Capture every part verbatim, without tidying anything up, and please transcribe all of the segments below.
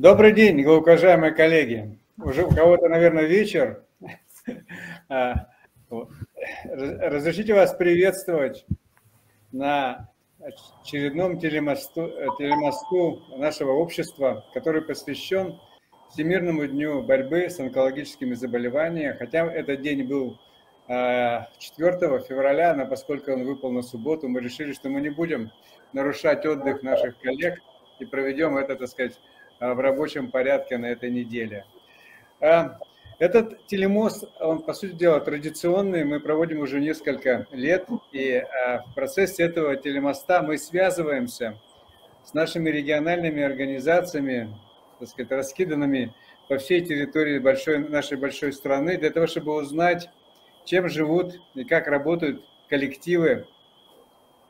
Добрый день, уважаемые коллеги. Уже у кого-то, наверное, вечер. Разрешите вас приветствовать на очередном телемосту, телемосту нашего общества, который посвящен Всемирному дню борьбы с онкологическими заболеваниями. Хотя этот день был четвёртого февраля, но поскольку он выпал на субботу, мы решили, что мы не будем нарушать отдых наших коллег и проведем это, так сказать, в рабочем порядке на этой неделе. Этот телемост, он, по сути дела, традиционный, мы проводим уже несколько лет, и в процессе этого телемоста мы связываемся с нашими региональными организациями, так сказать, раскиданными по всей территории большой, нашей большой страны, для того, чтобы узнать, чем живут и как работают коллективы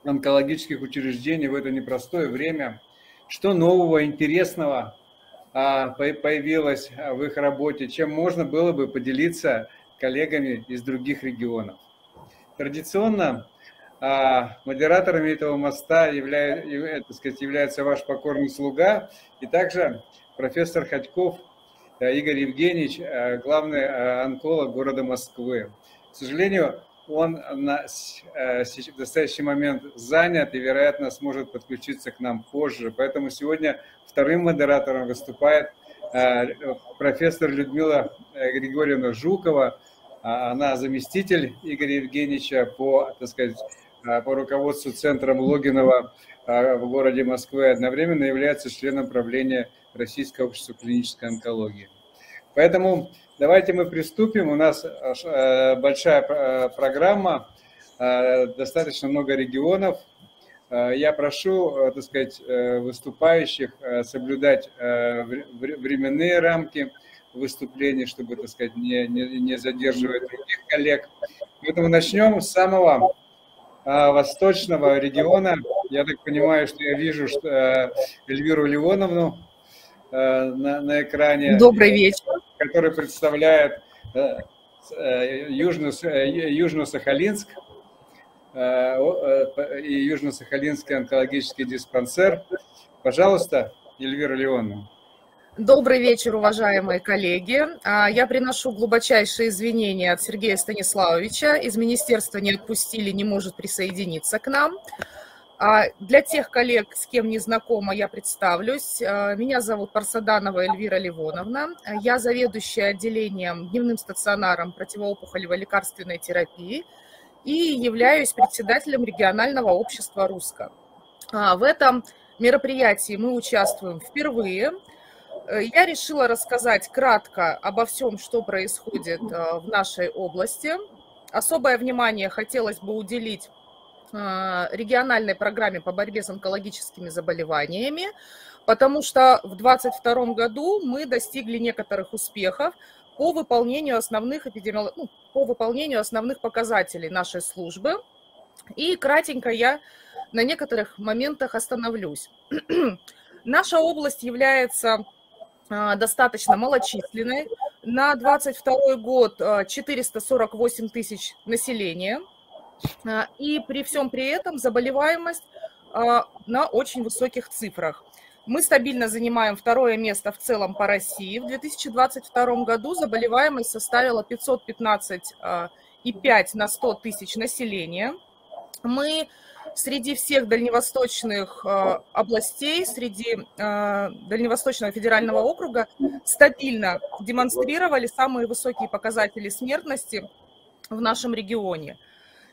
онкологических учреждений в это непростое время, что нового, интересного появилось в их работе, чем можно было бы поделиться коллегами из других регионов. Традиционно модераторами этого моста является, так сказать, является ваш покорный слуга и также профессор Хатьков Игорь Евгеньевич, главный онколог города Москвы. К сожалению, он на, в настоящий момент занят и, вероятно, сможет подключиться к нам позже. Поэтому сегодня вторым модератором выступает профессор Людмила Григорьевна Жукова. Она заместитель Игоря Евгеньевича по, так сказать, по руководству центром Логинова в городе Москвы. Одновременно является членом правления Российского общества клинической онкологии. Поэтому давайте мы приступим. У нас большая программа, достаточно много регионов. Я прошу, так сказать, выступающих соблюдать временные рамки выступлений, чтобы, так сказать, не, не, не задерживать других коллег. Поэтому начнем с самого восточного региона. Я так понимаю, что я вижу что Эльвиру Левоновну на, на экране. Добрый вечер. Который представляет Южно-Сахалинск и Южно-Сахалинский онкологический диспансер. Пожалуйста, Эльвира Леоновна. Добрый вечер, уважаемые коллеги. Я приношу глубочайшие извинения от Сергея Станиславовича. Из министерства не отпустили, не может присоединиться к нам. Для тех коллег, с кем не знакома, я представлюсь. Меня зовут Парсаданова Эльвира Левоновна. Я заведующая отделением дневным стационаром противоопухолевой лекарственной терапии и являюсь председателем регионального общества «RUSSCO». В этом мероприятии мы участвуем впервые. Я решила рассказать кратко обо всем, что происходит в нашей области. Особое внимание хотелось бы уделить региональной программе по борьбе с онкологическими заболеваниями, потому что в две тысячи двадцать втором году мы достигли некоторых успехов по выполнению основных, эпидемиолог... ну, по выполнению основных показателей нашей службы. И кратенько я на некоторых моментах остановлюсь. Наша область является достаточно малочисленной. На две тысячи двадцать второй год четыреста сорок восемь тысяч населения. И при всем при этом заболеваемость на очень высоких цифрах. Мы стабильно занимаем второе место в целом по России. В две тысячи двадцать втором году заболеваемость составила пятьсот пятнадцать целых пять десятых на сто тысяч населения. Мы среди всех дальневосточных областей, среди Дальневосточного федерального округа стабильно демонстрировали самые высокие показатели смертности в нашем регионе.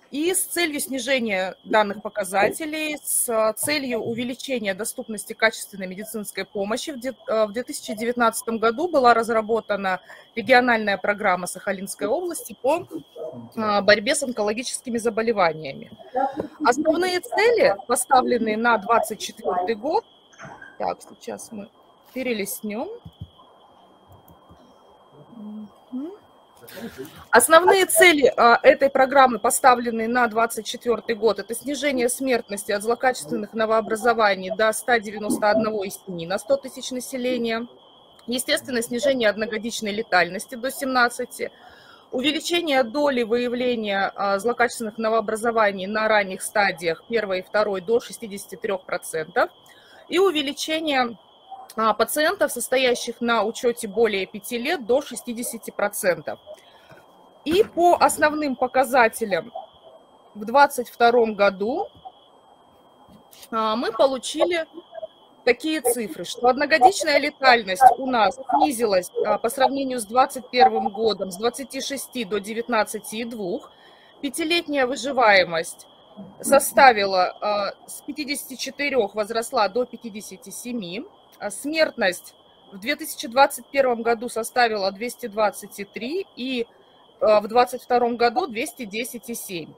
И с целью снижения данных показателей, с целью увеличения доступности качественной медицинской помощи в две тысячи девятнадцатом году была разработана региональная программа Сахалинской области по борьбе с онкологическими заболеваниями. Основные цели, поставленные на две тысячи двадцать четвёртый год, так, сейчас мы перелистнем. Основные цели этой программы, поставленные на две тысячи двадцать четвёртый год, это снижение смертности от злокачественных новообразований до ста девяноста одного целых семи десятых на сто тысяч населения, естественно, снижение одногодичной летальности до семнадцати, увеличение доли выявления злокачественных новообразований на ранних стадиях первой и второй до шестидесяти трёх процентов и увеличение пациентов, состоящих на учете более пяти лет, до шестидесяти процентов. И по основным показателям в две тысячи двадцать втором году мы получили такие цифры, что одногодичная летальность у нас снизилась по сравнению с две тысячи двадцать первым годом с двадцати шести до девятнадцати и двух. Пятилетняя выживаемость составила с пятидесяти четырёх, возросла до пятидесяти семи. Смертность в две тысячи двадцать первом году составила двести двадцать три и в две тысячи двадцать втором году двести десять и семь.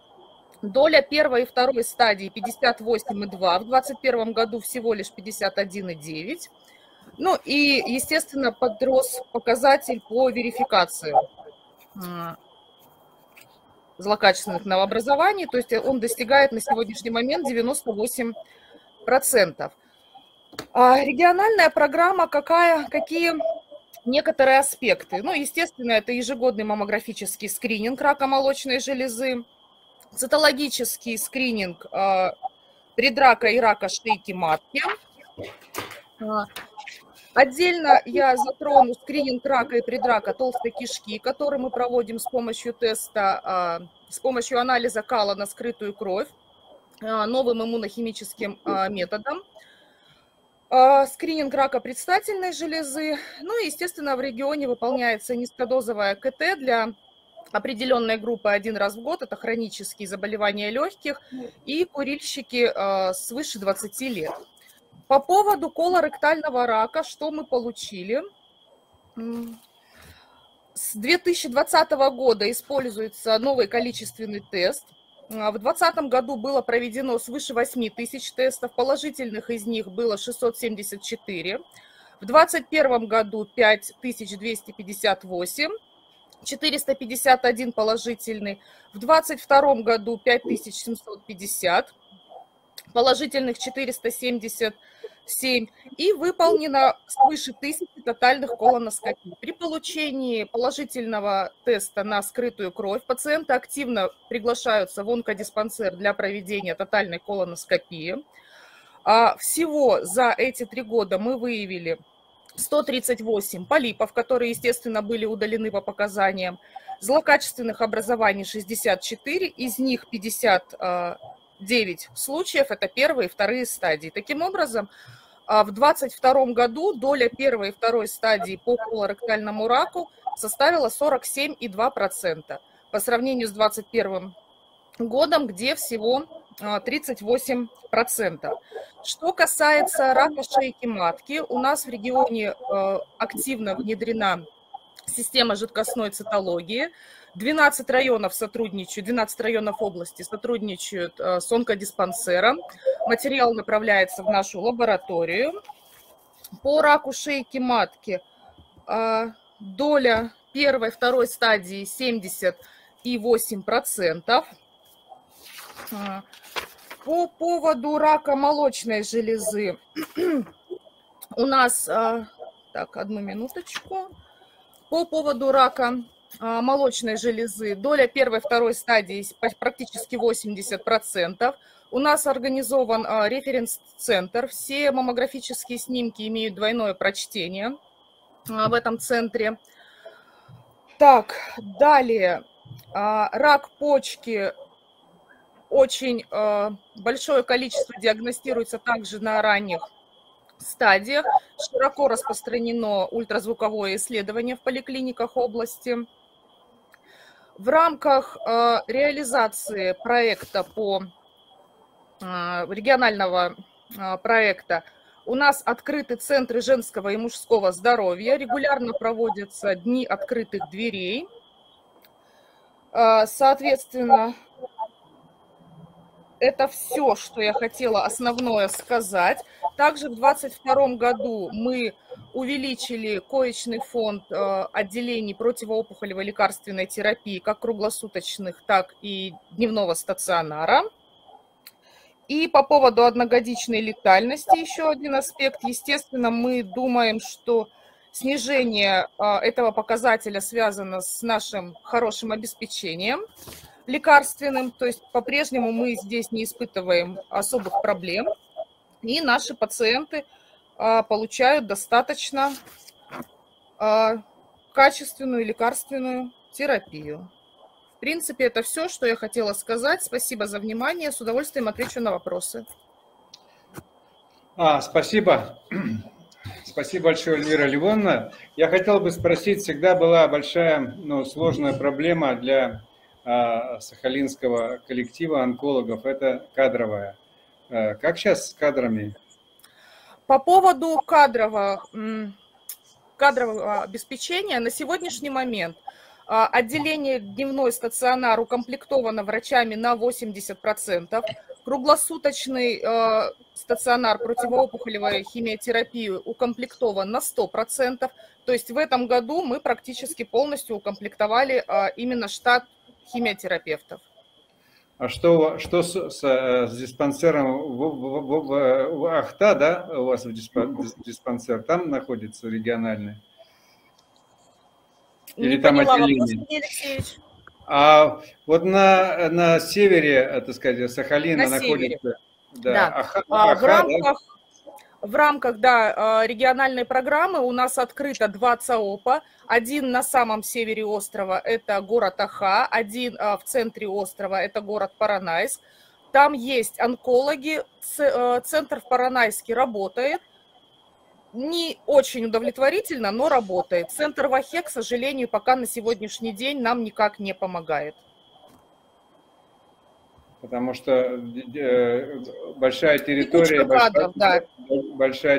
Доля первой и второй стадии пятьдесят восемь и два, в две тысячи двадцать первом году всего лишь пятьдесят один и девять. Ну и, естественно, подрос показатель по верификации злокачественных новообразований, то есть он достигает на сегодняшний момент девяноста восьми процентов. А региональная программа какая, какие некоторые аспекты? Ну, естественно, это ежегодный маммографический скрининг рака молочной железы, цитологический скрининг э, предрака и рака шейки матки. Отдельно я затрону скрининг рака и предрака толстой кишки, который мы проводим с помощью теста, э, с помощью анализа кала на скрытую кровь э, новым иммунохимическим э, методом. Э, скрининг рака предстательной железы. Ну и, естественно, в регионе выполняется низкодозовая КТ для определенная группа один раз в год, это хронические заболевания легких и курильщики э, свыше двадцати лет. По поводу колоректального рака, что мы получили? С две тысячи двадцатого года используется новый количественный тест. В две тысячи двадцатом году было проведено свыше восьми тысяч тестов, положительных из них было шестьсот семьдесят четыре. В две тысячи двадцать первом году пять тысяч двести пятьдесят восемь. четыреста пятьдесят один положительный, в две тысячи двадцать втором году пять тысяч семьсот пятьдесят, положительных четыреста семьдесят семь, и выполнено свыше тысячи тотальных колоноскопий. При получении положительного теста на скрытую кровь пациенты активно приглашаются в онкодиспансер для проведения тотальной колоноскопии. Всего за эти три года мы выявили сто тридцать восемь полипов, которые, естественно, были удалены по показаниям, злокачественных образований шестьдесят четыре, из них пятьдесят девять случаев, это первые и вторые стадии. Таким образом, в две тысячи двадцать втором году доля первой и второй стадии по колоректальному раку составила сорок семь и два процента по сравнению с две тысячи двадцать первым годом, где всего тридцать восемь процентов. Что касается рака шейки матки, у нас в регионе активно внедрена система жидкостной цитологии. двенадцать районов сотрудничают, двенадцать районов области сотрудничают с онкодиспансером. Материал направляется в нашу лабораторию. По раку шейки матки доля первой, второй стадии семьдесят и восемь процентов. По поводу рака молочной железы у нас, так, одну минуточку, по поводу рака молочной железы доля первой, второй стадии практически восемьдесят процентов. У нас организован референс-центр, все маммографические снимки имеют двойное прочтение в этом центре. Так, далее, рак почки. Очень э, большое количество диагностируется также на ранних стадиях. Широко распространено ультразвуковое исследование в поликлиниках области. В рамках э, реализации проекта по, э, регионального э, проекта у нас открыты центры женского и мужского здоровья. Регулярно проводятся дни открытых дверей. Э, соответственно... Это все, что я хотела основное сказать. Также в две тысячи двадцать втором году мы увеличили коечный фонд отделений противоопухолевой лекарственной терапии, как круглосуточных, так и дневного стационара. И по поводу одногодичной летальности еще один аспект. Естественно, мы думаем, что снижение этого показателя связано с нашим хорошим обеспечением лекарственным, то есть по-прежнему мы здесь не испытываем особых проблем, и наши пациенты получают достаточно качественную лекарственную терапию. В принципе, это все, что я хотела сказать. Спасибо за внимание. С удовольствием отвечу на вопросы. А, спасибо. Спасибо большое, Эльвира Львовна. Я хотел бы спросить, всегда была большая, ну, сложная проблема для э, сахалинского коллектива онкологов. Это кадровая. Э, как сейчас с кадрами? По поводу кадрового, кадрового обеспечения на сегодняшний момент... Отделение дневной стационар укомплектовано врачами на восемьдесят процентов. Круглосуточный э, стационар противоопухолевой химиотерапии укомплектован на сто процентов. То есть в этом году мы практически полностью укомплектовали э, именно штат химиотерапевтов. А что, что с, с, с диспансером в, в, в, в, в Ахта, да, у вас в диспансер, там находится региональный? Или не там поняла, отделение. Вопрос, а вот на, на севере, так сказать, Сахалина на находится... Да, да. Аха, а, Аха, в, рамках, да? в рамках да, региональной программы у нас открыто два ЦАОПа. Один на самом севере острова, это город Аха. Один в центре острова, это город Поронайск. Там есть онкологи, центр в Поронайске работает. Не очень удовлетворительно, но работает. Центр в Ахе, к сожалению, пока на сегодняшний день нам никак не помогает. Потому что большая территория, кадров, большая, да.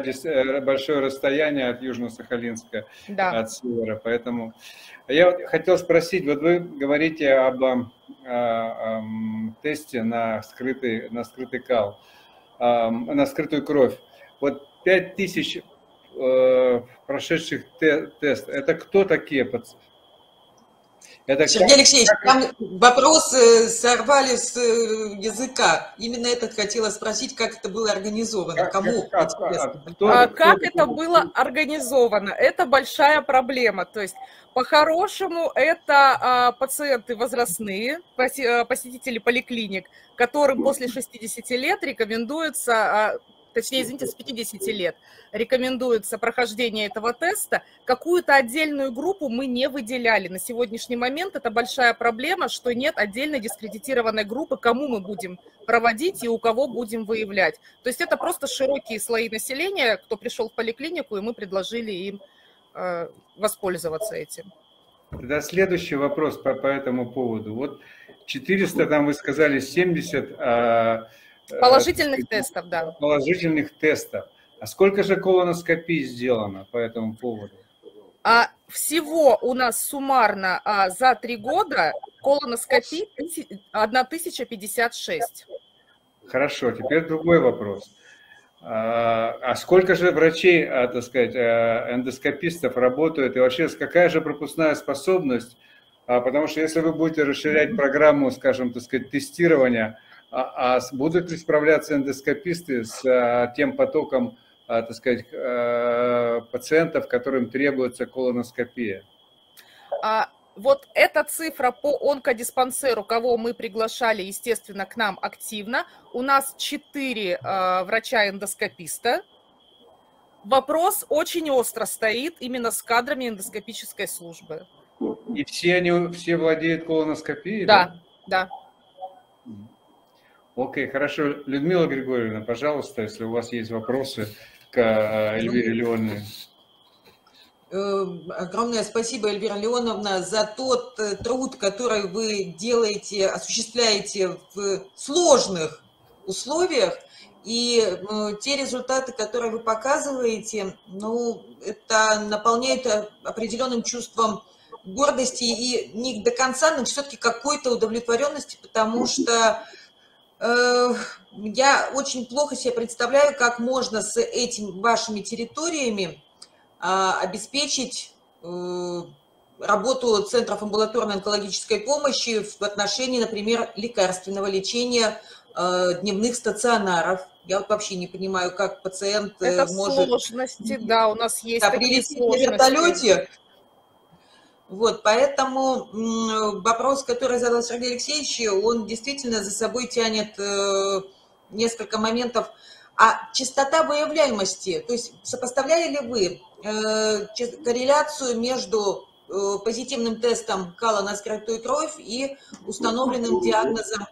большая, большое расстояние от Южно-Сахалинска, да. от севера. Поэтому я вот хотел спросить, вот вы говорите об, об, об тесте на скрытый, на скрытый кал, на скрытую кровь. Вот пять тысяч прошедших тест. Это кто такие пациенты? Это... Сергей Алексеевич, там вопрос сорвали с языка. Именно этот хотела спросить, как это было организовано, кому? Как, как, кто, а, кто, как кто, это кто? было организовано? Это большая проблема. То есть, по-хорошему, это а, пациенты возрастные, посетители поликлиник, которым после шестидесяти лет рекомендуется... А, точнее, извините, с пятидесяти лет рекомендуется прохождение этого теста. Какую-то отдельную группу мы не выделяли. На сегодняшний момент это большая проблема, что нет отдельно дискредитированной группы, кому мы будем проводить и у кого будем выявлять. То есть это просто широкие слои населения, кто пришел в поликлинику, и мы предложили им воспользоваться этим. Тогда следующий вопрос по, по этому поводу. Вот четыреста, там вы сказали, семьдесят... А... Положительных тестов, да. Положительных тестов. А сколько же колоноскопий сделано по этому поводу? А всего у нас суммарно а, за три года колоноскопий тысяча пятьдесят шесть. Хорошо, теперь другой вопрос. А, а сколько же врачей, а, так сказать, эндоскопистов работают? И вообще, какая же пропускная способность? А, потому что если вы будете расширять программу, скажем, так сказать, тестирования, А, а будут ли справляться эндоскописты с а, тем потоком, а, так сказать, а, пациентов, которым требуется колоноскопия? А, вот эта цифра по онкодиспансеру, кого мы приглашали, естественно, к нам активно. У нас четыре а, врача-эндоскописта. Вопрос очень остро стоит именно с кадрами эндоскопической службы. И все они, все владеют колоноскопией? Да, да. да. Окей, okay, хорошо. Людмила Григорьевна, пожалуйста, если у вас есть вопросы к Эльвире Леоновне. Огромное спасибо, Эльвира Леоновна, за тот труд, который вы делаете, осуществляете в сложных условиях. И те результаты, которые вы показываете, ну, это наполняет определенным чувством гордости и не до конца, но все-таки какой-то удовлетворенности, потому что... Я очень плохо себе представляю, как можно с этими вашими территориями обеспечить работу центров амбулаторной онкологической помощи в отношении, например, лекарственного лечения дневных стационаров. Я вот вообще не понимаю, как пациент Это может... сложности, да, у нас есть да, такие сложности. На вертолете. Вот, поэтому вопрос, который задал Сергей Алексеевич, он действительно за собой тянет несколько моментов А частота выявляемости, то есть сопоставляли ли вы э, корреляцию между э, позитивным тестом кала на скрытую кровь и установленным диагнозом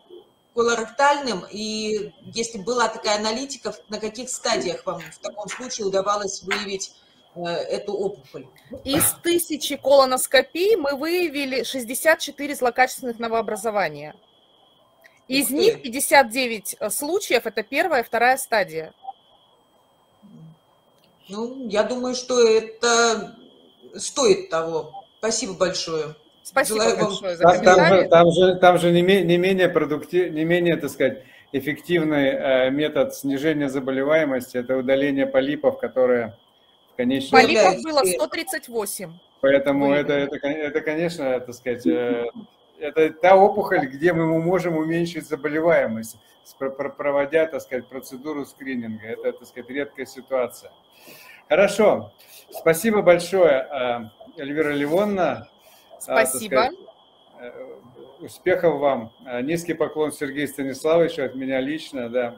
колоректальным, и если была такая аналитика, на каких стадиях вам в таком случае удавалось выявить эту опухоль? Из тысячи колоноскопий мы выявили шестьдесят четыре злокачественных новообразования. Из них пятьдесят девять случаев, это первая, вторая стадия. Ну, я думаю, что это стоит того. Спасибо большое. Спасибо Желаю большое вам... за комментарии. Там же, там же, там же не, менее, не менее продуктив, не менее, так сказать, эффективный метод снижения заболеваемости, это удаление полипов, которые... Конечно, полипов было сто тридцать восемь. Поэтому это, это, это, конечно, так сказать, это та опухоль, где мы можем уменьшить заболеваемость, проводя, так сказать, процедуру скрининга. Это, так сказать, редкая ситуация. Хорошо. Спасибо большое, Эльвира Левоновна. Спасибо. Сказать, успехов вам. Низкий поклон Сергею Станиславовичу от меня лично. Да.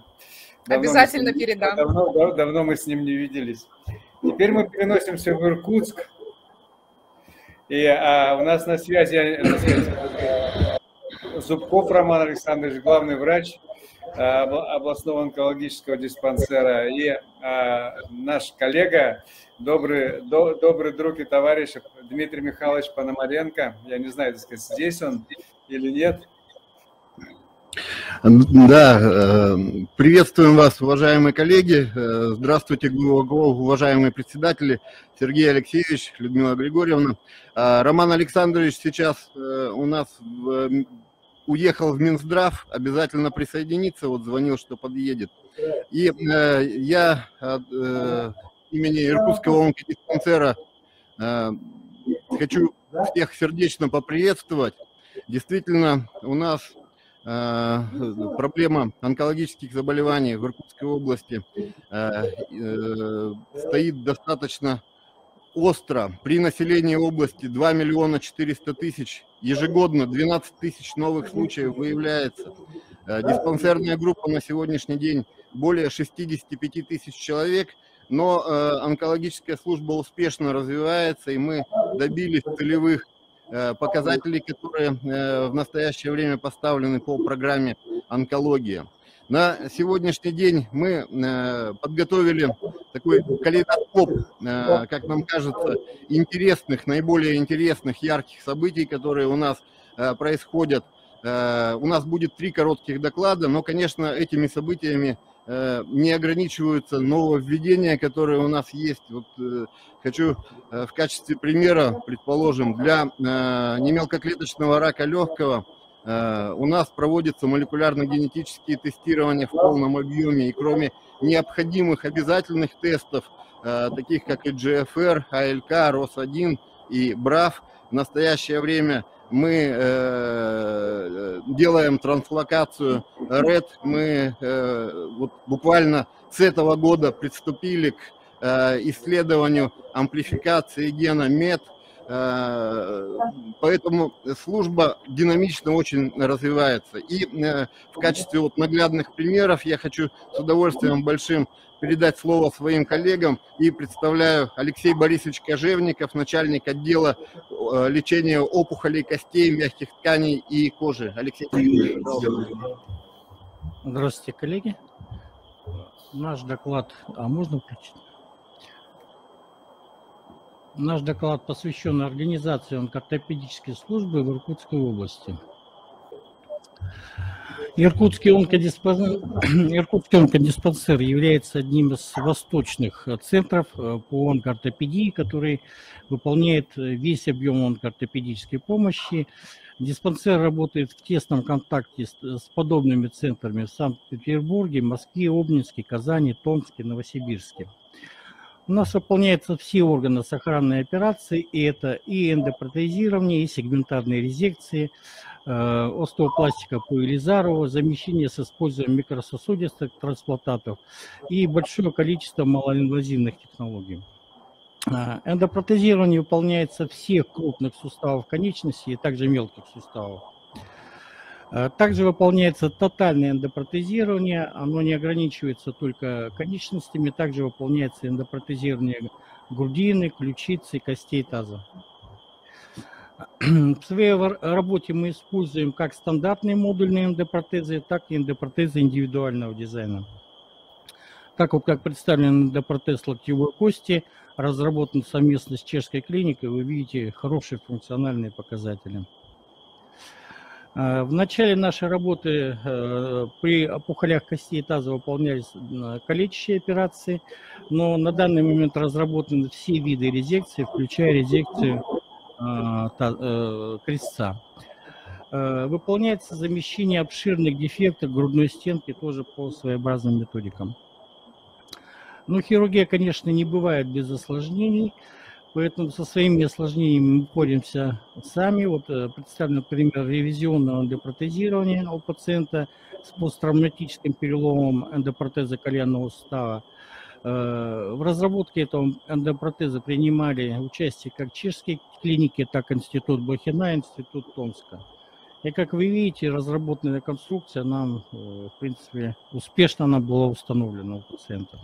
Давно Обязательно ним, передам. Давно, давно мы с ним не виделись. Теперь мы переносимся в Иркутск, и а, у нас на связи, на связи Зубков Роман Александрович, главный врач а, областного онкологического диспансера, и а, наш коллега, добрый, до, добрый друг и товарищ Дмитрий Михайлович Пономаренко. Я не знаю, так сказать, здесь он или нет. Да, приветствуем вас, уважаемые коллеги. Здравствуйте, уважаемые председатели, Сергей Алексеевич, Людмила Григорьевна. Роман Александрович сейчас у нас уехал в Минздрав, обязательно присоединится, вот звонил, что подъедет. И я от имени Иркутского онкодиспансера хочу всех сердечно поприветствовать. Действительно, у нас... проблема онкологических заболеваний в Иркутской области стоит достаточно остро. При населении области два миллиона четыреста тысяч, ежегодно двенадцать тысяч новых случаев выявляется. Диспансерная группа на сегодняшний день более шестидесяти пяти тысяч человек, но онкологическая служба успешно развивается, и мы добились целевых показатели, которые в настоящее время поставлены по программе «Онкология». На сегодняшний день мы подготовили такой калейдоскоп, как нам кажется, интересных, наиболее интересных, ярких событий, которые у нас происходят. У нас будет три коротких доклада, но, конечно, этими событиями не ограничиваются нововведения, которые у нас есть. Вот, э, хочу э, в качестве примера, предположим, для э, немелкоклеточного рака легкого э, у нас проводятся молекулярно-генетические тестирования в полном объеме, и кроме необходимых обязательных тестов, э, таких как и джи эф ар, а эл ка, рос один и брав, в настоящее время мы э, делаем транслокацию рэт, мы э, вот буквально с этого года приступили к э, исследованию амплификации гена мет, э, поэтому служба динамично очень развивается. И э, в качестве вот наглядных примеров я хочу с удовольствием большим передать слово своим коллегам и представляю Алексей Борисович Кожевников, начальник отдела лечения опухолей костей, мягких тканей и кожи. Алексей Борисович, пожалуйста. Здравствуйте, коллеги. Наш доклад, а можно включить? Наш доклад посвящен организации онкоортопедической службы в Иркутской области. Иркутский онкодиспансер, Иркутский онкодиспансер является одним из восточных центров по онкоортопедии, который выполняет весь объем онкоортопедической помощи. Диспансер работает в тесном контакте с, с подобными центрами в Санкт-Петербурге, Москве, Обнинске, Казани, Томске, Новосибирске. У нас выполняются все органы сохранной операции, и это и эндопротезирование, и сегментарные резекции, остеопластика по Илизарову, замещение с использованием микрососудистых трансплантатов и большое количество малоинвазивных технологий. Эндопротезирование выполняется всех крупных суставов конечностей и также мелких суставов. Также выполняется тотальное эндопротезирование, оно не ограничивается только конечностями, также выполняется эндопротезирование грудины, ключицы, костей таза. В своей работе мы используем как стандартные модульные эндопротезы, так и эндопротезы индивидуального дизайна. Так вот, как представлен эндопротез локтевой кости, разработан совместно с чешской клиникой, вы видите хорошие функциональные показатели. В начале нашей работы при опухолях костей таза выполнялись калечащие операции, но на данный момент разработаны все виды резекции, включая резекцию крестца. Выполняется замещение обширных дефектов грудной стенки тоже по своеобразным методикам. Но хирургия, конечно, не бывает без осложнений. Поэтому со своими осложнениями мы боремся сами. Вот представлен пример ревизионного эндопротезирования у пациента с посттравматическим переломом эндопротеза коленного сустава. В разработке этого эндопротеза принимали участие как чешские клиники, так и Институт Блохина, Институт Томска. И как вы видите, разработанная конструкция нам, в принципе, успешно она была установлена у пациента.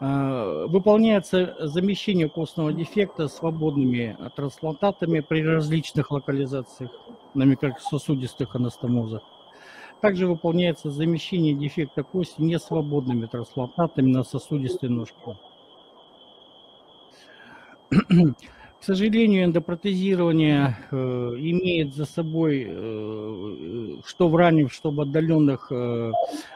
Выполняется замещение костного дефекта свободными трансплантатами при различных локализациях на микрососудистых анастомозах. Также выполняется замещение дефекта кости несвободными трансплантатами на сосудистой ножке. К сожалению, эндопротезирование имеет за собой, что в ранних, что в отдаленных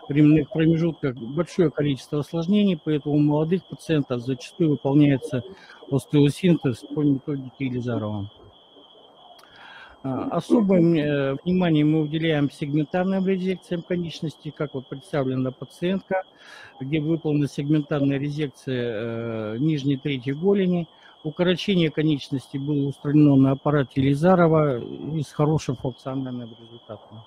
временных промежутках, большое количество осложнений, поэтому у молодых пациентов зачастую выполняется остеосинтез по методике Илизарова. Особое внимание мы уделяем сегментарным резекциям конечностей, как вот представлена пациентка, где выполнена сегментарная резекция нижней трети голени. Укорочение конечности было устранено на аппарате Илизарова и с хорошим функциональным результатом.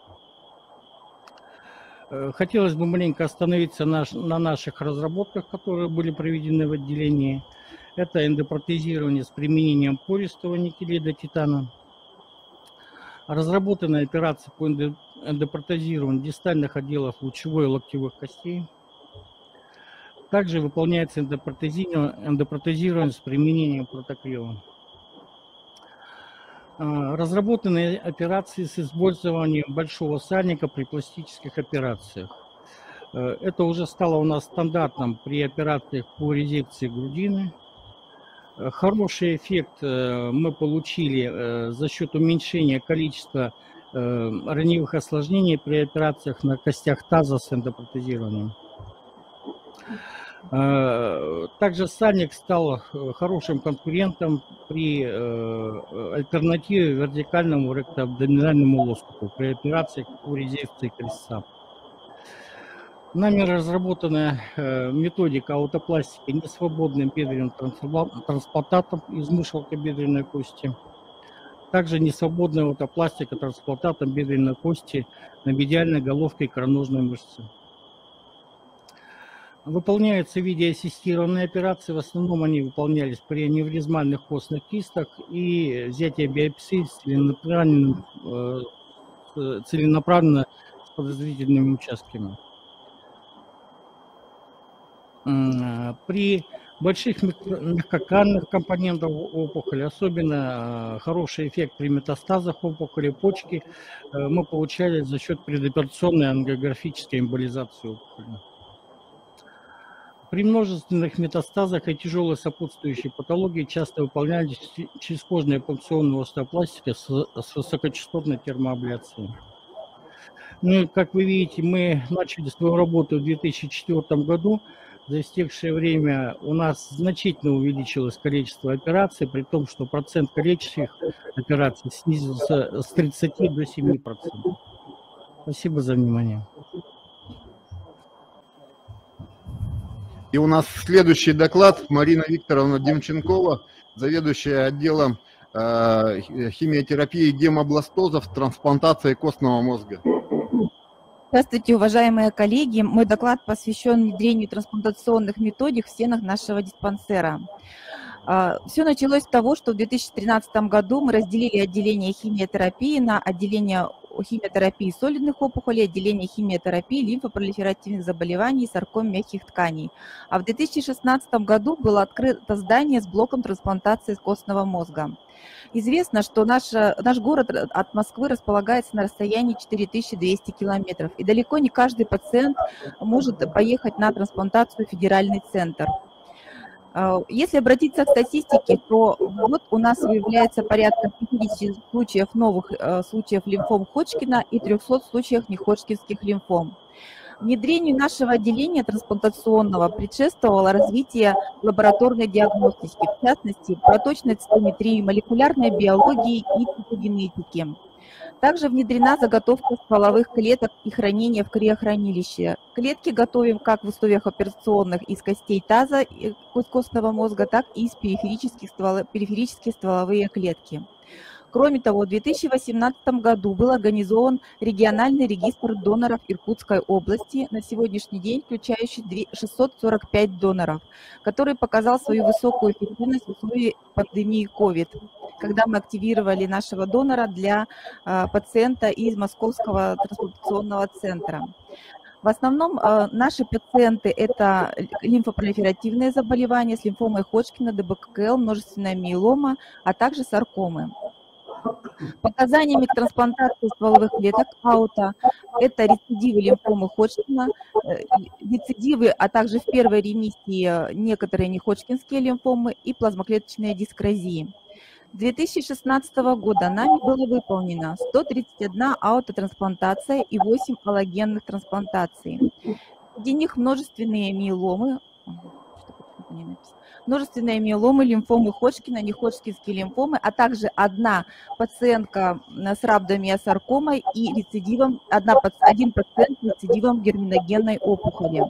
Хотелось бы маленько остановиться на, на наших разработках, которые были проведены в отделении. Это эндопротезирование с применением пористого никелида титана. Разработаны операции по эндопротезированию дистальных отделов лучевой и локтевых костей. Также выполняется эндопротезирование с применением протоклева. Разработаны операции с использованием большого сальника при пластических операциях. Это уже стало у нас стандартным при операциях по резекции грудины. Хороший эффект мы получили за счет уменьшения количества раневых осложнений при операциях на костях таза с эндопротезированием. Также сальник стал хорошим конкурентом при альтернативе вертикальному ректоабдоминальному лоскуту при операциях по резекции крестца. Нами разработана методика аутопластики несвободным бедренным трансплантатом из мышелкобедренной кости. Также несвободная аутопластика трансплантатом бедренной кости на медиальной головке икроножной мышцы. Выполняются в виде ассистированной операции. В основном они выполнялись при аневризмальных костных кистах и взятие биопсии целенаправленно, целенаправленно с подозрительными участками. При больших мягкоканных компонентах опухоли, особенно хороший эффект при метастазах опухоли почки, мы получали за счет предоперационной ангиографической эмболизации опухоли. При множественных метастазах и тяжелой сопутствующей патологии часто выполнялись чрезкожная пункционная остеопластика с высокочастотной термоабляцией. Ну и, как вы видите, мы начали свою работу в две тысячи четвёртом году. За истекшее время у нас значительно увеличилось количество операций, при том, что процент калечащих операций снизился с тридцати до семи процентов. Спасибо за внимание. И у нас следующий доклад. Марина Викторовна Демченкова, заведующая отделом э, химиотерапии гемобластозов, трансплантации костного мозга. Здравствуйте, уважаемые коллеги. Мой доклад посвящен внедрению трансплантационных методик в стенах нашего диспансера. Все началось с того, что в две тысячи тринадцатом году мы разделили отделение химиотерапии на отделение химиотерапии солидных опухолей, отделение химиотерапии лимфопролиферативных заболеваний и сарком мягких тканей. А в две тысячи шестнадцатом году было открыто здание с блоком трансплантации костного мозга. Известно, что наш, наш город от Москвы располагается на расстоянии четыре тысячи двести километров, и далеко не каждый пациент может поехать на трансплантацию в федеральный центр. Если обратиться к статистике, то вот у нас выявляется порядка пятидесяти случаев новых случаев лимфом Ходжкина и трёхсот случаев неходжкинских лимфом. Внедрению нашего отделения трансплантационного предшествовало развитие лабораторной диагностики, в частности, проточной цитометрии, молекулярной биологии и цитогенетики. Также внедрена заготовка стволовых клеток и хранение в криохранилище. Клетки готовим как в условиях операционных из костей таза и костного мозга, так и из периферических стволов, периферические стволовые клетки. Кроме того, в две тысячи восемнадцатом году был организован региональный регистр доноров Иркутской области, на сегодняшний день включающий шестьсот сорок пять доноров, который показал свою высокую эффективность в условиях пандемии ковид, когда мы активировали нашего донора для пациента из Московского трансплантационного центра. В основном наши пациенты – это лимфопролиферативные заболевания с лимфомой Ходжкина, ДБКЛ, множественная миелома, а также саркомы. Показаниями к трансплантации стволовых клеток аута – это рецидивы лимфомы Ходжкина, рецидивы, а также в первой ремиссии некоторые неходжкинские лимфомы и плазмоклеточные дискразии. С две тысячи шестнадцатого года нами было выполнено сто тридцать одна аутотрансплантация и восемь аллогенных трансплантаций. Среди них множественные миеломы, множественные миеломы, лимфомы Ходжкина, неходжкинские лимфомы, а также одна пациентка с рhabdomyosarcomой и рецидивом, одна, один пациент с рецидивом герминогенной опухоли.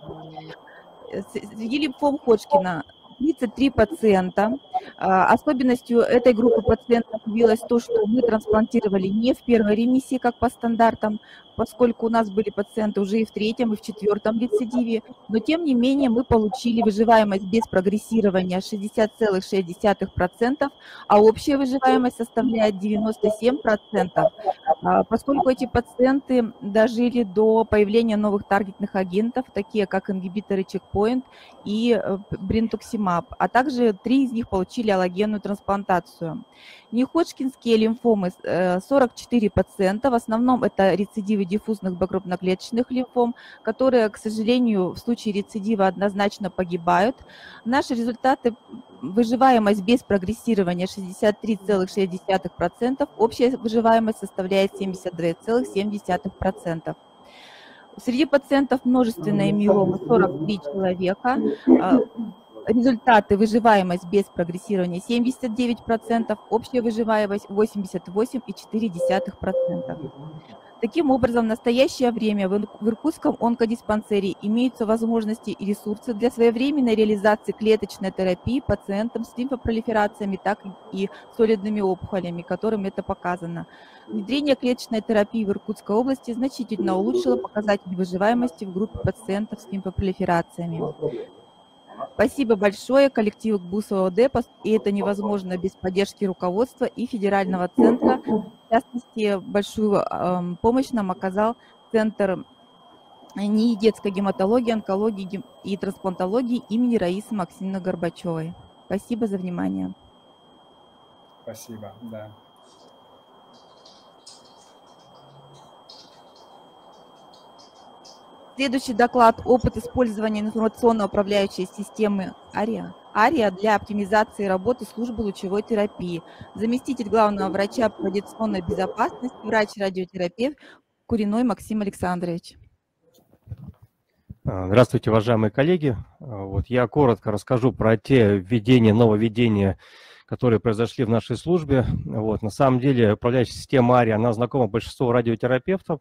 Среди лимфом Ходжкина тридцать три пациента. Особенностью этой группы пациентов явилось то, что мы трансплантировали не в первой ремиссии, как по стандартам, поскольку у нас были пациенты уже и в третьем, и в четвертом рецидиве, но тем не менее мы получили выживаемость без прогрессирования шестьдесят целых шесть десятых процента, а общая выживаемость составляет девяносто семь процентов, поскольку эти пациенты дожили до появления новых таргетных агентов, такие как ингибиторы чекпоинт и бринтуксимаб, а также три из них получили аллогенную трансплантацию. Неходжкинские лимфомы сорок четыре пациента, в основном это рецидивы диффузных багроплодноклеточных лимфом, которые, к сожалению, в случае рецидива однозначно погибают. Наши результаты: выживаемость без прогрессирования шестьдесят три целых шесть десятых процента, общая выживаемость составляет семьдесят два целых семь десятых процента. Среди пациентов множественная миелома сорок три человека. Результаты: выживаемость без прогрессирования семьдесят девять процентов, общая выживаемость восемьдесят восемь целых четыре десятых процента. Таким образом, в настоящее время в Иркутском онкодиспансере имеются возможности и ресурсы для своевременной реализации клеточной терапии пациентам с лимфопролиферациями, так и солидными опухолями, которым это показано. Внедрение клеточной терапии в Иркутской области значительно улучшило показатели выживаемости в группе пациентов с лимфопролиферациями. Спасибо большое коллективу ГБУСа ОД, и это невозможно без поддержки руководства и федерального центра. В частности, большую э, помощь нам оказал Центр НИИ детской гематологии, онкологии и трансплантологии имени Раисы Максимовны Горбачевой. Спасибо за внимание. Спасибо, да. Следующий доклад – опыт использования информационно-управляющей системы АРИА. АРИА для оптимизации работы службы лучевой терапии. Заместитель главного врача по радиационной безопасности, врач-радиотерапевт Куриной Максим Александрович. Здравствуйте, уважаемые коллеги. Вот я коротко расскажу про те введения, нововведения, которые произошли в нашей службе. Вот, на самом деле управляющая система АРИА, она знакома большинству радиотерапевтов.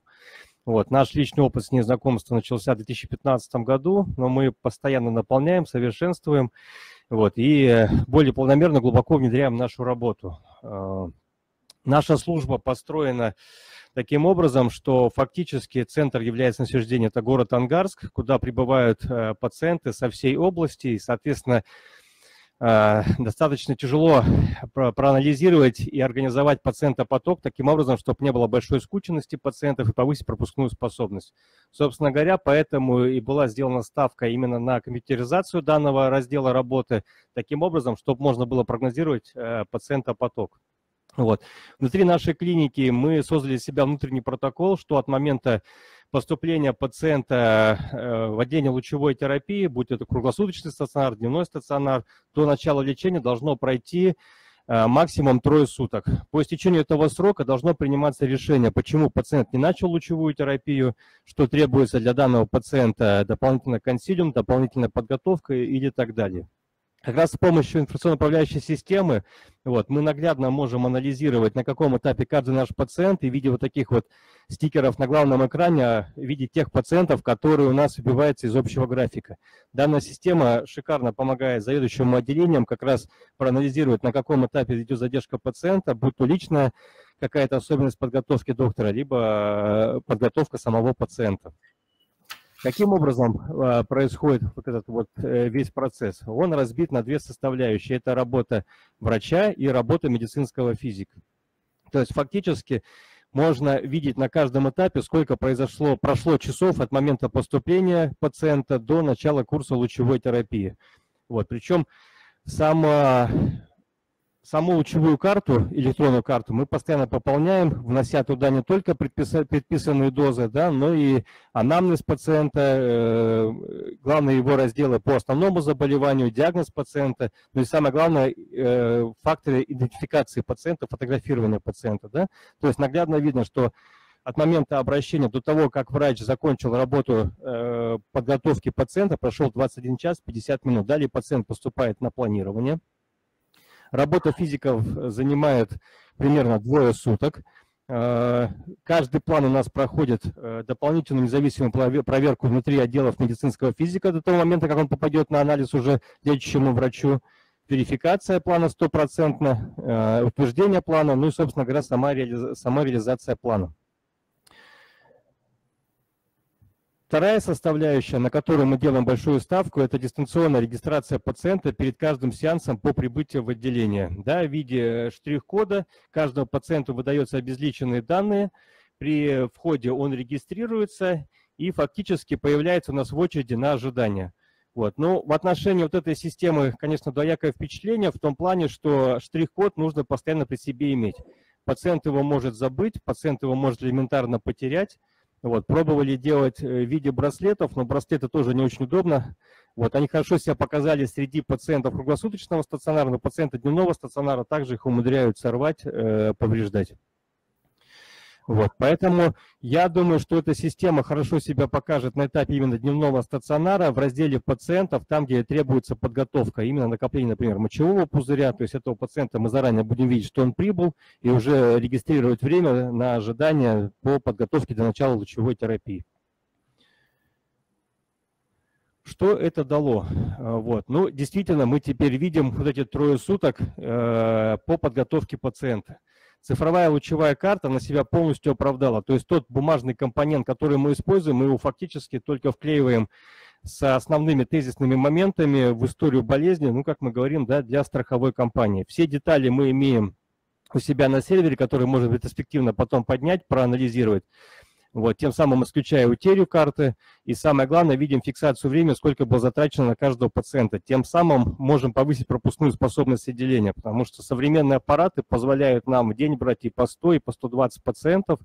Вот, наш личный опыт с ней знакомства начался в две тысячи пятнадцатом году, но мы постоянно наполняем, совершенствуем, вот, и более полномерно глубоко внедряем нашу работу. Наша служба построена таким образом, что фактически центр является насаждением, это город Ангарск, куда прибывают пациенты со всей области, и, соответственно, достаточно тяжело проанализировать и организовать пациентопоток таким образом, чтобы не было большой скученности пациентов и повысить пропускную способность. Собственно говоря, поэтому и была сделана ставка именно на компьютеризацию данного раздела работы, таким образом, чтобы можно было прогнозировать пациентопоток. Вот. Внутри нашей клиники мы создали для себя внутренний протокол, что от момента поступления пациента в отделение лучевой терапии, будь это круглосуточный стационар, дневной стационар, до начала лечения должно пройти максимум трое суток. По истечению этого срока должно приниматься решение, почему пациент не начал лучевую терапию, что требуется для данного пациента дополнительный консилиум, дополнительная подготовка или так далее. Как раз с помощью информационно-управляющей системы вот, мы наглядно можем анализировать, на каком этапе каждый наш пациент, и в виде вот таких вот стикеров на главном экране, видеть тех пациентов, которые у нас выбиваются из общего графика. Данная система шикарно помогает заведующему отделением как раз проанализировать, на каком этапе идет задержка пациента, будь то личная какая-то особенность подготовки доктора, либо подготовка самого пациента. Каким образом происходит вот этот вот весь процесс? Он разбит на две составляющие. Это работа врача и работа медицинского физика. То есть фактически можно видеть на каждом этапе, сколько произошло, прошло часов от момента поступления пациента до начала курса лучевой терапии. Вот. Причем сама... Саму лучевую карту, электронную карту, мы постоянно пополняем, внося туда не только предписанные дозы, да, но и анамнез пациента, главные его разделы по основному заболеванию, диагноз пациента, ну и самое главное, факторы идентификации пациента, фотографирования пациента. Да? То есть наглядно видно, что от момента обращения до того, как врач закончил работу подготовки пациента, прошел двадцать один час пятьдесят минут. Далее пациент поступает на планирование. Работа физиков занимает примерно двое суток. Каждый план у нас проходит дополнительную независимую проверку внутри отделов медицинского физика до того момента, как он попадет на анализ уже лечащему врачу. Верификация плана стопроцентно, утверждение плана, ну и, собственно говоря, сама реализация, сама реализация плана. Вторая составляющая, на которую мы делаем большую ставку, это дистанционная регистрация пациента перед каждым сеансом по прибытию в отделение. Да, в виде штрих-кода каждому пациенту выдаются обезличенные данные, при входе он регистрируется и фактически появляется у нас в очереди на ожидание. Вот. Но в отношении вот этой системы, конечно, двоякое впечатление в том плане, что штрих-код нужно постоянно при себе иметь. Пациент его может забыть, пациент его может элементарно потерять. Вот, пробовали делать в виде браслетов, но браслеты тоже не очень удобно. Вот, они хорошо себя показали среди пациентов круглосуточного стационара, но пациенты дневного стационара также их умудряют сорвать, э, повреждать. Вот, поэтому я думаю, что эта система хорошо себя покажет на этапе именно дневного стационара в разделе пациентов, там, где требуется подготовка, именно накопление, например, мочевого пузыря, то есть этого пациента мы заранее будем видеть, что он прибыл, и уже регистрировать время на ожидание по подготовке до начала лучевой терапии. Что это дало? Вот. Ну, действительно, мы теперь видим вот эти трое суток э, по подготовке пациента. Цифровая лучевая карта на себя полностью оправдала. То есть тот бумажный компонент, который мы используем, мы его фактически только вклеиваем с основными тезисными моментами в историю болезни, ну, как мы говорим, да, для страховой компании. Все детали мы имеем у себя на сервере, который можно ретроспективно потом поднять, проанализировать. Вот, тем самым исключая утерю карты. И самое главное, видим фиксацию времени, сколько было затрачено на каждого пациента. Тем самым можем повысить пропускную способность отделения, потому что современные аппараты позволяют нам в день брать и по сто, и по сто двадцать пациентов.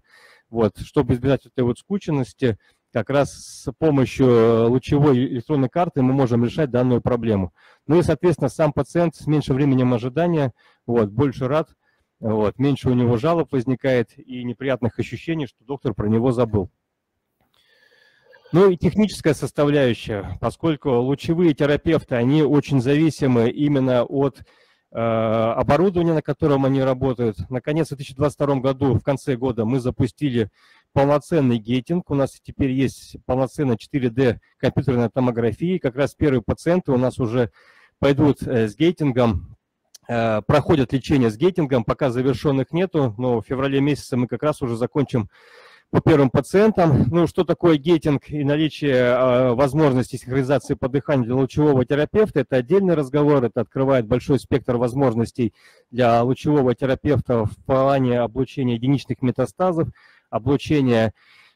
Вот, чтобы избежать этой вот скученности, как раз с помощью лучевой электронной карты мы можем решать данную проблему. Ну и, соответственно, сам пациент с меньшим временем ожидания, вот, больше рад. Вот, меньше у него жалоб возникает и неприятных ощущений, что доктор про него забыл. Ну и техническая составляющая, поскольку лучевые терапевты, они очень зависимы именно от э, оборудования, на котором они работают. Наконец, в две тысячи двадцать втором году, в конце года, мы запустили полноценный гейтинг. У нас теперь есть полноценная четыре дэ компьютерная томография. Как раз первые пациенты у нас уже пойдут э, с гейтингом. Проходят лечение с гейтингом, пока завершенных нету, но в феврале месяце мы как раз уже закончим по первым пациентам. Ну, что такое гейтинг и наличие э, возможности синхронизации по дыханию для лучевого терапевта, это отдельный разговор, это открывает большой спектр возможностей для лучевого терапевта в плане облучения единичных метастазов, облучения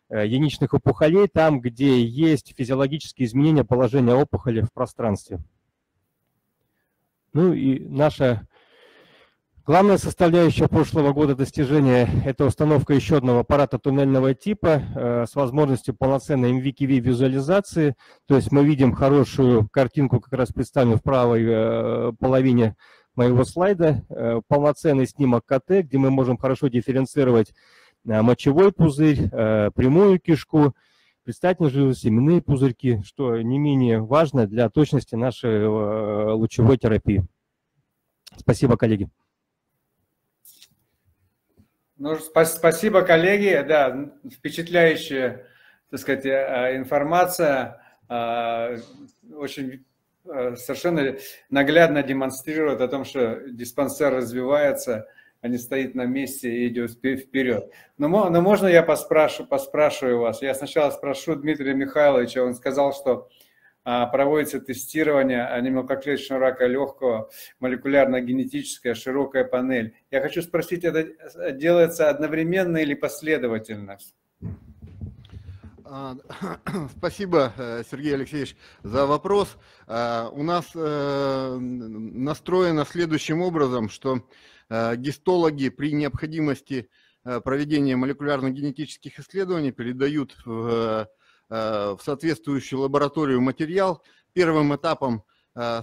э, единичных опухолей, там, где есть физиологические изменения положения опухоли в пространстве. Ну и наша главная составляющая прошлого года достижения – это установка еще одного аппарата туннельного типа э, с возможностью полноценной эм ви кью ви-визуализации. То есть мы видим хорошую картинку, как раз представленную в правой э, половине моего слайда, э, полноценный снимок ка тэ, где мы можем хорошо дифференцировать э, мочевой пузырь, э, прямую кишку, предстательную железу, семенные пузырьки, что не менее важно для точности нашей э, лучевой терапии. Спасибо, коллеги. Ну, спасибо, коллеги. Да, впечатляющая, так сказать, информация. Очень совершенно наглядно демонстрирует о том, что диспансер развивается, а не стоит на месте и идет вперед. Но, но можно я поспрашиваю, поспрашиваю вас? Я сначала спрошу Дмитрия Михайловича. Он сказал, что проводится тестирование немелкоклеточного рака легкого, молекулярно-генетическая широкая панель. Я хочу спросить, это делается одновременно или последовательно? Спасибо, Сергей Алексеевич, за вопрос. У нас настроено следующим образом, что гистологи при необходимости проведения молекулярно-генетических исследований передают в в соответствующую лабораторию материал. Первым этапом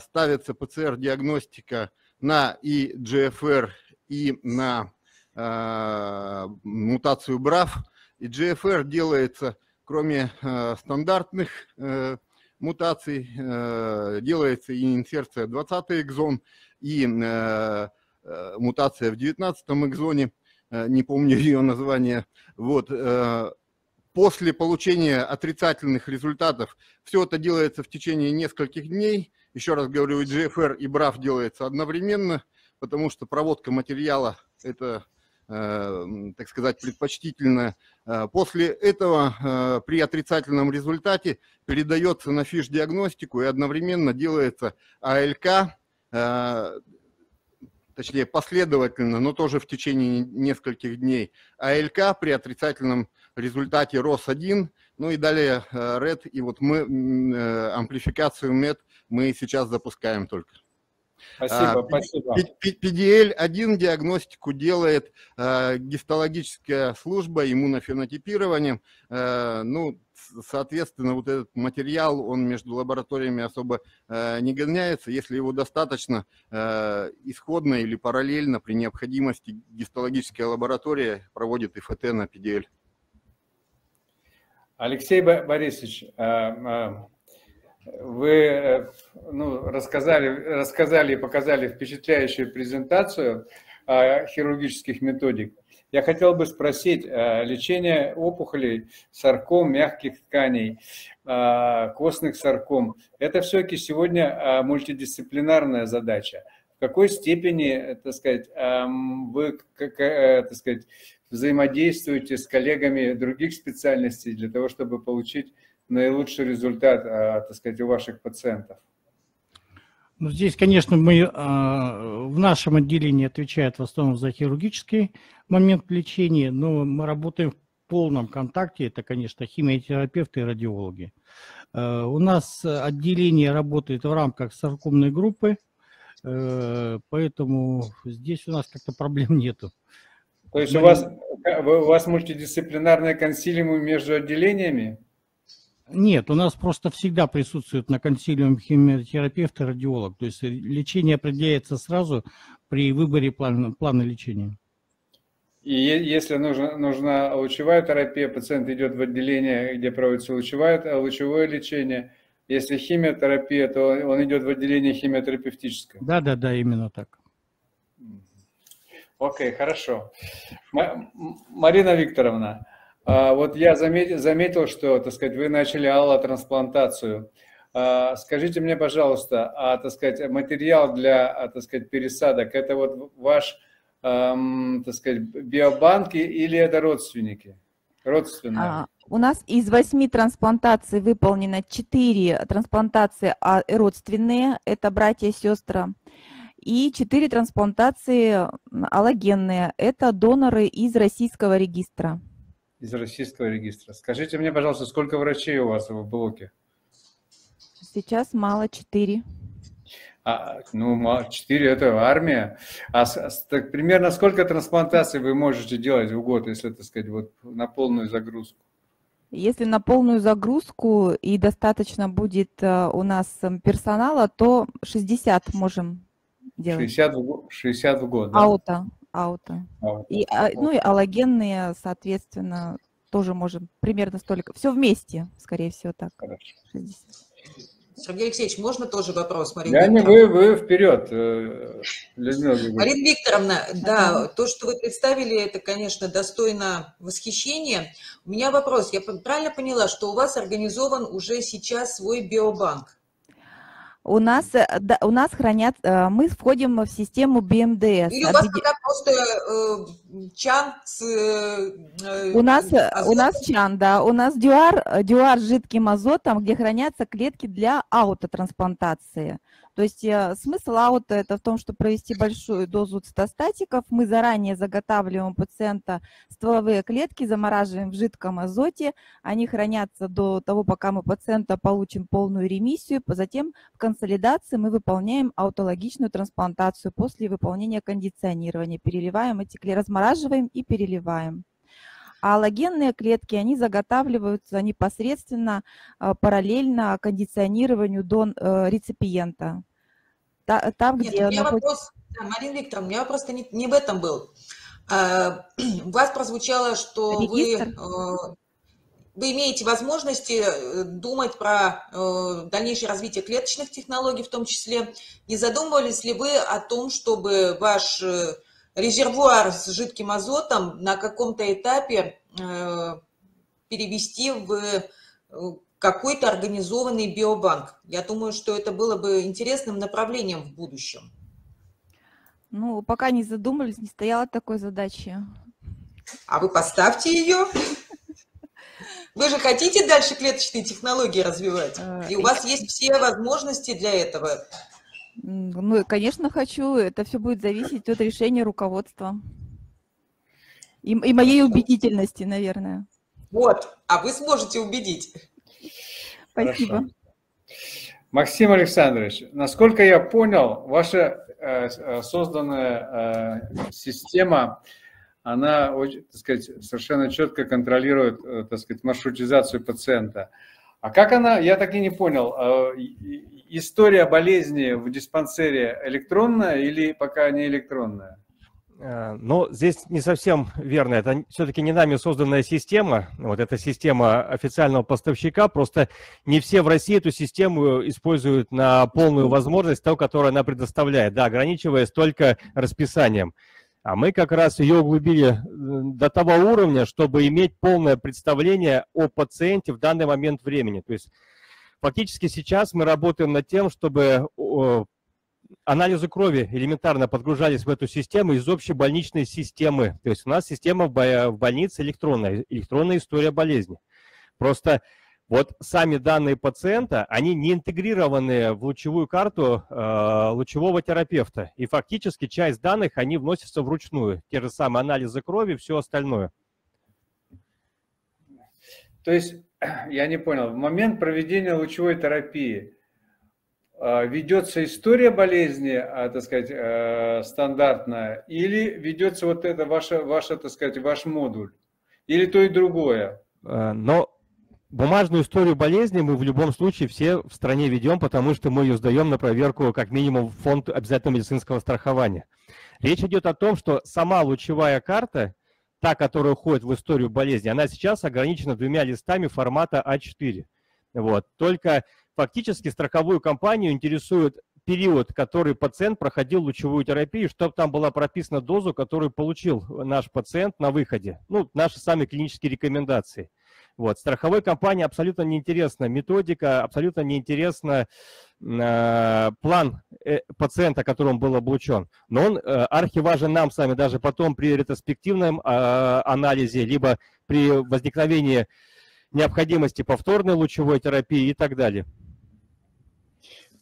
ставится пэ цэ эр-диагностика на и джи эф ар и на мутацию браф. и джи эф ар делается, кроме стандартных мутаций, делается и инсерция двадцатый экзон, и мутация в девятнадцатом экзоне, не помню ее название. Вот. После получения отрицательных результатов все это делается в течение нескольких дней. Еще раз говорю, и джи эф ар, и браф делается одновременно, потому что проводка материала – это, так сказать, предпочтительно. После этого при отрицательном результате передается на фиш-диагностику и одновременно делается а эл ка, точнее последовательно, но тоже в течение нескольких дней. а эл ка при отрицательном результате рос один, ну и далее рет, и вот мы амплификацию мет мы сейчас запускаем только. Спасибо, спасибо. пэ дэ эль один диагностику делает гистологическая служба иммунофенотипированием. Ну, соответственно, вот этот материал, он между лабораториями особо не гоняется. Если его достаточно, исходно или параллельно при необходимости гистологическая лаборатория проводит ИФТ на пэ дэ эль. Алексей Борисович, вы ну, рассказали, рассказали и показали впечатляющую презентацию хирургических методик. Я хотел бы спросить, лечение опухолей, сарком, мягких тканей, костных сарком, это все-таки сегодня мультидисциплинарная задача. В какой степени, так сказать, вы, так сказать, взаимодействуете с коллегами других специальностей для того, чтобы получить наилучший результат, так сказать, у ваших пациентов? Ну, здесь, конечно, мы в нашем отделении отвечаем в основном за хирургический момент лечения, но мы работаем в полном контакте. Это, конечно, химиотерапевты и радиологи. У нас отделение работает в рамках саркомной группы, поэтому здесь у нас как-то проблем нету. То есть у вас, у вас мультидисциплинарные консилиумы между отделениями? Нет, у нас просто всегда присутствует на консилиуме химиотерапевт и радиолог. То есть лечение определяется сразу при выборе плана, плана лечения. И если нужна, нужна лучевая терапия, пациент идет в отделение, где проводится лучевая, лучевое лечение. Если химиотерапия, то он идет в отделение химиотерапевтическое. Да, да, да, именно так. Окей, okay, хорошо. Марина Викторовна, вот я заметил, заметил, что, так сказать, вы начали аллотрансплантацию. Скажите мне, пожалуйста, а, так сказать, материал для, так сказать, пересадок, это вот ваш, так сказать, биобанки или это родственники? Родственная. А, у нас из восьми трансплантаций выполнено четыре трансплантации родственные, это братья и сестры, и четыре трансплантации аллогенные, это доноры из российского регистра. Из российского регистра. Скажите мне, пожалуйста, сколько врачей у вас в блоке? Сейчас мало, четыре. А, ну, четыре это армия. А так, примерно сколько трансплантаций вы можете делать в год, если, так сказать, вот на полную загрузку? Если на полную загрузку и достаточно будет у нас персонала, то шестьдесят можем делать. шестьдесят в год, да? Аута. Аута. аута. И, аута. Ну и аллогенные, соответственно, тоже можем примерно столько. Все вместе, скорее всего, так. шестьдесят. Сергей Алексеевич, можно тоже вопрос, Марина Я Викторовна? не вы, вы вперед, Людмила Викторовна. Марина Викторовна, да, то, что вы представили, это, конечно, достойно восхищения. У меня вопрос, я правильно поняла, что у вас организован уже сейчас свой биобанк? У нас, да, у нас хранят, мы входим в систему БМДС. Или у вас пока просто э, чан с... Э, у, нас, у нас чан, да. У нас дюар, дюар с жидким азотом, где хранятся клетки для аутотрансплантации. То есть смысл аута – это в том, что провести большую дозу цитостатиков. Мы заранее заготавливаем у пациента стволовые клетки, замораживаем в жидком азоте. Они хранятся до того, пока мы пациента получим полную ремиссию. Затем в консолидации мы выполняем аутологичную трансплантацию после выполнения кондиционирования. Переливаем эти клетки, размораживаем и переливаем. А аллогенные клетки, они заготавливаются непосредственно параллельно кондиционированию дон, реципиента. Там, Нет, где у меня находится... вопрос, да, Марина Викторовна, у меня вопрос не, не в этом был. А, у вас прозвучало, что вы, вы имеете возможность думать про дальнейшее развитие клеточных технологий в том числе. Не задумывались ли вы о том, чтобы ваш... резервуар с жидким азотом на каком-то этапе э, перевести в какой-то организованный биобанк? Я думаю, что это было бы интересным направлением в будущем. Ну, пока не задумались, не стояла такой задачи. А вы поставьте ее. Вы же хотите дальше клеточные технологии развивать, и у вас есть все возможности для этого. Ну, конечно, хочу. Это все будет зависеть от решения руководства. И, и моей убедительности, наверное. Вот, а вы сможете убедить. Спасибо. Хорошо. Максим Александрович, насколько я понял, ваша э, созданная э, система, она, так сказать, совершенно четко контролирует, так сказать, маршрутизацию пациента. А как она, я так и не понял, история болезни в диспансере электронная или пока не электронная? Но здесь не совсем верно. Это все-таки не нами созданная система. Вот эта система официального поставщика. Просто не все в России эту систему используют на полную возможность, ту, которую она предоставляет, да, ограничиваясь только расписанием. А мы как раз ее углубили до того уровня, чтобы иметь полное представление о пациенте в данный момент времени. То есть фактически сейчас мы работаем над тем, чтобы анализы крови элементарно подгружались в эту систему из общебольничной системы. То есть у нас система в больнице электронная, электронная история болезни. Просто вот сами данные пациента, они не интегрированы в лучевую карту э, лучевого терапевта. И фактически часть данных, они вносятся вручную. Те же самые анализы крови, все остальное. То есть, я не понял, в момент проведения лучевой терапии э, ведется история болезни, а, так сказать, э, стандартная, или ведется вот это, ваша, ваша, так сказать, ваш модуль? Или то и другое? Но... Бумажную историю болезни мы в любом случае все в стране ведем, потому что мы ее сдаем на проверку как минимум в фонд обязательного медицинского страхования. Речь идет о том, что сама лучевая карта, та, которая уходит в историю болезни, она сейчас ограничена двумя листами формата А четыре. Вот. Только фактически страховую компанию интересует период, который пациент проходил лучевую терапию, чтобы там была прописана доза, которую получил наш пациент на выходе. Ну, наши сами клинические рекомендации. Вот. Страховой компании абсолютно неинтересна методика, абсолютно неинтересна э, план э, пациента, которым был облучен. Но он э, архиважен нам сами даже потом при ретроспективном э, анализе, либо при возникновении необходимости повторной лучевой терапии и так далее.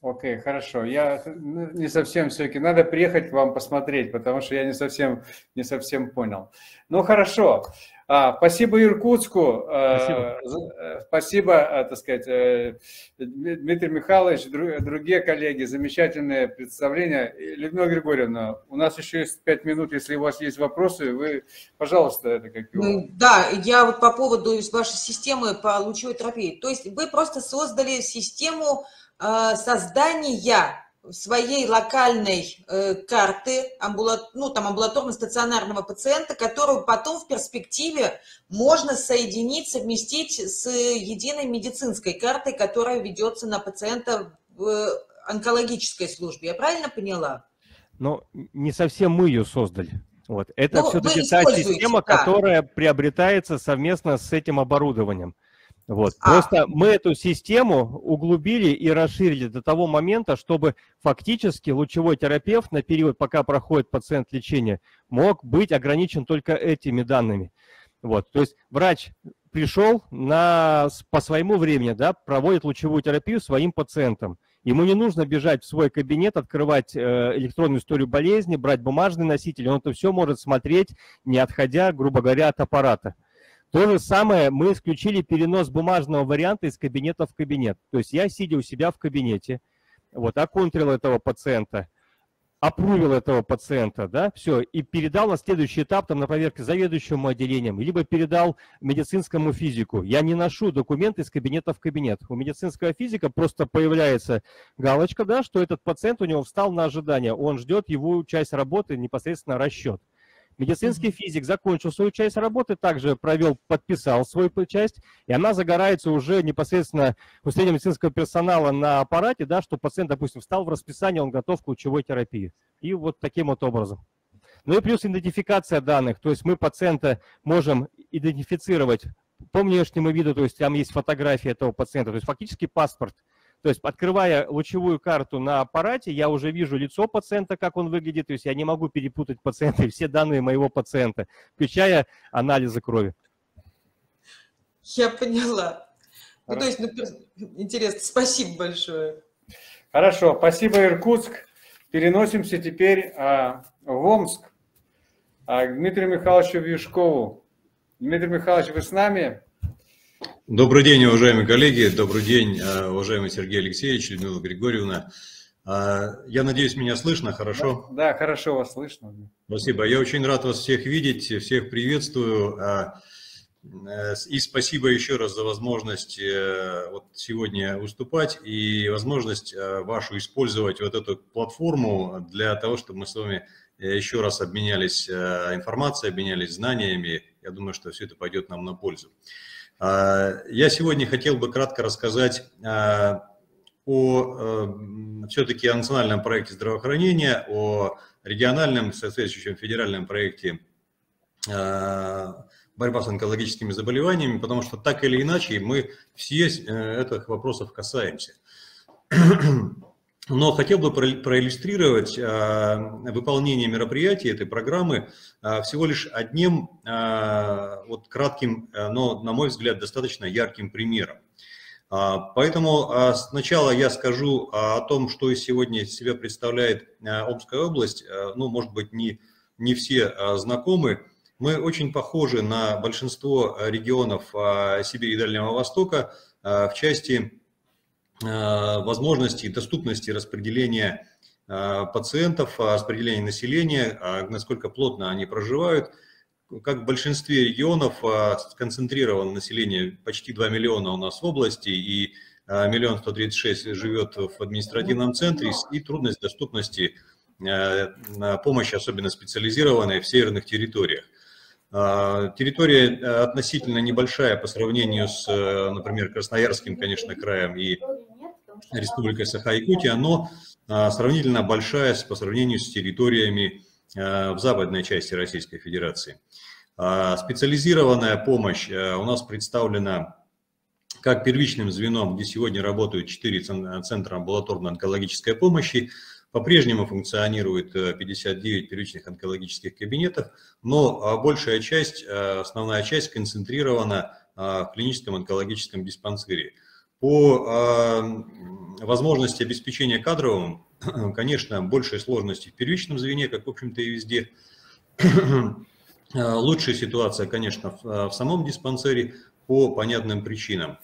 Окей, okay, хорошо. Я не совсем все-таки... Надо приехать к вам посмотреть, потому что я не совсем, не совсем понял. Ну, хорошо. А, спасибо Иркутску. Спасибо. А, спасибо, так сказать, Дмитрий Михайлович, другие коллеги. Замечательное представление. Людмила Григорьевна, у нас еще есть пять минут, если у вас есть вопросы, вы, пожалуйста. Это как его. Да, я вот по поводу вашей системы по лучевой терапии. То есть вы просто создали систему создания своей локальной карты амбула... ну, там, амбулаторно-стационарного пациента, которую потом в перспективе можно соединить, совместить с единой медицинской картой, которая ведется на пациента в онкологической службе. Я правильно поняла? Но не совсем мы ее создали. Вот. Это все-таки та система, да, которая приобретается совместно с этим оборудованием. Вот. А. Просто мы эту систему углубили и расширили до того момента, чтобы фактически лучевой терапевт на период, пока проходит пациент лечение, мог быть ограничен только этими данными. Вот. То есть врач пришел на, по своему времени, да, проводит лучевую терапию своим пациентам. Ему не нужно бежать в свой кабинет, открывать электронную историю болезни, брать бумажный носитель. Он это все может смотреть, не отходя, грубо говоря, от аппарата. То же самое мы исключили перенос бумажного варианта из кабинета в кабинет. То есть я, сидя у себя в кабинете, вот, оконтрил этого пациента, опрувил этого пациента, да, все, и передал на следующий этап, там, на проверку заведующему отделением, либо передал медицинскому физику. Я не ношу документы из кабинета в кабинет. У медицинского физика просто появляется галочка, да, что этот пациент у него встал на ожидание, он ждет его часть работы, непосредственно расчет. Медицинский физик закончил свою часть работы, также провел, подписал свою часть, и она загорается уже непосредственно у среднего медицинского персонала на аппарате, да, что пациент, допустим, встал в расписание, он готов к лучевой терапии. И вот таким вот образом. Ну и плюс идентификация данных, то есть мы пациента можем идентифицировать по внешнему виду, то есть там есть фотография этого пациента, то есть фактически паспорт. То есть, открывая лучевую карту на аппарате, я уже вижу лицо пациента, как он выглядит, то есть я не могу перепутать пациента и все данные моего пациента, включая анализы крови. Я поняла. Ну, то есть, ну, интересно, спасибо большое. Хорошо, спасибо, Иркутск. Переносимся теперь а, в Омск. А, к Дмитрию Михайловичу Вьюшкову. Дмитрий Михайлович, вы с нами? Добрый день, уважаемые коллеги, добрый день, уважаемый Сергей Алексеевич, Людмила Григорьевна. Я надеюсь, меня слышно хорошо? Да, да, хорошо вас слышно. Спасибо. Я очень рад вас всех видеть, всех приветствую. И спасибо еще раз за возможность вот сегодня выступать и возможность вашу использовать вот эту платформу для того, чтобы мы с вами еще раз обменялись информацией, обменялись знаниями. Я думаю, что все это пойдет нам на пользу. Я сегодня хотел бы кратко рассказать о все-таки о национальном проекте здравоохранения, о региональном, соответствующем федеральном проекте борьбы с онкологическими заболеваниями, потому что так или иначе мы все этих вопросов касаемся. Но хотел бы проиллюстрировать выполнение мероприятий этой программы всего лишь одним вот кратким, но, на мой взгляд, достаточно ярким примером. Поэтому сначала я скажу о том, что сегодня из себя представляет Омская область. Ну, может быть, не, не все знакомы. Мы очень похожи на большинство регионов Сибири и Дальнего Востока в части возможностей, доступности распределения пациентов, распределения населения, насколько плотно они проживают. Как в большинстве регионов сконцентрировано население, почти два миллиона у нас в области, и один миллион сто тридцать шесть тысяч живет в административном центре, и трудность доступности помощи, особенно специализированной, в северных территориях. Территория относительно небольшая по сравнению с, например, Красноярским, конечно, краем и Республикой Саха-Якутия, но сравнительно большая по сравнению с территориями в западной части Российской Федерации. Специализированная помощь у нас представлена как первичным звеном, где сегодня работают четыре центра амбулаторно-онкологической помощи, По-прежнему функционирует пятьдесят девять первичных онкологических кабинетов, но большая часть, основная часть концентрирована в клиническом онкологическом диспансере. По возможности обеспечения кадровым, конечно, большие сложности в первичном звене, как, в общем-то, и везде. Лучшая ситуация, конечно, в самом диспансере по понятным причинам.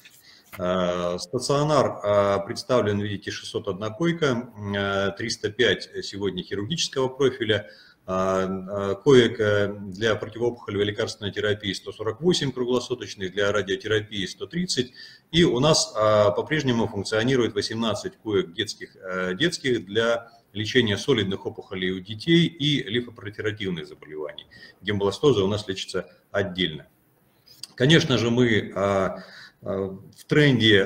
Стационар представлен, видите, шестьсот одна койка, триста пять сегодня хирургического профиля, коек для противоопухолевой лекарственной терапии сто сорок восемь круглосуточных, для радиотерапии сто тридцать. И у нас по-прежнему функционирует восемнадцать коек детских, детских для лечения солидных опухолей у детей и лимфопротеративных заболеваний. Гембластозы у нас лечатся отдельно. Конечно же, мы в тренде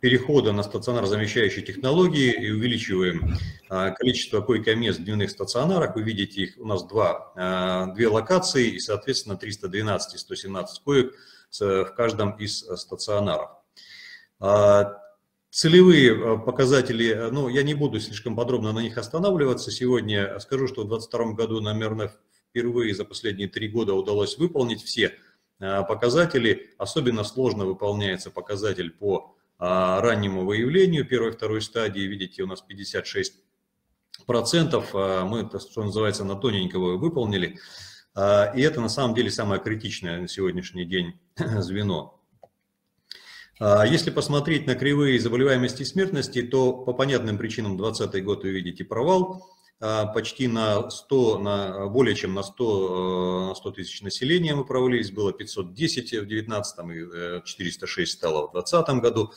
перехода на стационар замещающие технологии и увеличиваем количество койко-мест в дневных стационарах. Вы видите, их у нас два, две локации и, соответственно, триста двенадцать и сто семнадцать коек в каждом из стационаров. Целевые показатели, ну, я не буду слишком подробно на них останавливаться сегодня. Скажу, что в две тысячи двадцать втором году нам, наверное, впервые за последние три года удалось выполнить все показатели. Особенно сложно выполняется показатель по раннему выявлению первой и второй стадии. Видите, у нас пятьдесят шесть процентов. Мы это, что называется, на тоненького выполнили. И это на самом деле самое критичное на сегодняшний день звено. Если посмотреть на кривые заболеваемости и смертности, то по понятным причинам двадцатый год вы видите провал. Почти на сто, на, более чем на сто, на сто тысяч населения мы провалились, было пятьсот десять в девятнадцатом и четыреста шесть стало в двадцатом году.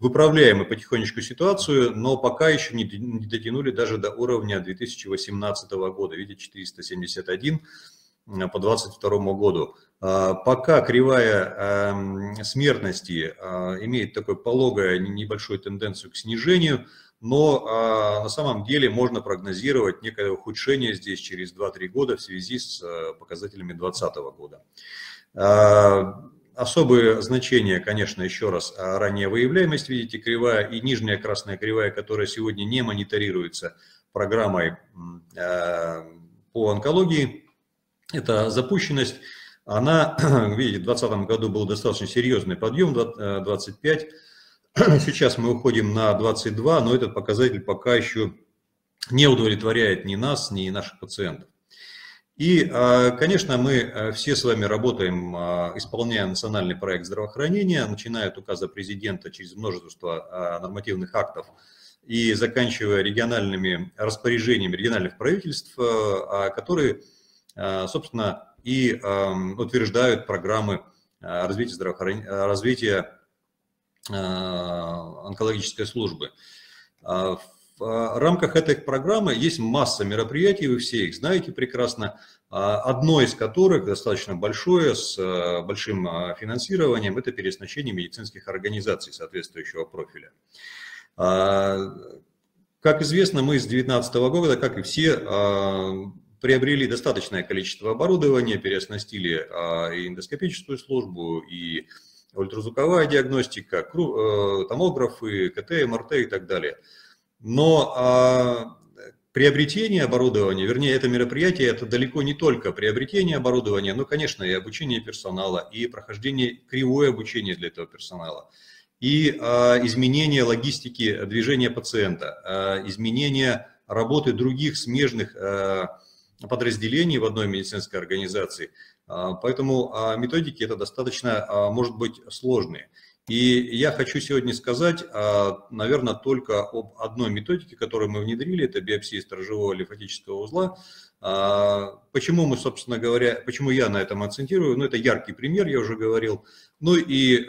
Выправляем мы потихонечку ситуацию, но пока еще не дотянули даже до уровня две тысячи восемнадцатого года, видите, четыреста семьдесят один по две тысячи двадцать второму году. Пока кривая смертности имеет такую пологую небольшую тенденцию к снижению, но на самом деле можно прогнозировать некое ухудшение здесь через два-три года в связи с показателями две тысячи двадцатого года. Особое значение, конечно, еще раз, ранняя выявляемость, видите, кривая и нижняя красная кривая, которая сегодня не мониторируется программой по онкологии. Это запущенность, она, видите, в две тысячи двадцатом году был достаточно серьезный подъем, двадцать пять, сейчас мы уходим на двадцать два, но этот показатель пока еще не удовлетворяет ни нас, ни наших пациентов. И, конечно, мы все с вами работаем, исполняя национальный проект здравоохранения, начиная от указа президента через множество нормативных актов и заканчивая региональными распоряжениями региональных правительств, которые... собственно, и утверждают программы развития здравоохранения, развития онкологической службы. В рамках этой программы есть масса мероприятий, вы все их знаете прекрасно, одно из которых достаточно большое, с большим финансированием, это переоснащение медицинских организаций соответствующего профиля. Как известно, мы с две тысячи девятнадцатого года, как и все, приобрели достаточное количество оборудования, переоснастили а, и эндоскопическую службу, и ультразвуковая диагностика, кру, э, томографы, КТ, МРТ и так далее. Но а, приобретение оборудования, вернее, это мероприятие, это далеко не только приобретение оборудования, но, конечно, и обучение персонала, и прохождение, кривое обучение для этого персонала, и а, изменение логистики движения пациента, а, изменение работы других смежных а, подразделений в одной медицинской организации, поэтому методики это достаточно, может быть, сложные. И я хочу сегодня сказать, наверное, только об одной методике, которую мы внедрили, это биопсия сторожевого лимфатического узла. Почему мы, собственно говоря, почему я на этом акцентирую, ну, это яркий пример, я уже говорил. Ну и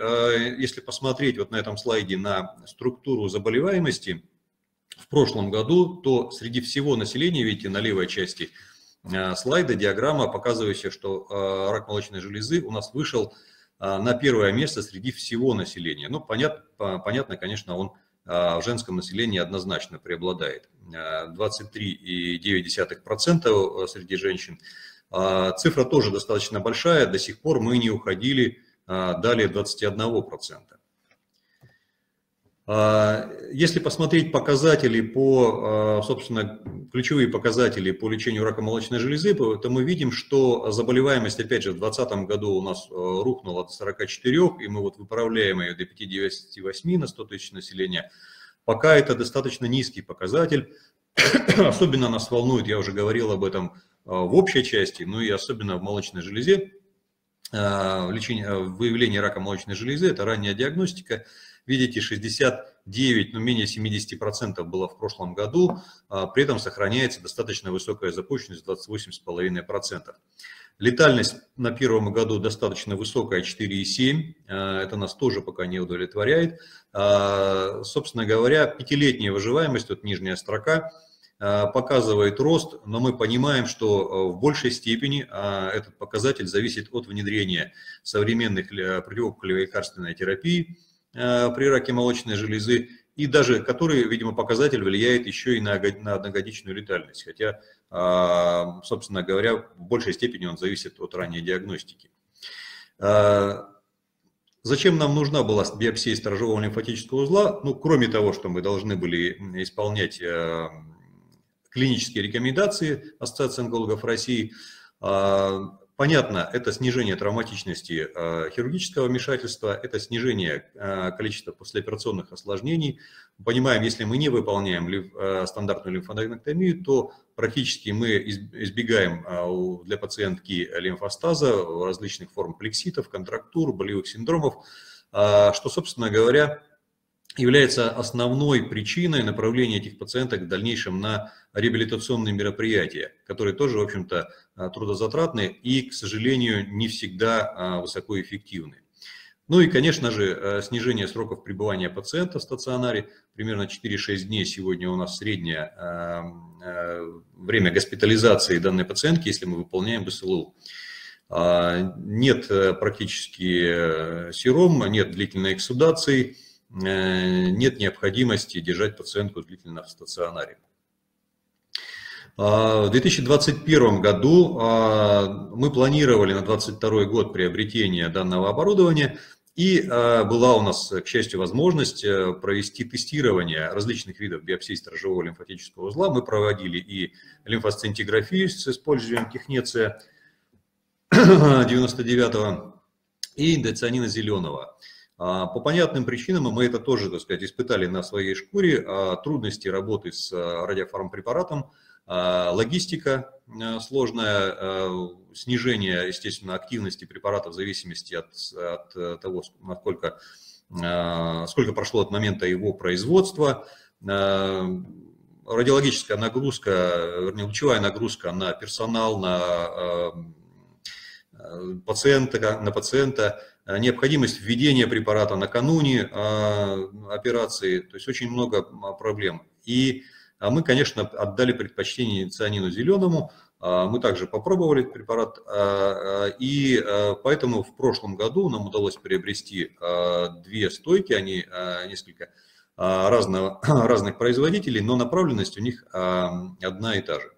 если посмотреть вот на этом слайде на структуру заболеваемости в прошлом году, то среди всего населения, видите, на левой части слайда диаграмма, показывающая, что рак молочной железы у нас вышел на первое место среди всего населения. Ну, понятно, понятно, конечно, он в женском населении однозначно преобладает. двадцать три и девять десятых процента среди женщин. Цифра тоже достаточно большая, до сих пор мы не уходили далее двадцати одного процента. Если посмотреть показатели по, собственно, ключевые показатели по лечению рака молочной железы, то мы видим, что заболеваемость, опять же, в две тысячи двадцатом году у нас рухнула от сорока четырёх, и мы вот выправляем ее до пятидесяти восьми на сто тысяч населения. Пока это достаточно низкий показатель. Особенно нас волнует, я уже говорил об этом в общей части, но и особенно в молочной железе. Лечение, выявление рака молочной железы – это ранняя диагностика. Видите, шестьдесят девять, но ну, менее семидесяти процентов было в прошлом году, при этом сохраняется достаточно высокая запущенность двадцать восемь и пять десятых процента. Летальность на первом году достаточно высокая, четыре и семь десятых процента, это нас тоже пока не удовлетворяет. Собственно говоря, пятилетняя выживаемость, вот нижняя строка, показывает рост, но мы понимаем, что в большей степени этот показатель зависит от внедрения современных противоопухолевой лекарственной терапии при раке молочной железы, и даже который, видимо, показатель влияет еще и на одногодичную летальность, хотя, собственно говоря, в большей степени он зависит от ранней диагностики. Зачем нам нужна была биопсия сторожевого лимфатического узла? Ну, кроме того, что мы должны были исполнять клинические рекомендации Ассоциации онкологов России, понятно, это снижение травматичности хирургического вмешательства, это снижение количества послеоперационных осложнений. Мы понимаем, если мы не выполняем стандартную лимфоденектомию, то практически мы избегаем для пациентки лимфостаза, различных форм плекситов, контрактур, болевых синдромов, что, собственно говоря, является основной причиной направления этих пациенток в дальнейшем на реабилитационные мероприятия, которые тоже, в общем-то, трудозатратны и, к сожалению, не всегда высокоэффективны. Ну и, конечно же, снижение сроков пребывания пациента в стационаре. Примерно четыре-шесть дней сегодня у нас среднее время госпитализации данной пациентки, если мы выполняем бэ эс эл у. Нет практически серома, нет длительной эксудации, нет необходимости держать пациентку длительно в стационаре. В две тысячи двадцать первом году мы планировали на две тысячи двадцать второй год приобретение данного оборудования, и была у нас, к счастью, возможность провести тестирование различных видов биопсии сторожевого лимфатического узла. Мы проводили и лимфосцинтиграфию с использованием технеция девяносто девятого и индоцианина зеленого. По понятным причинам, мы это тоже, так сказать, испытали на своей шкуре, трудности работы с радиофармпрепаратом, логистика сложная, снижение, естественно, активности препарата в зависимости от, от того, насколько, сколько прошло от момента его производства, радиологическая нагрузка, вернее, лучевая нагрузка на персонал, на пациента, на пациента, необходимость введения препарата накануне операции, то есть очень много проблем. И мы, конечно, отдали предпочтение индоцианину зеленому, мы также попробовали этот препарат, и поэтому в прошлом году нам удалось приобрести две стойки, они несколько разного, разных производителей, но направленность у них одна и та же.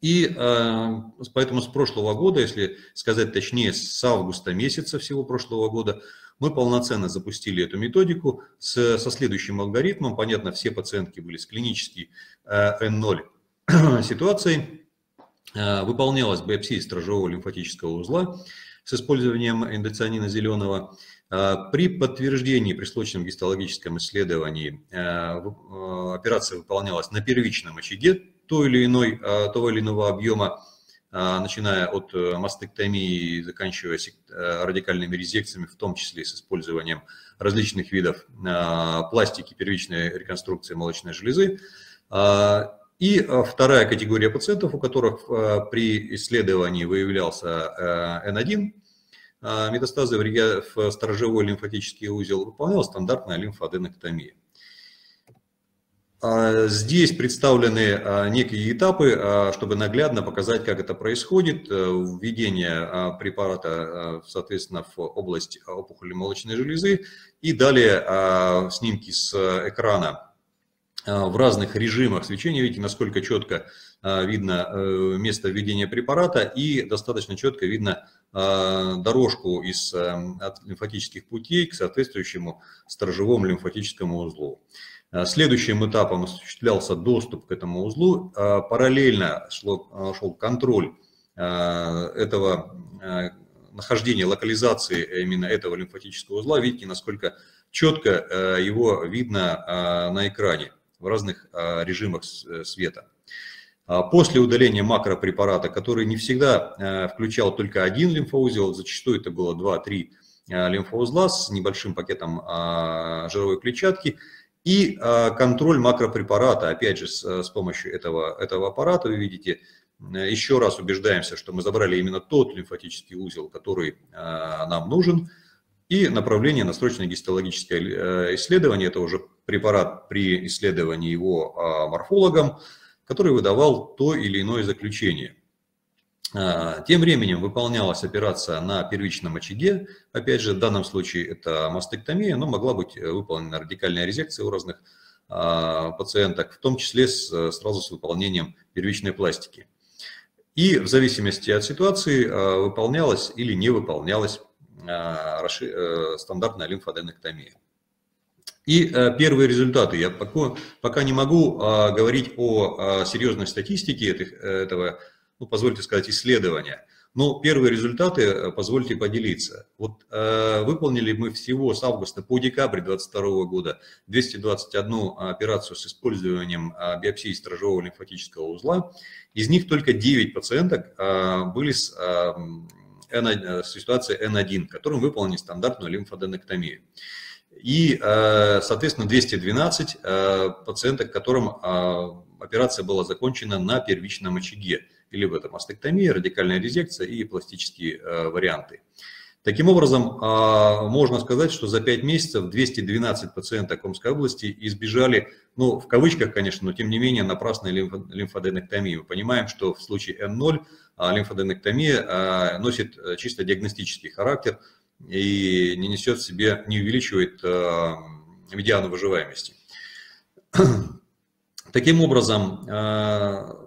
И э, поэтому с прошлого года, если сказать точнее, с августа месяца всего прошлого года, мы полноценно запустили эту методику с, со следующим алгоритмом. Понятно, все пациентки были с клинической э, эн ноль ситуацией. Э, выполнялась биопсия сторожевого лимфатического узла с использованием индоцианина зеленого. Э, при подтверждении, при срочном гистологическом исследовании э, э, операция выполнялась на первичном очаге того или иной, того или иного объема, начиная от мастектомии и заканчивая радикальными резекциями, в том числе с использованием различных видов пластики первичной реконструкции молочной железы. И вторая категория пациентов, у которых при исследовании выявлялся эн один, метастазы в сторожевой лимфатический узел, выполнялась стандартная лимфоденектомия. Здесь представлены некие этапы, чтобы наглядно показать, как это происходит. Введение препарата, соответственно, в область опухоли молочной железы. И далее снимки с экрана в разных режимах свечения, видите, насколько четко видно место введения препарата и достаточно четко видно дорожку из от лимфатических путей к соответствующему сторожевому лимфатическому узлу. Следующим этапом осуществлялся доступ к этому узлу, параллельно шло, шел контроль этого нахождения, локализации именно этого лимфатического узла. Видите, насколько четко его видно на экране в разных режимах света. После удаления макропрепарата, который не всегда включал только один лимфоузел, зачастую это было два-три лимфоузла с небольшим пакетом жировой клетчатки, и контроль макропрепарата, опять же, с помощью этого, этого аппарата, вы видите, еще раз убеждаемся, что мы забрали именно тот лимфатический узел, который нам нужен, и направление на срочное гистологическое исследование, это уже препарат при исследовании его морфологом, который выдавал то или иное заключение. Тем временем выполнялась операция на первичном очаге, опять же, в данном случае это мастектомия, но могла быть выполнена радикальная резекция у разных пациенток, в том числе сразу с выполнением первичной пластики. И в зависимости от ситуации выполнялась или не выполнялась стандартная лимфоденектомия. И первые результаты. Я пока, пока не могу говорить о серьезной статистике этого, ну, позвольте сказать, исследования, но первые результаты позвольте поделиться. Вот выполнили мы всего с августа по декабрь две тысячи двадцать второго года двести двадцать одну операцию с использованием биопсии сторожевого лимфатического узла. Из них только девять пациенток были с... с ситуацией эн один, которым выполнили стандартную лимфоденектомию. И, соответственно, двести двенадцать пациенток, которым операция была закончена на первичном очаге. Или в этом мастектомия, радикальная резекция и пластические варианты. Таким образом, можно сказать, что за пять месяцев двести двенадцать пациенток Омской области избежали, ну, в кавычках, конечно, но тем не менее напрасной лимфоденектомии. Мы понимаем, что в случае эн ноль лимфоденектомия носит чисто диагностический характер и не несет в себе, не увеличивает медиану выживаемости. Таким образом,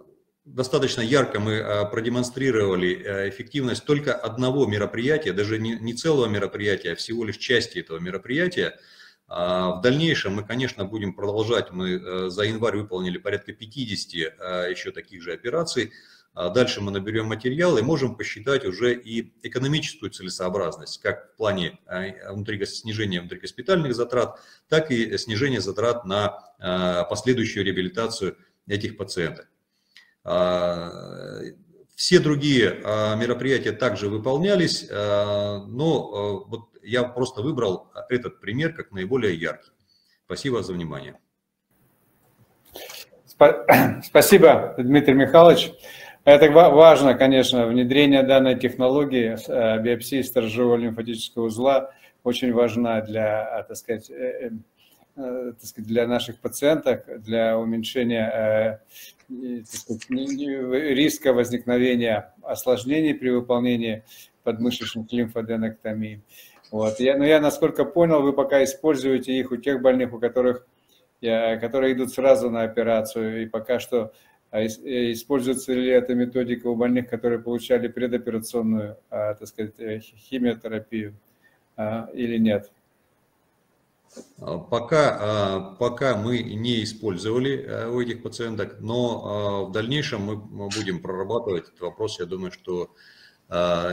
достаточно ярко мы продемонстрировали эффективность только одного мероприятия, даже не целого мероприятия, а всего лишь части этого мероприятия. В дальнейшем мы, конечно, будем продолжать. Мы за январь выполнили порядка пятидесяти еще таких же операций. Дальше мы наберем материал и можем посчитать уже и экономическую целесообразность, как в плане снижения внутригоспитальных затрат, так и снижения затрат на последующую реабилитацию этих пациентов. Все другие мероприятия также выполнялись, но вот я просто выбрал этот пример как наиболее яркий. Спасибо за внимание. Спасибо, Дмитрий Михайлович. Это важно, конечно, внедрение данной технологии биопсии сторожевого лимфатического узла очень важна для, так сказать, для наших пациенток, для уменьшения сказать, риска возникновения осложнений при выполнении подмышечных лимфоденектомий. Вот. Я, но я, насколько понял, вы пока используете их у тех больных, у которых, которые идут сразу на операцию, и пока что используется ли эта методика у больных, которые получали предоперационную, так сказать, химиотерапию или нет? Пока, пока мы не использовали у этих пациенток, но в дальнейшем мы будем прорабатывать этот вопрос. Я думаю, что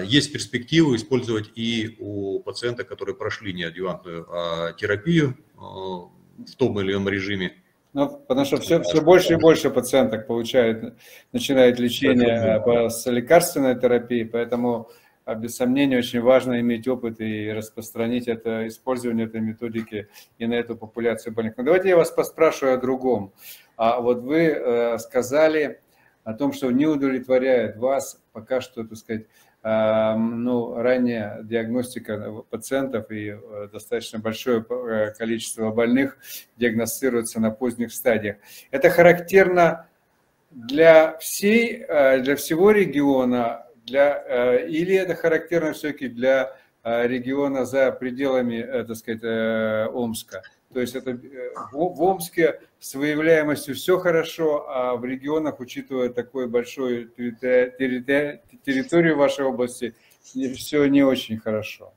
есть перспективы использовать и у пациентов, которые прошли неадъювантную терапию в том или ином режиме. Ну, потому что все, все больше и больше пациенток получают, начинает лечение с лекарственной терапией, поэтому... Без сомнения, очень важно иметь опыт и распространить это использование этой методики и на эту популяцию больных. Но давайте я вас поспрашиваю о другом. А вот вы сказали о том, что не удовлетворяет вас пока что, так сказать, ну, ранняя диагностика пациентов и достаточно большое количество больных диагностируется на поздних стадиях. Это характерно для всей, для всего региона? Для, или это характерно все-таки для региона за пределами, так сказать, Омска? То То есть это в Омске с выявляемостью все хорошо, а в регионах, учитывая такую большую территорию вашей области, все не очень хорошо.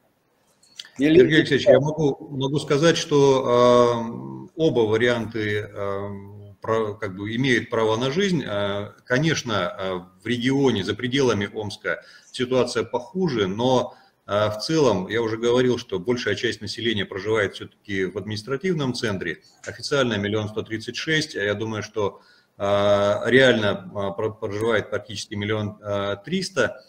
Или... Сергей Алексеевич, я могу, могу сказать, что э, оба варианты э, про, как бы имеют право на жизнь. Э, конечно, э, в регионе, за пределами Омска, ситуация похуже, но э, в целом, я уже говорил, что большая часть населения проживает все-таки в административном центре. Официально миллион сто тридцать шесть, а я думаю, что э, реально э, проживает практически миллион триста.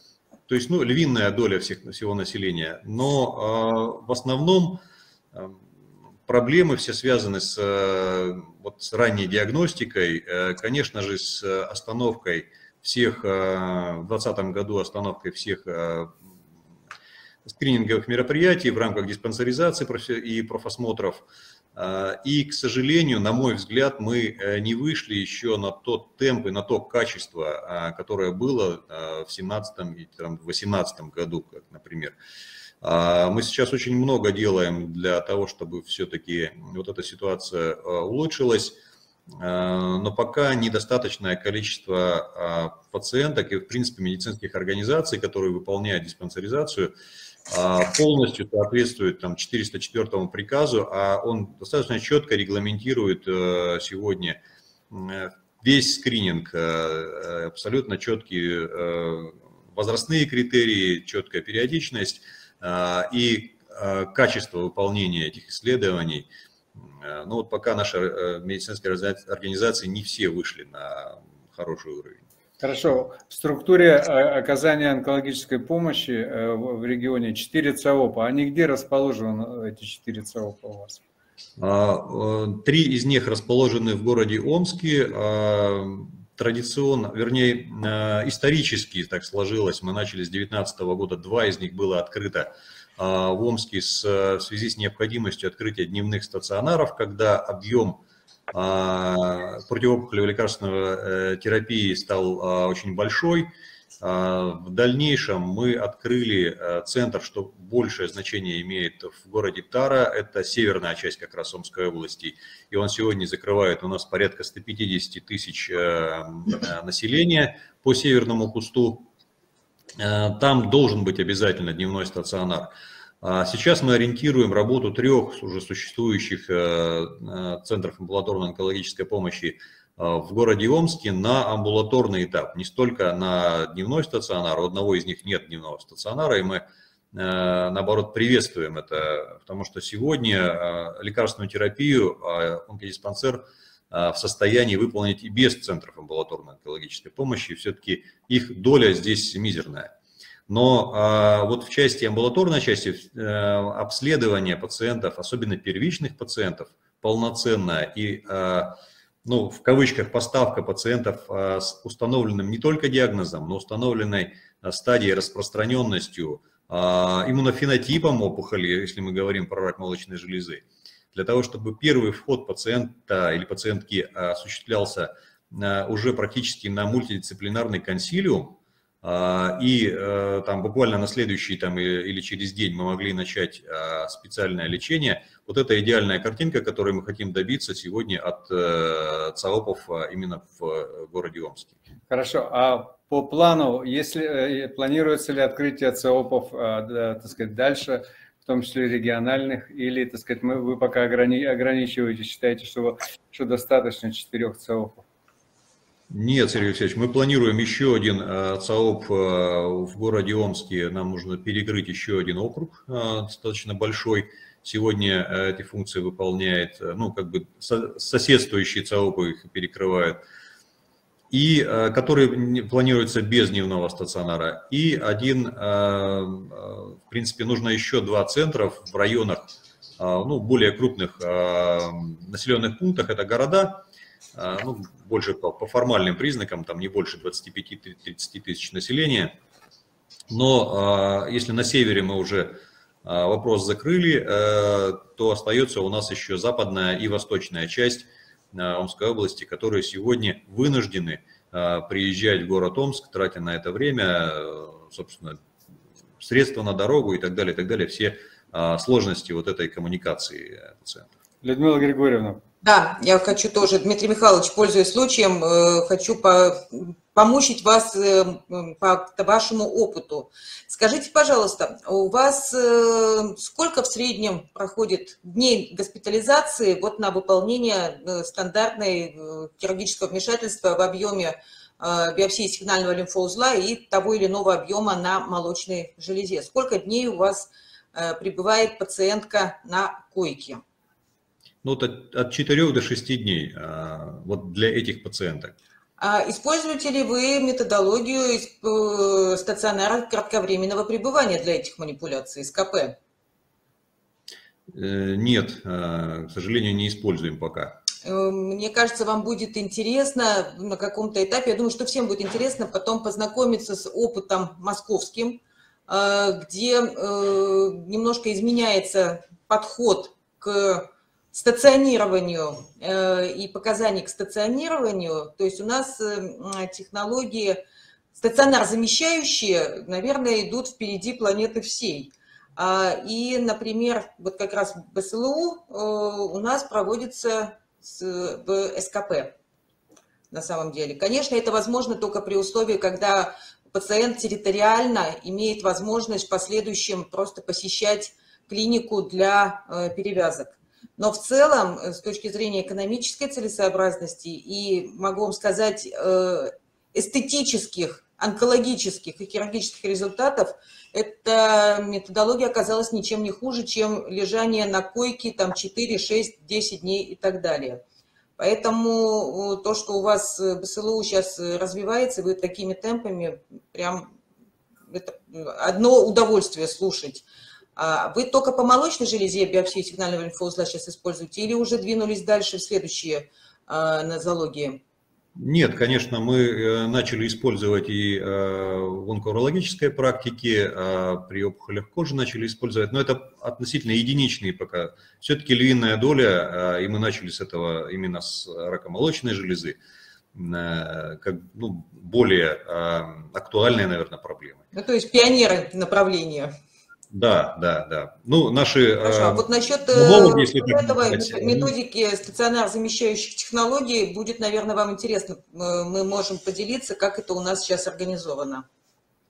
То есть, ну, львиная доля всех, всего населения, но э, в основном э, проблемы все связаны с, э, вот, с ранней диагностикой, э, конечно же, с остановкой всех, э, в двадцатом году остановкой всех э, скрининговых мероприятий в рамках диспансеризации и профосмотров. Э, и, к сожалению, на мой взгляд, мы не вышли еще на тот темп и на то качество, э, которое было э, в семнадцатом и восемнадцатом году, как, например. Э, мы сейчас очень много делаем для того, чтобы все-таки вот эта ситуация э, улучшилась, э, но пока недостаточное количество э, пациенток и, в принципе, медицинских организаций, которые выполняют диспансеризацию, полностью соответствует там, четыреста четвёртому приказу, а он достаточно четко регламентирует сегодня весь скрининг, абсолютно четкие возрастные критерии, четкая периодичность и качество выполнения этих исследований. Но вот пока наши медицинские организации не все вышли на хороший уровень. Хорошо. В структуре оказания онкологической помощи в регионе четыре ЦАОПа. Они где расположены, эти четыре ЦАОПа у вас? Три из них расположены в городе Омске. Традиционно, вернее, исторически так сложилось. Мы начали с две тысячи девятнадцатого года. Два из них было открыто в Омске в связи с необходимостью открытия дневных стационаров, когда объем противоопухолевой лекарственной терапии стал очень большой. В дальнейшем мы открыли центр, что большее значение имеет в городе Тара, это северная часть как раз Омской области, и он сегодня закрывает у нас порядка ста пятидесяти тысяч населения по северному кусту. Там должен быть обязательно дневной стационар. Сейчас мы ориентируем работу трех уже существующих центров амбулаторной онкологической помощи в городе Омске на амбулаторный этап, не столько на дневной стационар, у одного из них нет дневного стационара, и мы, наоборот, приветствуем это, потому что сегодня лекарственную терапию онкодиспансер в состоянии выполнить и без центров амбулаторной онкологической помощи, все-таки их доля здесь мизерная. Но э, вот в части амбулаторной части э, обследование пациентов, особенно первичных пациентов, полноценная и, э, ну, в кавычках, поставка пациентов э, с установленным не только диагнозом, но установленной э, стадией, распространенностью, э, иммунофенотипом опухоли, если мы говорим про рак молочной железы, для того, чтобы первый вход пациента или пациентки осуществлялся э, уже практически на мультидисциплинарный консилиум. И там буквально на следующий там, или через день мы могли начать специальное лечение. Вот это идеальная картинка, которую мы хотим добиться сегодня от ЦАОПов именно в городе Омске. Хорошо. А по плану, если, планируется ли открытие ЦАОПов, так сказать, дальше, в том числе региональных, или, так сказать, мы, вы пока ограни, ограничиваете, считаете, что, что достаточно четырех ЦАОПов? Нет, Сергей Алексеевич, мы планируем еще один ЦАОП в городе Омске. Нам нужно перекрыть еще один округ, достаточно большой. Сегодня эти функции выполняет, ну, как бы соседствующие ЦАОПы их перекрывают. И который планируется без дневного стационара. И один, в принципе, нужно еще два центра в районах, ну, более крупных населенных пунктах, это города. Ну, больше по, по формальным признакам, там не больше двадцати пяти — тридцати тысяч населения. Но э, если на севере мы уже э, вопрос закрыли, э, то остается у нас еще западная и восточная часть э, Омской области, которые сегодня вынуждены э, приезжать в город Омск, тратя на это время, э, собственно, средства на дорогу и так далее, и так далее, все э, сложности вот этой коммуникации пациентов. Людмила Григорьевна. Да, я хочу тоже, Дмитрий Михайлович, пользуясь случаем, хочу по, помучить вас по вашему опыту. Скажите, пожалуйста, у вас сколько в среднем проходит дней госпитализации вот на выполнение стандартной хирургического вмешательства в объеме биопсии сигнального лимфоузла и того или иного объема на молочной железе? Сколько дней у вас прибывает пациентка на койке? Ну, от четырёх до шести дней вот для этих пациенток. А используете ли вы методологию стационара кратковременного пребывания для этих манипуляций, СКП? Нет, к сожалению, не используем пока. Мне кажется, вам будет интересно на каком-то этапе, я думаю, что всем будет интересно потом познакомиться с опытом московским, где немножко изменяется подход к стационированию и показаний к стационированию, то есть у нас технологии стационар замещающие, наверное, идут впереди планеты всей. И, например, вот как раз БСЛУ у нас проводится в СКП на самом деле. Конечно, это возможно только при условии, когда пациент территориально имеет возможность в последующем просто посещать клинику для перевязок. Но в целом, с точки зрения экономической целесообразности и, могу вам сказать, эстетических, онкологических и хирургических результатов, эта методология оказалась ничем не хуже, чем лежание на койке там, четыре, шесть, десять дней и так далее. Поэтому то, что у вас БСЛУ сейчас развивается, вы такими темпами, прям это одно удовольствие слушать. Вы только по молочной железе биопсии сигнального лимфоузла сейчас используете или уже двинулись дальше в следующие нозологии? Нет, конечно, мы начали использовать и в онкологической практике, при опухолях кожи начали использовать, но это относительно единичные пока. Все-таки львиная доля, и мы начали с этого именно с рака молочной железы, как ну, более актуальная, наверное, проблема. Ну, то есть пионеры направления. Да, да, да. Ну, наши... Хорошо, а вот насчет ну, если этого, методики стационар замещающих технологий будет, наверное, вам интересно. Мы можем поделиться, как это у нас сейчас организовано.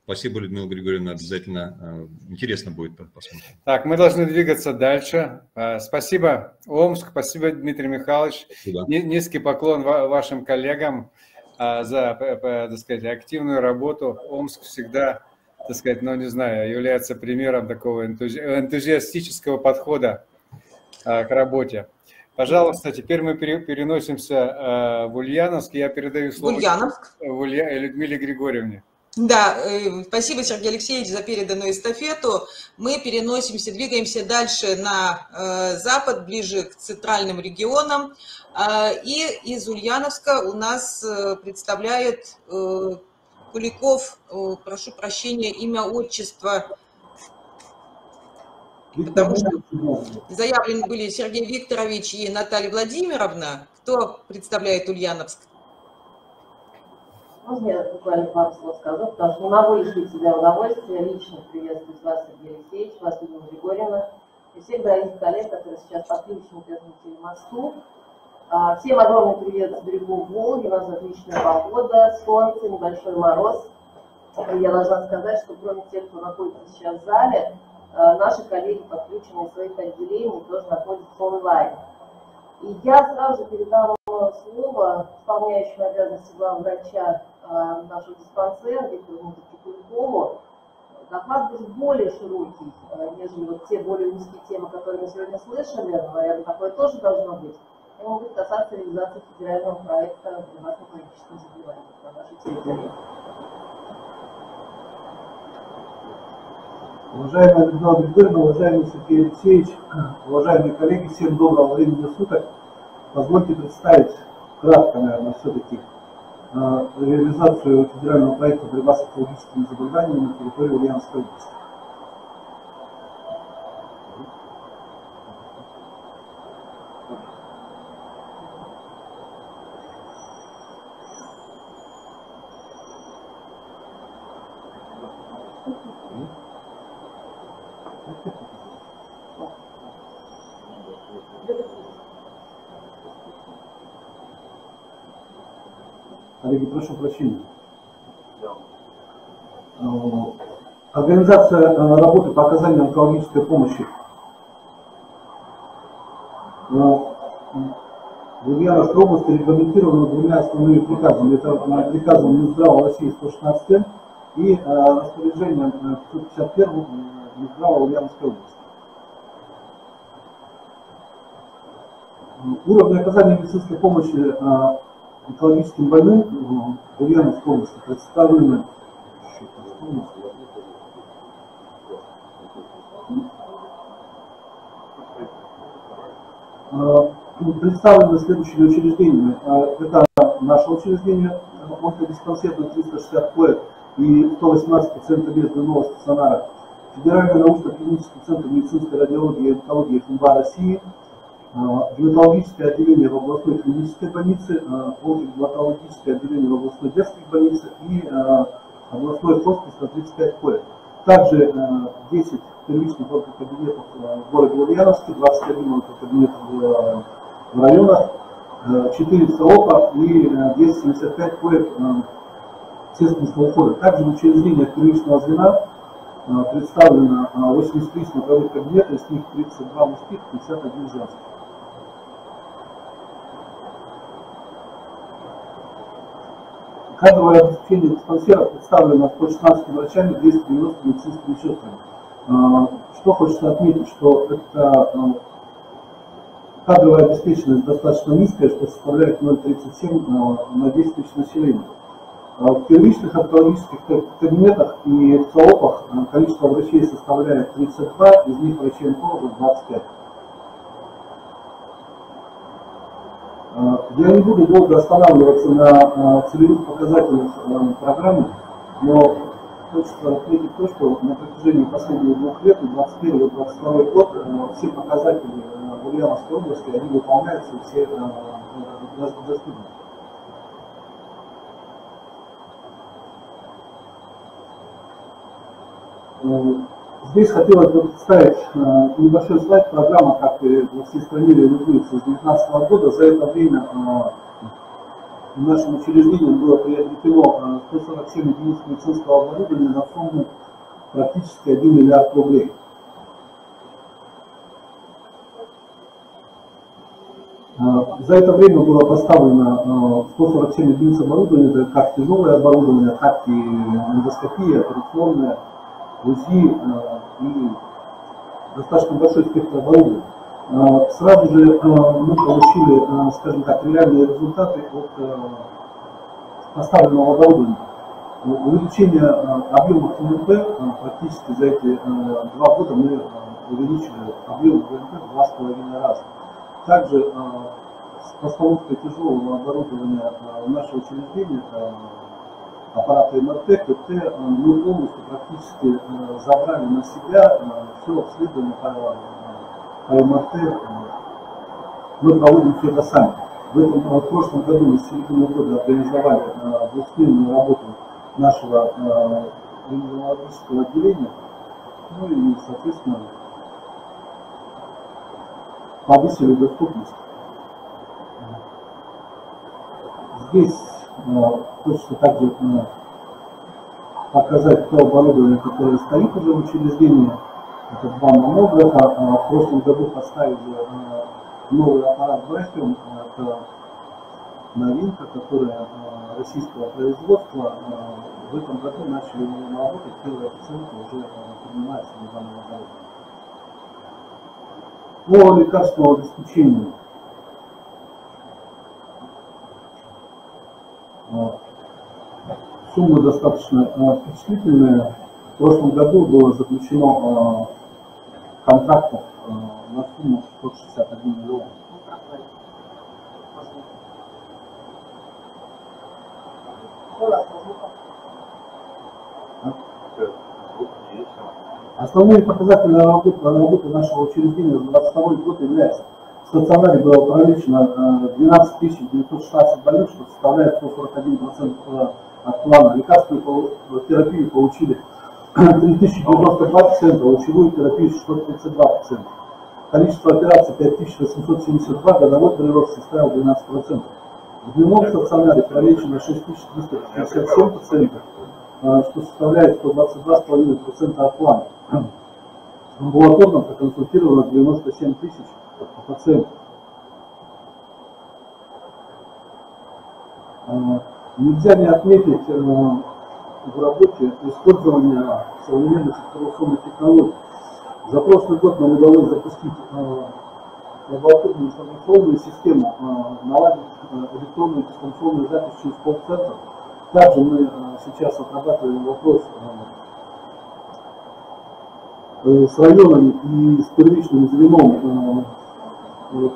Спасибо, Людмила Григорьевна, обязательно интересно будет посмотреть. Так, мы должны двигаться дальше. Спасибо, Омск, спасибо, Дмитрий Михайлович. Спасибо. Низкий поклон вашим коллегам за, так сказать, активную работу. Омск всегда... так сказать, ну, не знаю, является примером такого энтузи... энтузиастического подхода а, к работе. Пожалуйста, теперь мы пере... переносимся а, в Ульяновск. Я передаю слово Ульяновск. Улья... Людмиле Григорьевне. Да, спасибо, Сергей Алексеевич, за переданную эстафету. Мы переносимся, двигаемся дальше на э, запад, ближе к центральным регионам. Э, и из Ульяновска у нас э, представляет... Э, Куликов, прошу прощения, имя, отчество, потому что заявлены были Сергей Викторович и Наталья Владимировна. Кто представляет Ульяновск? Можно я буквально пару слов скажу, потому что не могу лишить себя удовольствия лично приветствовать вас, Сергей Алексеевич, вас, Людмила Григорьевна, и всех дорогих коллег, которые сейчас подключены к этому телемосту. Всем огромный привет с берегов Волги, у нас отличная погода, солнце, небольшой мороз. И я должна сказать, что кроме тех, кто находится сейчас в зале, наши коллеги, подключенные в своих отделениях, тоже находятся онлайн. И я сразу же передам слово исполняющему обязанности главврача нашего диспансера Виктору Митровичу Куликову. Доклад будет более широкий, нежели вот те более узкие темы, которые мы сегодня слышали, наверное, такое тоже должно быть. Могут касаться реализации федерального проекта борьба с онкологическими заболеваниями на нашей территории. Уважаемая Людмила Григорьевна, уважаемый Сергей Алексеевич, уважаемые коллеги, всем доброго времени суток. Позвольте представить кратко, наверное, все-таки реализацию федерального проекта борьба с онкологическими заболеваниями на территории Ульяновской области. коллеги, прошу прощения. Организация работы по оказанию онкологической помощи в Ульяновской области регламентирована двумя основными приказами. Это приказом Минздрава России сто шестнадцать и распоряжением пятьсот пятьдесят один Минздрава Ульяновской области. Уровень оказания медицинской помощи онкологическим больным в Ульяновской области представлены представлены следующими учреждениями. Это наше учреждение, онкодиспансерный триста шестьдесят ПЭТ и сто восемнадцать центров без дневного стационара, Федеральный научно-клинический центр медицинской радиологии и онкологии ФМБА России, гематологическое отделение в областной клинической больнице, онкогематологическое отделение в областной детской больнице и областной хоспис на тридцать пять ПЭТ. Также десять первичных онкокабинетов в городе Ульяновске, двадцать один онкокабинет в районах, четыре ЦАОПа и двести семьдесят пять ПЭТ сельского ухода. Также в учреждениях первичного звена представлено восемьдесят три смотровых кабинета, из них тридцать два мужских, пятьдесят один женских. Кадровое обеспечение диспансеров представлено сто шестнадцать врачами, двести девяносто медицинскими сестрами. Что хочется отметить, что это кадровая обеспеченность достаточно низкая, что составляет ноль целых тридцать семь сотых на десять тысяч населения. В первичных онкологических кабинетах и в ЦАОПах количество врачей составляет тридцать два, из них врачей-онкологов двадцать пять. Я не буду долго останавливаться на целевых показателях программы, но хочется отметить то, что на протяжении последних двух лет, двадцать первый — двадцать второй год, все показатели в Ульяновской области, они выполняются и все достигнуты. Здесь хотелось бы представить небольшой слайд. Программа, как и во всей стране, реализуется с две тысячи девятнадцатого года. За это время нашим учреждением было приобретено сто сорок семь единиц медицинского оборудования на сумму практически один миллиард рублей. За это время было поставлено сто сорок семь единиц оборудования, как тяжелое оборудование, так и эндоскопия, операционная, УЗИ и достаточно большой спектр оборудования. Сразу же мы получили, скажем так, реальные результаты от поставленного оборудования. Увеличение объема ВНП практически за эти два года мы увеличили объем ВНП в два с половиной раза. Также с постановкой тяжелого оборудования в наше учреждение, аппараты МРТ, ПТ, мы полностью практически забрали на себя все обследование по МРТ. Мы проводим все это сами. В этом в прошлом году мы с середины года организовали двухсменную работу нашего рентгенологического отделения. Ну и, соответственно, повысили доступность. Здесь хочется также показать то оборудование, которое стоит уже в учреждении. Это два маммографа. В прошлом году поставили новый аппарат BRAF. Это новинка, которая российского производства. В этом году начали работать. Первые пациенты уже принимаются на данном оборудовании. По лекарственному обеспечению. Сумма достаточно впечатлительная. В прошлом году было заключено контрактов на сумму сто шестьдесят один миллион. Основные показатели работы нашего учреждения за две тысячи двадцать второй год являются: в стационаре было пролечено двенадцать тысяч девятьсот шестнадцать больных, что составляет сто сорок один процент от плана. Лекарственную терапию получили три тысячи девяносто два пациента, лучевую терапию шестьсот тридцать два пациента. Количество операций пять тысяч восемьсот семьдесят два, годовой прирост составил двенадцать процентов. В дневном стационаре пролечено шесть тысяч триста пятьдесят семь пациентов, что составляет сто двадцать два и пять десятых процента от плана. Амбулаторно проконсультировано девяносто семь тысяч пациентов. Нельзя не отметить в работе использования современных информационных технологий. За прошлый год нам удалось запустить лабораторную информационную систему, наладить электронную дистанционную запись через колл-центр. Также мы сейчас отрабатываем вопрос с районами и с первичным звеном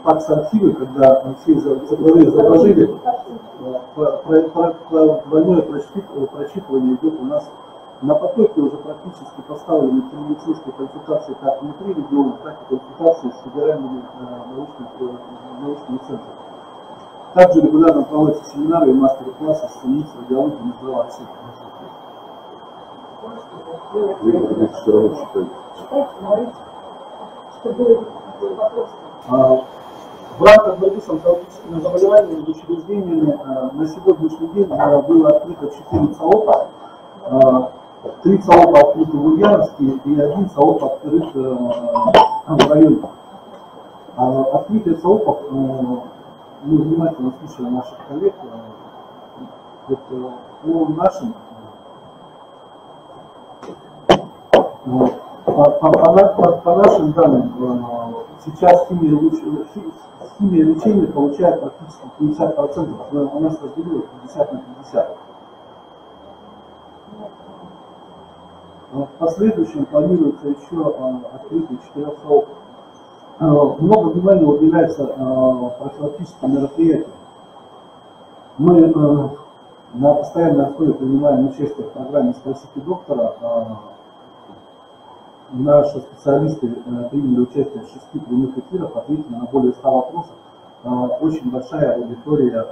ПАКС-архивы, когда все заложили, двойное прочитывание идет у нас на потоке, уже практически поставлены телемедицинские консультации как внутри региона, так и консультации с федеральными научными центрами. Также регулярно проводятся семинары и мастер-классы с единиц радиологии между акциями. В рамках борьбы с онкологическими заболеваниями и учреждениями на сегодняшний день было открыто четыре ЦАОПа. три ЦАОПа открыты в Ульяновске и один ЦАОП открыт в районе. Открытие ЦАОПов мы внимательно слушаем наших коллег. По нашим По, по, по, по нашим данным, сейчас химия, химия лечения получает практически пятьдесят процентов, у нас разделилось пятьдесят на пятьдесят. В последующем планируется еще открытие четырех ЦАОПов. Много внимания уделяется профилактическим мероприятиям. Мы на постоянной основе принимаем участие в программе «Спросите доктора». Наши специалисты приняли участие в шести прямых эфирах, ответили на более ста вопросов. Очень большая аудитория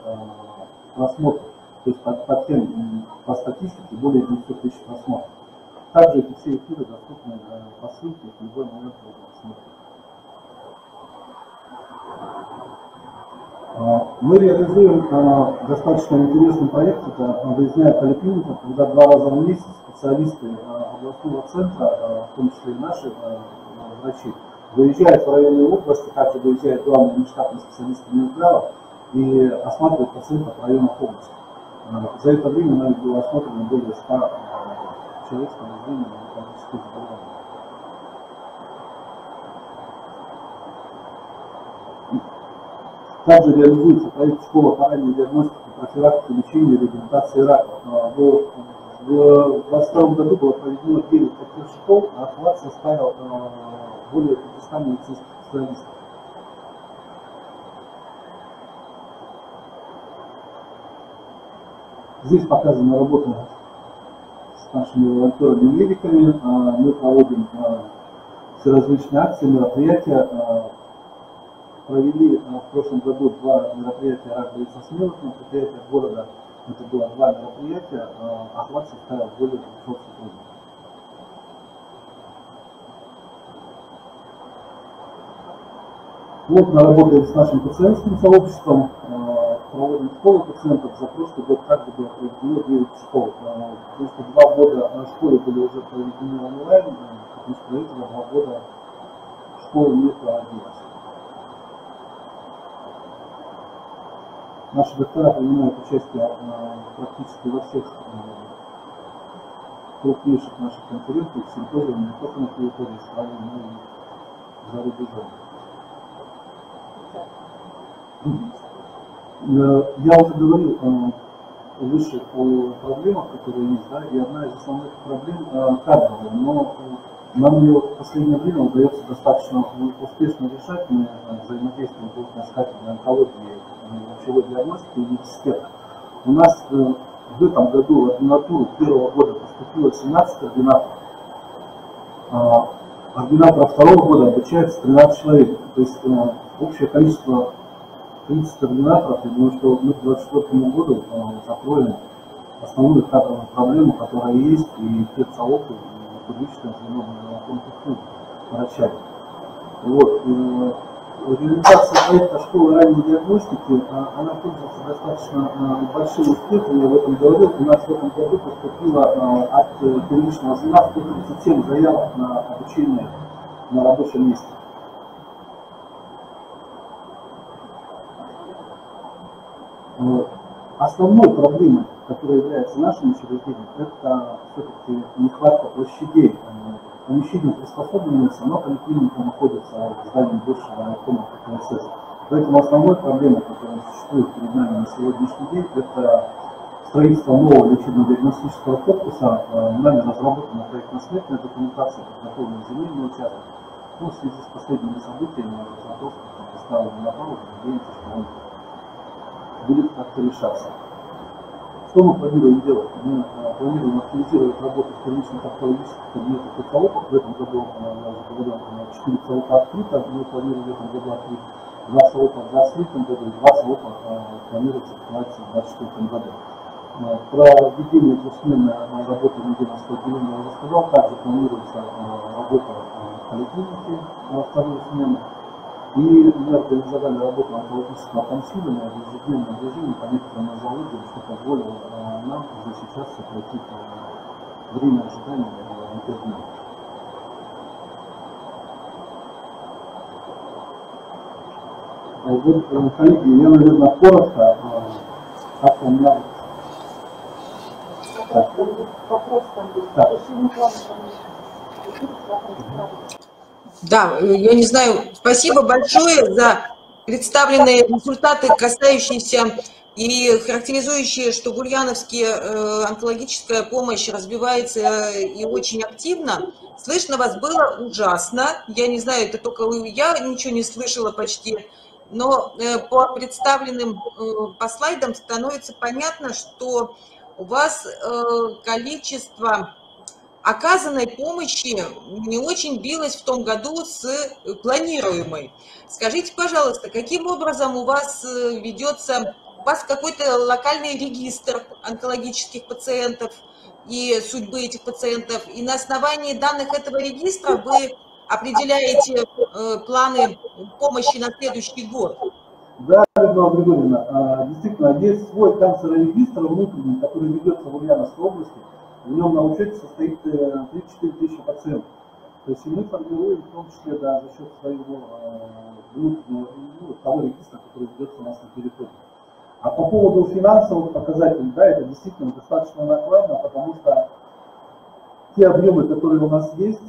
просмотров, то есть по, тем, по статистике более девятисот тысяч просмотров. Также эти все эфиры доступны по ссылке в любой момент просмотра. Мы реализуем достаточно интересный проект, это выездная поликлиника, когда два раза в месяц специалисты областного центра, в том числе и наши врачи, выезжают в районные области, также выезжает главный внештатный специалист Минздрава и осматривает пациентов в районах области. За это время нами было осмотрено более ста человек с повреждением онкологических заболеваний. Также реализуется проект «Школа по ранней диагностике, профилактике, лечения и реабилитации рака». В две тысячи двадцать втором году было проведено девять таких школ, а охват составил более пятисот медицинских специалистов. Здесь показана работа с нашими волонтерами-медиками. Мы проводим все различные акции, мероприятия. Провели в прошлом году два мероприятия «Рак боится смелых», мероприятия города. Это было два мероприятия, охват составил более двухсот сотрудников. Плотно работаем с нашим пациентским сообществом, проводим школы пациентов. За прошлый год также было проведено девять школ. Потому что два года школы были уже проведены онлайн, потому что до этого два года школы не проводились. Наши доктора принимают участие практически во всех крупнейших наших конференциях, симпозиумах, не только на территории страны, но и за рубежом. Я уже говорил выше о проблемах, которые есть, да, и одна из основных проблем кадровая, но нам ее в последнее время удается достаточно успешно решать. Мы взаимодействуем с кафедрой онкологии и лучевой диагностики университета. У нас в этом году в ординатуру первого года поступило семнадцать ординаторов. Ординаторов второго года обучается тринадцать человек. То есть общее количество тридцать ординаторов. Я думаю, что мы к две тысячи двадцать четвёртому году закроем основную кадровую проблему, которая есть, и те ЦАОПы, публичное звено на конкурсе врачами. Вот. Организация проекта школы ранней диагностики, она пользуется достаточно большим успехом в этом году. У нас в этом году поступило от первичного звена сто тридцать семь заявок на обучение на рабочем месте. Основной проблемой, которая является нашим учреждением, это все-таки нехватка площадей. Помещение приспособленность, оно поликлиника находится в здании бывшего аэродрома КПСС. Поэтому основной проблемой, которая существует перед нами на сегодняшний день, это строительство нового лечебно-диагностического корпуса. Нами разработана проектно-сметная документация подготовленного земельного участка. Но в связи с последними событиями заготовка поставлена на пару, надеемся, что он будет как-то решаться. Что мы планируем делать? Мы планируем активизировать работу в первичных онкологических кабинетах и ЦАОПах. В этом году я уже говорил, четыре ЦАОПа открыто, мы планируем в этом году открыть два ЦАОПа в двадцать третьем году и два ЦАОПа планируется открываться в двадцать четвёртом году. Про введение двухсменной работы Ульяновского отделения я уже сказал, также планируется работа поликлиники во вторую смену. И мы организовали работу онкологического консилиума в ежедневном режиме по некоторым нозологиям, что позволило нам уже сейчас сократить время ожидания интервью. Вот, коллеги, я, наверное, коротко, как у меня... Так. Вопрос там есть. Так. Да, я не знаю, спасибо большое за представленные результаты, касающиеся и характеризующие, что в Ульяновске онкологическая помощь развивается и очень активно. Слышно вас было ужасно, я не знаю, это только я ничего не слышала почти, но по представленным по слайдам становится понятно, что у вас количество... оказанной помощи не очень билась в том году с планируемой. Скажите, пожалуйста, каким образом у вас ведется, у вас какой-то локальный регистр онкологических пациентов и судьбы этих пациентов, и на основании данных этого регистра вы определяете планы помощи на следующий год? Да, Людмила Григорьевна, действительно, есть свой канцер-регистр внутренний, который ведется в Ульяновской области. В нем на учете состоит три-четыре тысячи пациентов. То есть и мы формируем, в том числе, да, за счет своего внутреннего, ну, того регистра, который ведется у нас на территории. А по поводу финансовых показателей, да, это действительно достаточно накладно, потому что те объемы, которые у нас есть,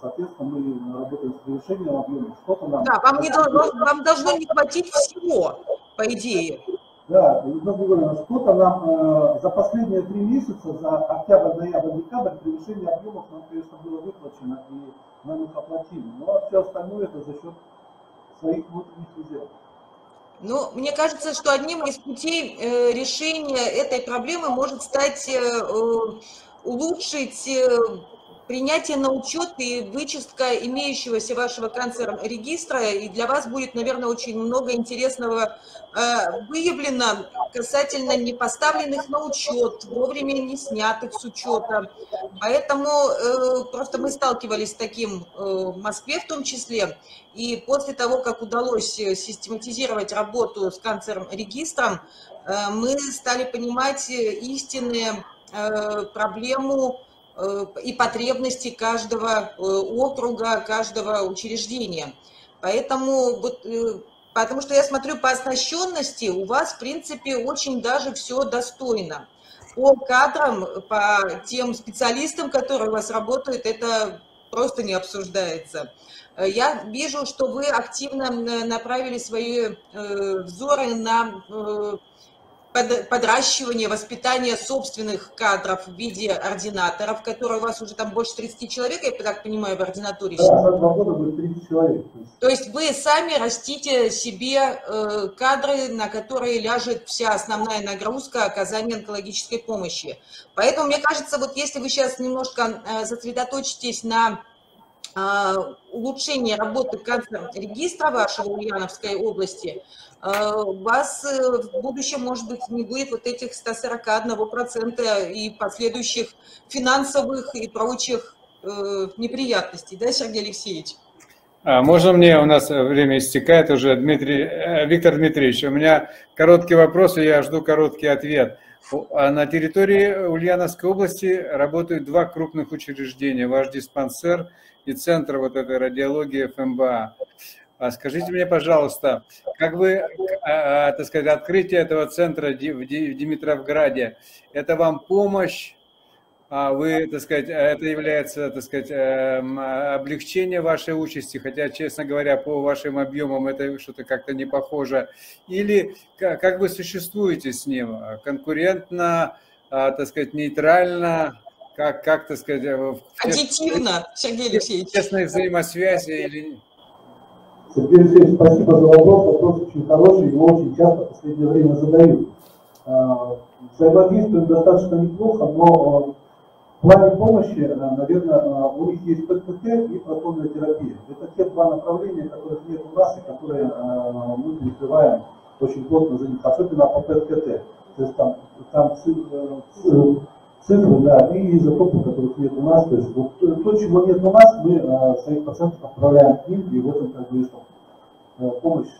соответственно, мы работаем с превышением объемов. Что-то нам... Да, вам, не должно, вам должно не хватить всего, по идее. Да, что-то нам э, за последние три месяца, за октябрь, ноябрь, декабрь, превышение объемов нам, конечно, было выплачено и нам их оплатили. Но все остальное это за счет своих внутренних резервов. Ну, мне кажется, что одним из путей э, решения этой проблемы может стать э, улучшить э, принятие на учет и вычистка имеющегося вашего канцер-регистра, и для вас будет, наверное, очень много интересного выявлено касательно непоставленных на учет, вовремя не снятых с учета. Поэтому просто мы сталкивались с таким в Москве в том числе, и после того, как удалось систематизировать работу с канцер-регистром, мы стали понимать истинную проблему и потребности каждого округа, каждого учреждения. Поэтому, потому что я смотрю по оснащенности, у вас, в принципе, очень даже все достойно. По кадрам, по тем специалистам, которые у вас работают, это просто не обсуждается. Я вижу, что вы активно направили свои взоры на... подращивание, воспитание собственных кадров в виде ординаторов, которые у вас уже там больше тридцати человек, я так понимаю, в ординатуре. Да, два года будет тридцать человек. То есть вы сами растите себе кадры, на которые ляжет вся основная нагрузка оказания онкологической помощи. Поэтому, мне кажется, вот если вы сейчас немножко сосредоточитесь на улучшении работы канцер-регистра вашего Ульяновской области, у вас в будущем, может быть, не будет вот этих ста сорока одного процента и последующих финансовых и прочих неприятностей, да, Сергей Алексеевич? Можно мне, у нас время истекает уже, Дмитрий, Виктор Дмитриевич, у меня короткий вопрос, и я жду короткий ответ. На территории Ульяновской области работают два крупных учреждения, ваш диспансер и центр вот этой радиологии ФМБА. Скажите мне, пожалуйста, как вы, так сказать, открытие этого центра в Димитровграде, это вам помощь? Вы, так сказать, это является, так сказать, облегчение вашей участи, хотя, честно говоря, по вашим объемам это что-то как-то не похоже. Или как вы существуете с ним? Конкурентно, так сказать, нейтрально, как, как так сказать... Аддитивно, Сергей Алексеевич. Честная взаимосвязь или... Сергей Алексеевич, спасибо за вопрос. Вопрос очень хороший, его очень часто в последнее время задают. Взаимодействуем достаточно неплохо, но... В плане помощи, наверное, у них есть ПЭТ и протонная терапия. Это те два направления, которых нет у нас и которые мы перекрываем очень плотно за них, особенно по ПЭТ-КТ. То есть там, там цифры, цифры да, и изотопы, которых нет у нас. То есть вот, то, чего нет у нас, мы своих пациентов отправляем к ним, и в этом как бы помощь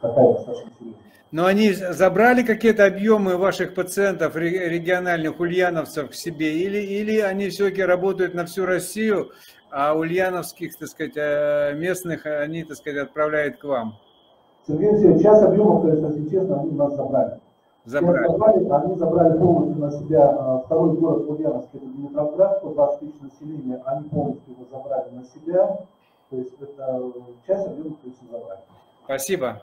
такая достаточно серьезная. Но они забрали какие-то объемы ваших пациентов, региональных ульяновцев к себе, или, или они все-таки работают на всю Россию, а ульяновских, так сказать, местных они, так сказать, отправляют к вам? Сергей Алексеевич, сейчас объемов, конечно, если честно, они у нас забрали. Забрали. забрали. Они забрали полностью на себя второй город Ульяновский, это Димитровград, сто двадцать тысяч населения, они полностью его забрали на себя, то есть это часть объемов, конечно, забрали. Спасибо.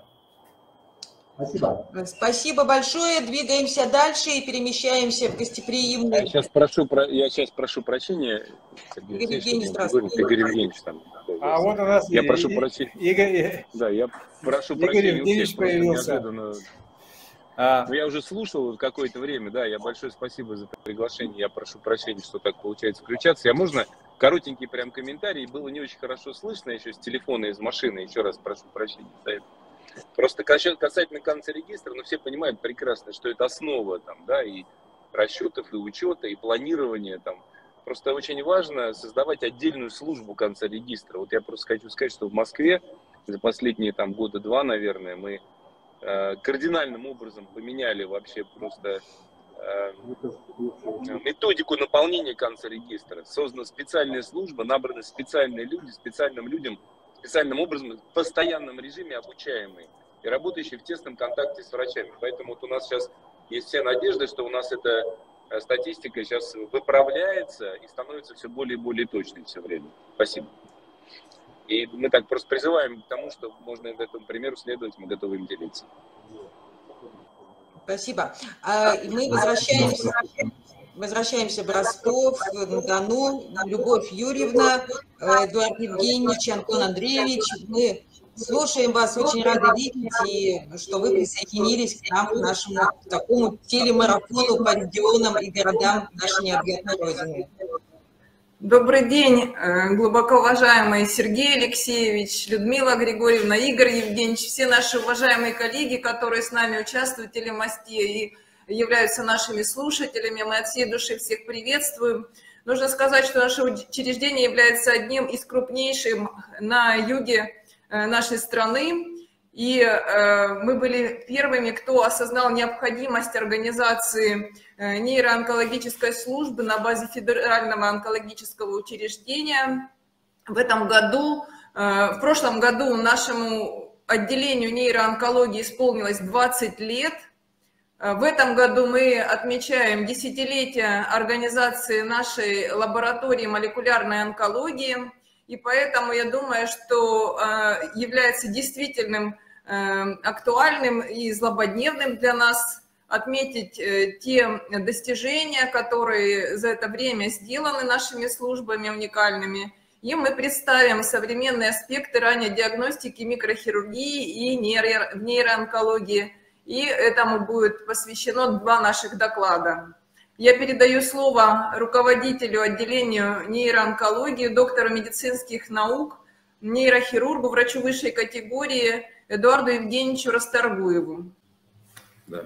Спасибо. Спасибо большое. Двигаемся дальше и перемещаемся в гостеприимный... Я сейчас прошу, я сейчас прошу прощения, Сергей Евгеньевич, Игорь Евгеньевич там. А вот у нас... Я прошу прощения. Игорь... Да, я прошу прощения. Игорь Евгеньевич появился. Неожиданно... А... Я уже слушал какое-то время, да, я большое спасибо за приглашение, я прошу прощения, что так получается включаться. Я можно коротенький прям комментарий, было не очень хорошо слышно еще с телефона из машины, еще раз прошу прощения за это. Просто касательно канцерегистра, ну, все понимают прекрасно, что это основа там, да, и расчетов, и учета, и планирования. Там. Просто очень важно создавать отдельную службу канцерегистра. Вот я просто хочу сказать, что в Москве за последние там, года два, наверное, мы э, кардинальным образом поменяли вообще просто э, методику наполнения канцерегистра. Создана специальная служба, набраны специальные люди, специальным людям, специальным образом, в постоянном режиме обучаемые и работающие в тесном контакте с врачами. Поэтому вот у нас сейчас есть вся надежда, что у нас эта статистика сейчас выправляется и становится все более и более точной все время. Спасибо. И мы так просто призываем к тому, что можно этому примеру следовать, мы готовы им делиться. Спасибо. Мы возвращаемся... Возвращаемся в Ростов, на Дону. Любовь Юрьевна, Эдуард Евгеньевич, Антон Андреевич. Мы слушаем вас, очень рады видеть, и что вы присоединились к нам, к нашему к такому телемарафону по регионам и городам нашей необъятной Родины. Добрый день, глубоко уважаемые Сергей Алексеевич, Людмила Григорьевна, Игорь Евгеньевич, все наши уважаемые коллеги, которые с нами участвуют в телемосте и являются нашими слушателями. Мы от всей души всех приветствуем. Нужно сказать, что наше учреждение является одним из крупнейших на юге нашей страны. И мы были первыми, кто осознал необходимость организации нейроонкологической службы на базе федерального онкологического учреждения. В этом году, в прошлом году нашему отделению нейроонкологии исполнилось двадцать лет. В этом году мы отмечаем десятилетие организации нашей лаборатории молекулярной онкологии, и поэтому я думаю, что является действительным актуальным и злободневным для нас отметить те достижения, которые за это время сделаны нашими службами уникальными, и мы представим современные аспекты ранней диагностики микрохирургии и нейро- нейроонкологии. И этому будет посвящено два наших доклада. Я передаю слово руководителю отделению нейроонкологии, доктору медицинских наук, нейрохирургу, врачу высшей категории Эдуарду Евгеньевичу Расторгуеву. Да.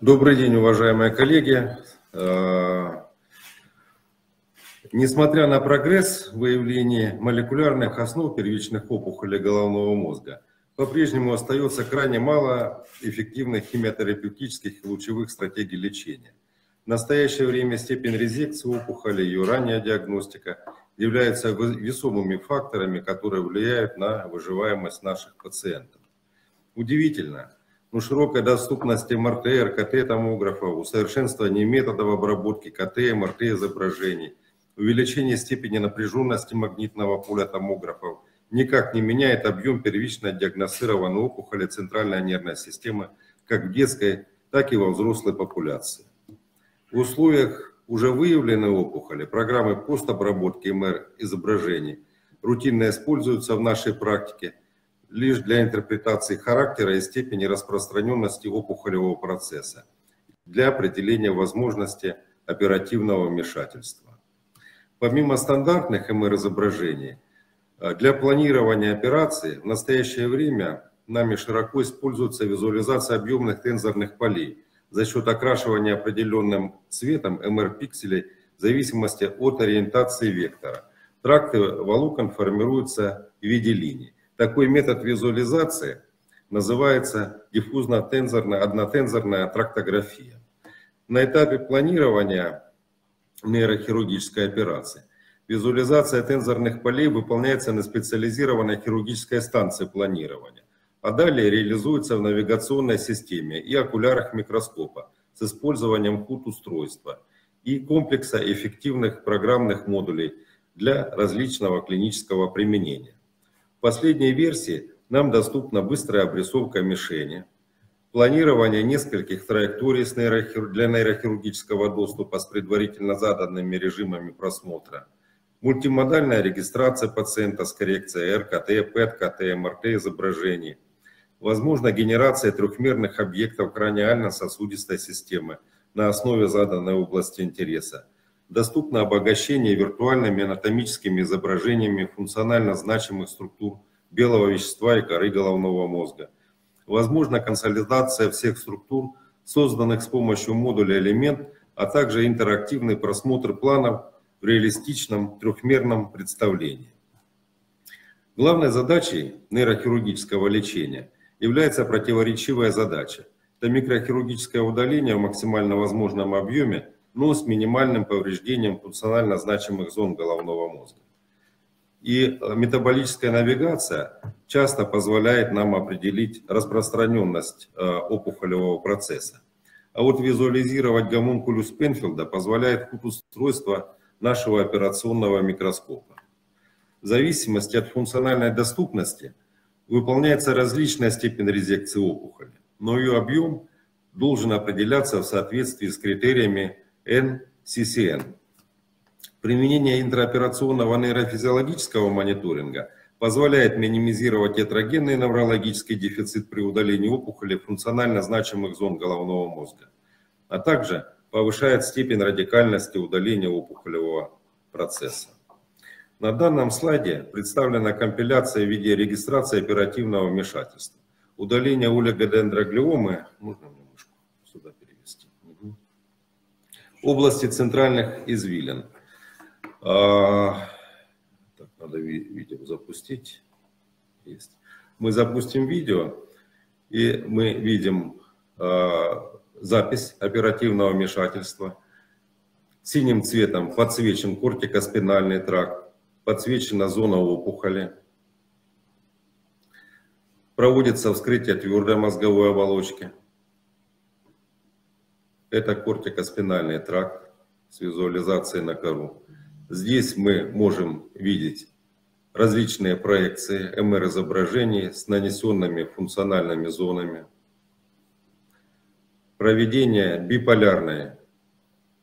Добрый день, уважаемые коллеги. Несмотря на прогресс в выявлении молекулярных основ первичных опухолей головного мозга, по-прежнему остается крайне мало эффективных химиотерапевтических и лучевых стратегий лечения. В настоящее время степень резекции опухоли и ее ранняя диагностика являются весомыми факторами, которые влияют на выживаемость наших пациентов. Удивительно, но широкая доступность МРТ, РКТ-томографа, усовершенствование методов обработки КТ, МРТ изображений, увеличение степени напряженности магнитного поля томографов никак не меняет объем первично диагностированной опухоли центральной нервной системы как в детской, так и во взрослой популяции. В условиях уже выявленной опухоли программы постобработки эм эр-изображений рутинно используются в нашей практике лишь для интерпретации характера и степени распространенности опухолевого процесса, для определения возможности оперативного вмешательства. Помимо стандартных эм эр-изображений, для планирования операции в настоящее время нами широко используется визуализация объемных тензорных полей за счет окрашивания определенным цветом эм эр-пикселей в зависимости от ориентации вектора. Тракты волокон формируются в виде линий. Такой метод визуализации называется диффузно-тензорная, однотензорная трактография. На этапе планирования нейрохирургической операции визуализация тензорных полей выполняется на специализированной хирургической станции планирования, а далее реализуется в навигационной системе и окулярах микроскопа с использованием ха у тэ-устройства и комплекса эффективных программных модулей для различного клинического применения. В последней версии нам доступна быстрая обрисовка мишени, планирование нескольких траекторий для нейрохирургического доступа с предварительно заданными режимами просмотра, мультимодальная регистрация пациента с коррекцией эр ка тэ, пэт, ка тэ, эм эр тэ изображений, возможно генерация трехмерных объектов краниально-сосудистой системы на основе заданной области интереса, доступно обогащение виртуальными анатомическими изображениями функционально значимых структур белого вещества и коры головного мозга, возможна консолидация всех структур, созданных с помощью модуля элемент, а также интерактивный просмотр планов в реалистичном трехмерном представлении. Главной задачей нейрохирургического лечения является противоречивая задача. Это микрохирургическое удаление в максимально возможном объеме, но с минимальным повреждением функционально значимых зон головного мозга. И метаболическая навигация часто позволяет нам определить распространенность опухолевого процесса. А вот визуализировать гомункулюс Пенфилда позволяет ха у тэ-устройство нашего операционного микроскопа. В зависимости от функциональной доступности выполняется различная степень резекции опухоли, но ее объем должен определяться в соответствии с критериями эн си си эн. Применение интраоперационного нейрофизиологического мониторинга позволяет минимизировать тетрагенный неврологический дефицит при удалении опухоли функционально значимых зон головного мозга, а также повышает степень радикальности удаления опухолевого процесса. На данном слайде представлена компиляция в виде регистрации оперативного вмешательства. Удаление олигодендроглиомы, можно немножко сюда перевести, угу. области центральных извилин. А, так, надо видео запустить. Есть. Мы запустим видео, и мы видим а, запись оперативного вмешательства. Синим цветом подсвечен кортикоспинальный тракт, подсвечена зона опухоли. Проводится вскрытие твердой мозговой оболочки. Это кортикоспинальный тракт с визуализацией на кору. Здесь мы можем видеть различные проекции эм эр-изображений с нанесенными функциональными зонами. Проведение биполярной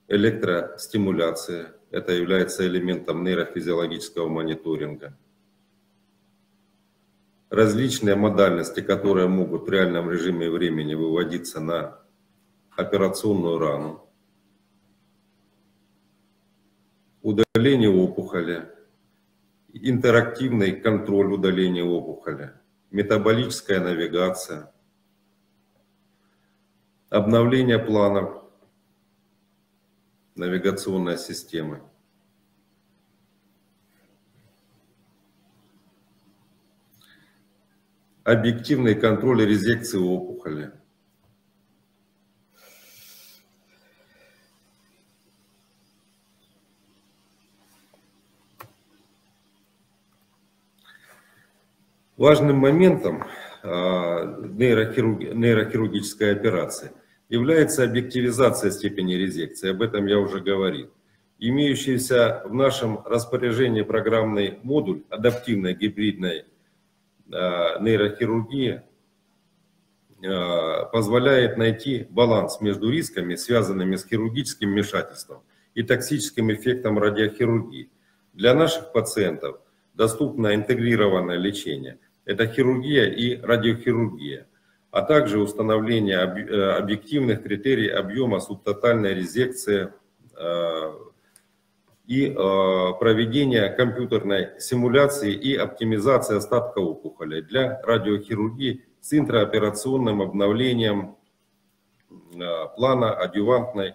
электростимуляции, это является элементом нейрофизиологического мониторинга. Различные модальности, которые могут в реальном режиме времени выводиться на операционную рану. Удаление опухоли, интерактивный контроль удаления опухоли, метаболическая навигация, обновление планов навигационной системы, объективный контроль резекции опухоли. Важным моментом нейрохирурги, нейрохирургической операции является объективизация степени резекции, об этом я уже говорил. Имеющийся в нашем распоряжении программный модуль адаптивной гибридной нейрохирургии позволяет найти баланс между рисками, связанными с хирургическим вмешательством, и токсическим эффектом радиохирургии. Для наших пациентов доступно интегрированное лечение. Это хирургия и радиохирургия, а также установление объективных критерий объема субтотальной резекции и проведение компьютерной симуляции и оптимизации остатка опухоли для радиохирургии с интраоперационным обновлением плана адъювантной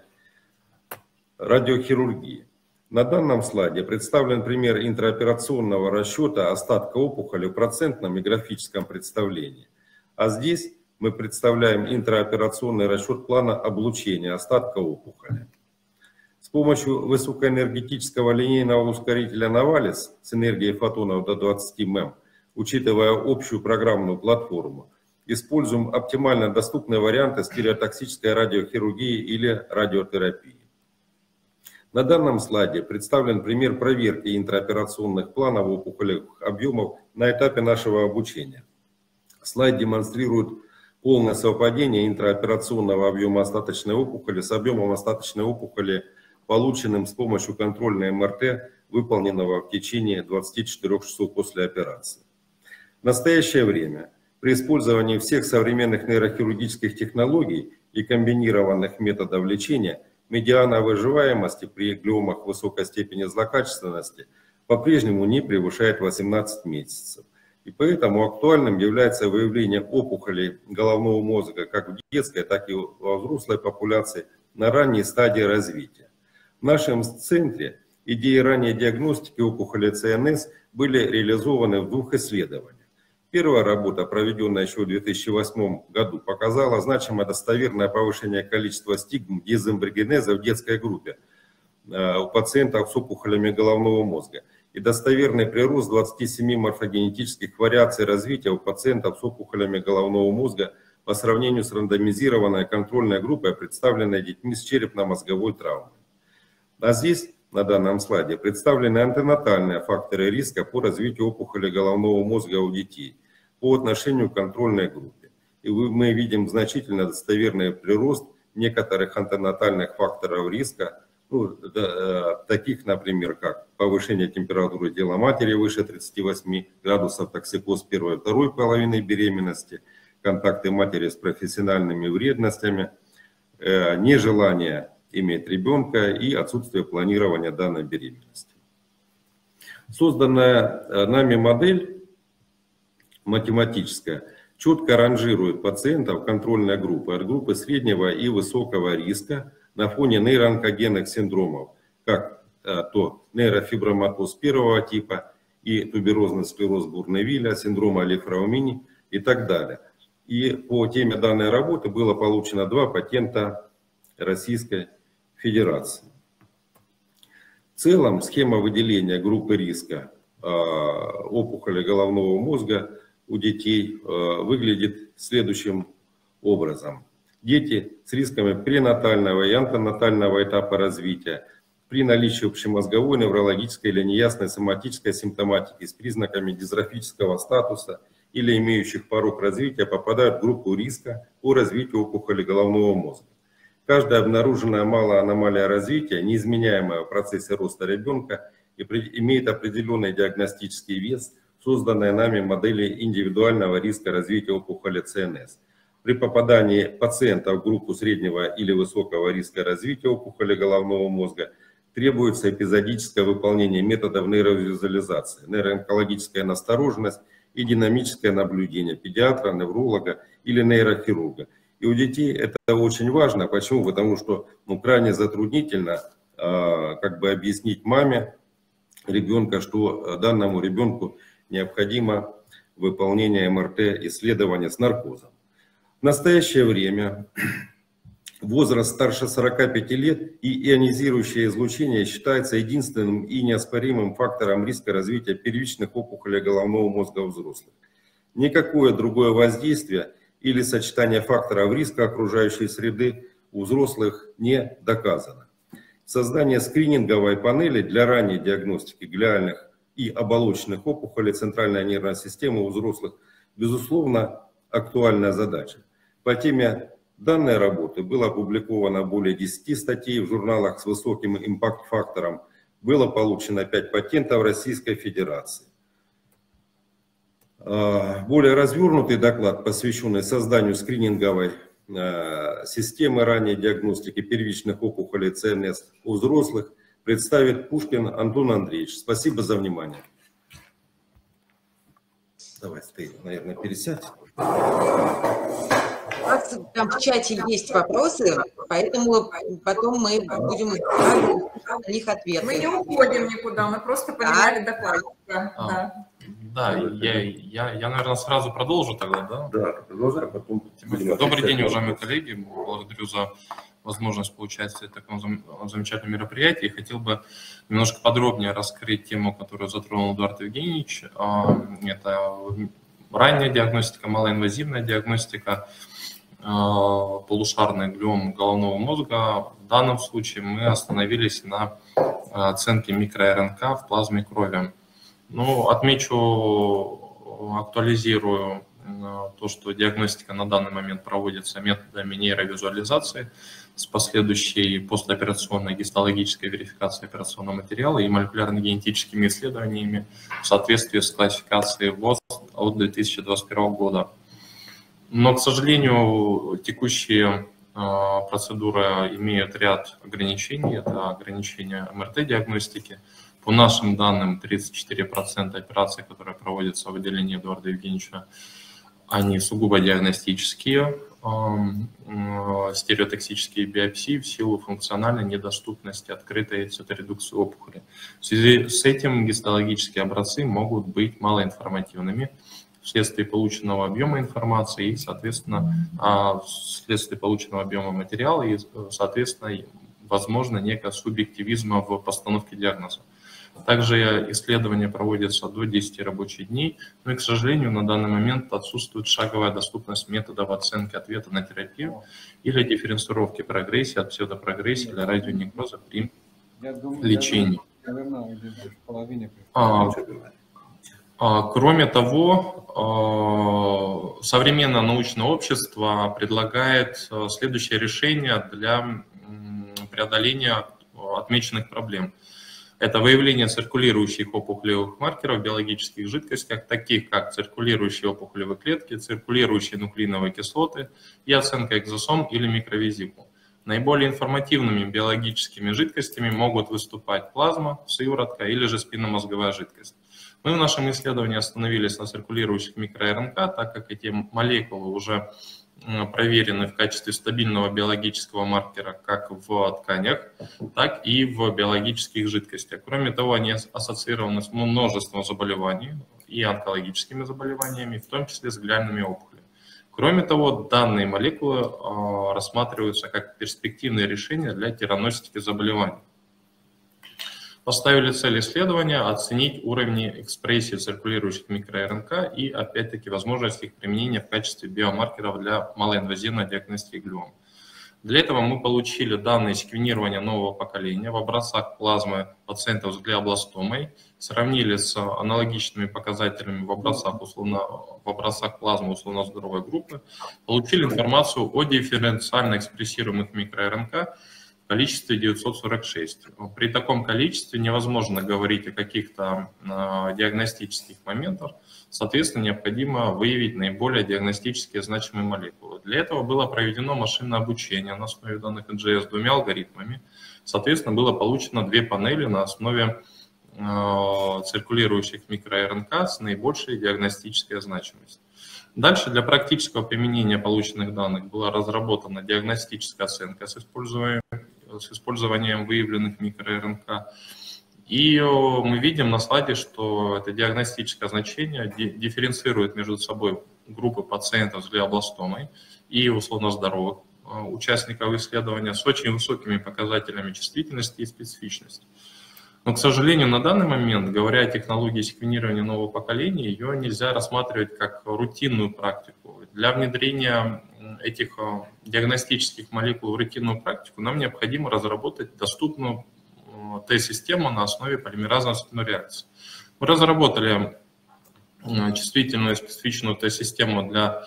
радиохирургии. На данном слайде представлен пример интраоперационного расчета остатка опухоли в процентном и графическом представлении. А здесь мы представляем интраоперационный расчет плана облучения остатка опухоли. С помощью высокоэнергетического линейного ускорителя «Навалис» с энергией фотонов до двадцати мем, учитывая общую программную платформу, используем оптимально доступные варианты стереотоксической радиохирургии или радиотерапии. На данном слайде представлен пример проверки интраоперационных планов опухолевых объемов на этапе нашего обучения. Слайд демонстрирует полное совпадение интраоперационного объема остаточной опухоли с объемом остаточной опухоли, полученным с помощью контрольной МРТ, выполненного в течение двадцати четырёх часов после операции. В настоящее время при использовании всех современных нейрохирургических технологий и комбинированных методов лечения медиана выживаемости при глиомах высокой степени злокачественности по-прежнему не превышает восемнадцати месяцев. И поэтому актуальным является выявление опухолей головного мозга как в детской, так и во взрослой популяции на ранней стадии развития. В нашем центре идеи ранней диагностики опухоли ЦНС были реализованы в двух исследованиях. Первая работа, проведенная еще в две тысячи восьмом году, показала значимое достоверное повышение количества стигм деземброгенеза в детской группе у пациентов с опухолями головного мозга и достоверный прирост двадцати семи морфогенетических вариаций развития у пациентов с опухолями головного мозга по сравнению с рандомизированной контрольной группой, представленной детьми с черепно-мозговой травмой. А здесь, на данном слайде, представлены антенатальные факторы риска по развитию опухоли головного мозга у детей по отношению к контрольной группе. И мы видим значительно достоверный прирост некоторых антенатальных факторов риска, ну, таких, например, как повышение температуры тела матери выше тридцати восьми градусов, токсикоз первой и второй половины беременности, контакты матери с профессиональными вредностями, нежелание иметь ребенка и отсутствие планирования данной беременности. Созданная нами модель математическая четко ранжирует пациентов контрольной группы от группы среднего и высокого риска на фоне нейроонкогенных синдромов, как то нейрофиброматоз первого типа и туберозный склероз Бурневилля, синдром Алифраумини и так далее. И по теме данной работы было получено два патента Российской Федерации. В целом схема выделения группы риска опухоли головного мозга у детей выглядит следующим образом. Дети с рисками пренатального и антенатального этапа развития при наличии общемозговой, неврологической или неясной соматической симптоматики с признаками дистрофического статуса или имеющих порог развития попадают в группу риска по развитию опухоли головного мозга. Каждая обнаруженная малая аномалия развития, неизменяемая в процессе роста ребенка, имеет определенный диагностический вес, созданной нами модели индивидуального риска развития опухоли ЦНС. При попадании пациента в группу среднего или высокого риска развития опухоли головного мозга требуется эпизодическое выполнение методов нейровизуализации, нейроонкологическая настороженность и динамическое наблюдение педиатра, невролога или нейрохирурга. И у детей это очень важно. Почему? Потому что ну, крайне затруднительно э, как бы объяснить маме ребенка, что данному ребенку необходимо выполнения эм эр тэ-исследования с наркозом. В настоящее время возраст старше сорока пяти лет и ионизирующее излучение считается единственным и неоспоримым фактором риска развития первичных опухолей головного мозга у взрослых. Никакое другое воздействие или сочетание факторов риска окружающей среды у взрослых не доказано. Создание скрининговой панели для ранней диагностики глиальных и оболочных опухолей центральной нервной системы у взрослых безусловно актуальная задача. По теме данной работы было опубликовано более десяти статей в журналах с высоким импакт-фактором. Было получено пять патентов Российской Федерации. Более развернутый доклад, посвященный созданию скрининговой системы ранней диагностики первичных опухолей цэ эн эс у взрослых, представит Пушкин Антон Андреевич. Спасибо за внимание. Давай, ты, наверное, пересядь. Там в чате есть вопросы, поэтому потом мы будем на них ответы. Мы не уходим никуда, мы просто поменяли да. доклад. Да, а, да. да я, я, я, наверное, сразу продолжу тогда, да? Да, продолжай, потом... Добрый день, уважаемые коллеги, благодарю за возможность поучаствовать в таком зам, замечательном мероприятии. Хотел бы немножко подробнее раскрыть тему, которую затронул Эдуард Евгеньевич. Это ранняя диагностика, малоинвазивная диагностика полушарной глиомы головного мозга. В данном случае мы остановились на оценке микро-РНК в плазме крови. Ну, отмечу, актуализирую то, что диагностика на данный момент проводится методами нейровизуализации с последующей послеоперационной гистологической верификацией операционного материала и молекулярно-генетическими исследованиями в соответствии с классификацией ВОЗ от две тысячи двадцать первого года. Но, к сожалению, текущие процедуры имеют ряд ограничений. Это ограничения эм эр тэ-диагностики. По нашим данным, тридцать четыре процента операций, которые проводятся в отделении Эдуарда Евгеньевича, они сугубо диагностические, стереотоксические биопсии в силу функциональной недоступности открытой циторедукции опухоли. В связи с этим гистологические образцы могут быть малоинформативными вследствие полученного объема информации и, соответственно, вследствие полученного объема материала и, соответственно, возможно, некое субъективизма в постановке диагноза. Также исследования проводятся до десяти рабочих дней, но и, к сожалению, на данный момент отсутствует шаговая доступность методов оценки ответа на терапию или дифференцировки прогрессии от псевдопрогрессии или радионекроза при лечении. Кроме того, современное научное общество предлагает следующее решение для преодоления отмеченных проблем. Это выявление циркулирующих опухолевых маркеров в биологических жидкостях, таких как циркулирующие опухолевые клетки, циркулирующие нуклеиновые кислоты и оценка экзосом или микровизикул. Наиболее информативными биологическими жидкостями могут выступать плазма, сыворотка или же спинномозговая жидкость. Мы в нашем исследовании остановились на циркулирующих микро-РНК, так как эти молекулы уже проверены в качестве стабильного биологического маркера как в тканях, так и в биологических жидкостях. Кроме того, они ассоциированы с множеством заболеваний и онкологическими заболеваниями, в том числе с глиальными опухолями. Кроме того, данные молекулы рассматриваются как перспективные решения для тераносики заболеваний. Поставили цель исследования оценить уровни экспрессии циркулирующих микро-РНК и, опять-таки, возможность их применения в качестве биомаркеров для малоинвазивной диагностики глиом. Для этого мы получили данные секвенирования нового поколения в образцах плазмы пациентов с глиобластомой, сравнили с аналогичными показателями в образцах, условно, в образцах плазмы условно-здоровой группы, получили информацию о дифференциально экспрессируемых микро-РНК в количестве девятьсот сорок шесть. При таком количестве невозможно говорить о каких-то диагностических моментах, соответственно, необходимо выявить наиболее диагностически значимые молекулы. Для этого было проведено машинное обучение на основе данных эн джи эс двумя алгоритмами. Соответственно, было получено две панели на основе циркулирующих микро-РНК с наибольшей диагностической значимостью. Дальше для практического применения полученных данных была разработана диагностическая оценка с использованием с использованием выявленных микро-РНК И мы видим на слайде, что это диагностическое значение дифференцирует между собой группы пациентов с глиобластомой и условно здоровых участников исследования с очень высокими показателями чувствительности и специфичности. Но, к сожалению, на данный момент, говоря о технологии секвенирования нового поколения, ее нельзя рассматривать как рутинную практику. Для внедрения этих диагностических молекул в рутинную практику нам необходимо разработать доступную Т-систему на основе полимеразной цепной реакции. Мы разработали чувствительную и специфичную Т-систему для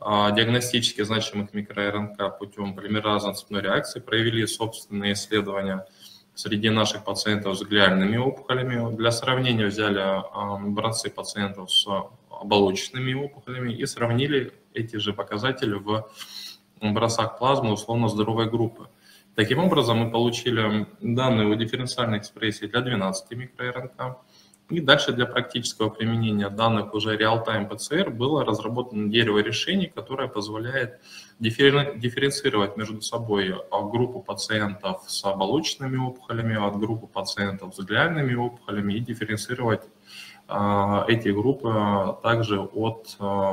диагностически значимых микро-РНК путем полимеразной цепной реакции, провели собственные исследования среди наших пациентов с глиальными опухолями. Для сравнения взяли образцы пациентов с оболочечными опухолями и сравнили эти же показатели в образцах плазмы условно здоровой группы. Таким образом, мы получили данные о дифференциальной экспрессии для двенадцати микро-РНК. И дальше для практического применения данных уже реал-тайм ПЦР было разработано дерево решений, которое позволяет дифференцировать между собой группу пациентов с оболочными опухолями от группы пациентов с глиальными опухолями и дифференцировать э, эти группы также от э,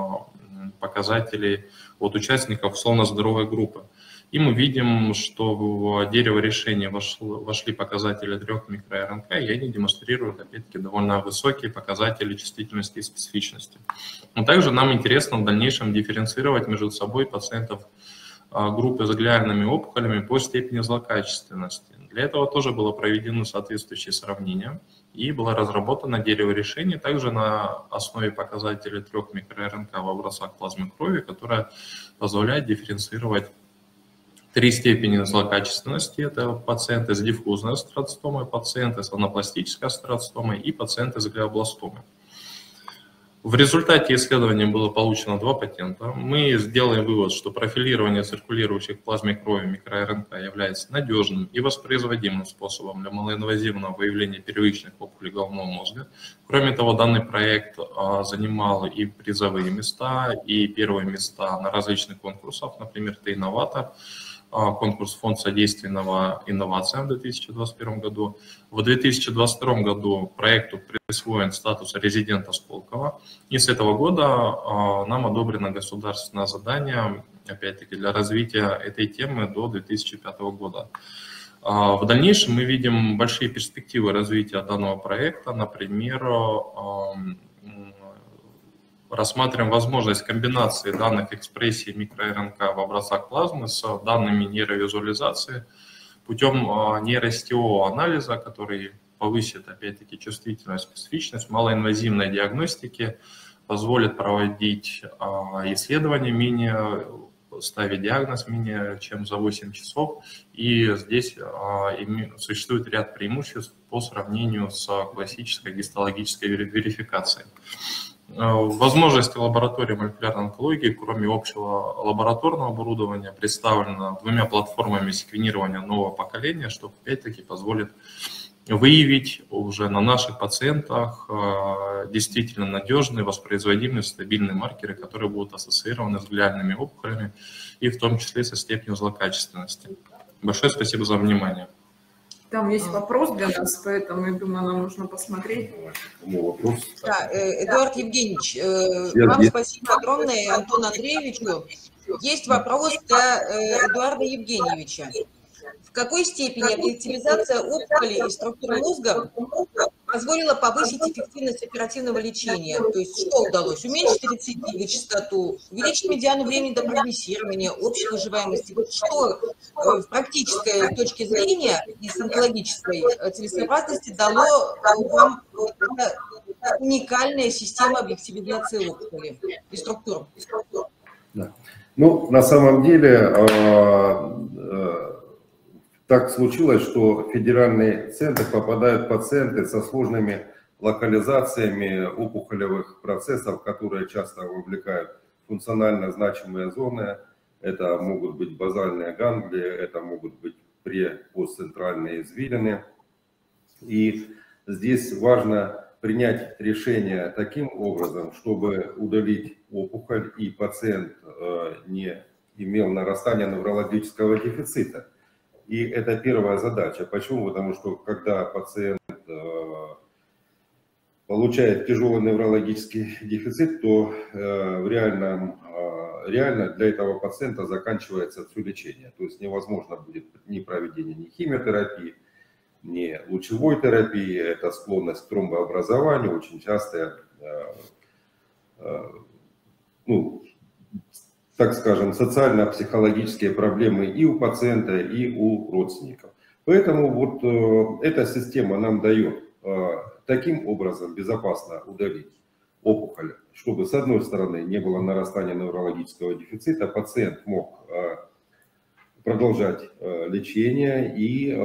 показателей, от участников условно здоровой группы. И мы видим, что в дерево решения вошли показатели трех микро-РНК, и они демонстрируют, опять-таки, довольно высокие показатели чувствительности и специфичности. Но также нам интересно в дальнейшем дифференцировать между собой пациентов группы с глиальными опухолями по степени злокачественности. Для этого тоже было проведено соответствующее сравнение, и было разработано дерево решений также на основе показателей трех микро-РНК в образцах плазмы крови, которая позволяет дифференцировать три степени злокачественности – это пациенты с диффузной астероцитомой, пациенты с анапластической астероцитомой и пациенты с глиобластомой. В результате исследования было получено два патента. Мы сделали вывод, что профилирование циркулирующих в плазме крови микро-РНК является надежным и воспроизводимым способом для малоинвазивного выявления первичных опухолей головного мозга. Кроме того, данный проект занимал и призовые места, и первые места на различных конкурсах, например, «Ты инноватор», конкурс «Фонд содействия инновациям» в две тысячи двадцать первом году. В две тысячи двадцать втором году проекту присвоен статус резидента Сколково. И с этого года нам одобрено государственное задание, опять-таки, для развития этой темы до две тысячи пятого года. В дальнейшем мы видим большие перспективы развития данного проекта, например, рассматриваем возможность комбинации данных экспрессии микро-РНК в образцах плазмы с данными нейровизуализации путем нейросетевого анализа, который повысит, опять-таки, чувствительность, специфичность, малоинвазивной диагностики, позволит проводить исследования менее, ставить диагноз менее чем за восемь часов. И здесь существует ряд преимуществ по сравнению с классической гистологической верификацией. Возможности лаборатории молекулярной онкологии, кроме общего лабораторного оборудования, представлено двумя платформами секвенирования нового поколения, что опять-таки позволит выявить уже на наших пациентах действительно надежные, воспроизводимые, стабильные маркеры, которые будут ассоциированы с глиальными опухолями и в том числе со степенью злокачественности. Большое спасибо за внимание. Там есть вопрос для нас, поэтому, я думаю, нам нужно посмотреть. Вопрос. Да, Эдуард Евгеньевич, я вам я... спасибо огромное, Антону Андреевичу. Есть вопрос для Эдуарда Евгеньевича. В какой степени объективизация опухолей и структуры мозга позволила повысить эффективность оперативного лечения? То есть что удалось? Уменьшить рецидивы, частоту, увеличить медиану времени до прогрессирования, общей выживаемости? Вот что в практической точке зрения и с онкологической целесообразности дало вам уникальная система объективизации опухолей и структур? Ну, на самом деле... Так случилось, что в федеральный центр попадают пациенты со сложными локализациями опухолевых процессов, которые часто вовлекают функционально значимые зоны. Это могут быть базальные ганглии, это могут быть пре-постцентральные извилины. И здесь важно принять решение таким образом, чтобы удалить опухоль, и пациент не имел нарастания неврологического дефицита. И это первая задача. Почему? Потому что когда пациент получает тяжелый неврологический дефицит, то э, реально, э, реально для этого пациента заканчивается все лечение. То есть невозможно будет ни проведение, ни химиотерапии, ни лучевой терапии. Это склонность к тромбообразованию, очень частая, э, э, ну, так скажем, социально-психологические проблемы и у пациента, и у родственников. Поэтому вот э, эта система нам дает э, таким образом безопасно удалить опухоль, чтобы с одной стороны не было нарастания неврологического дефицита, пациент мог э, продолжать э, лечение, и э,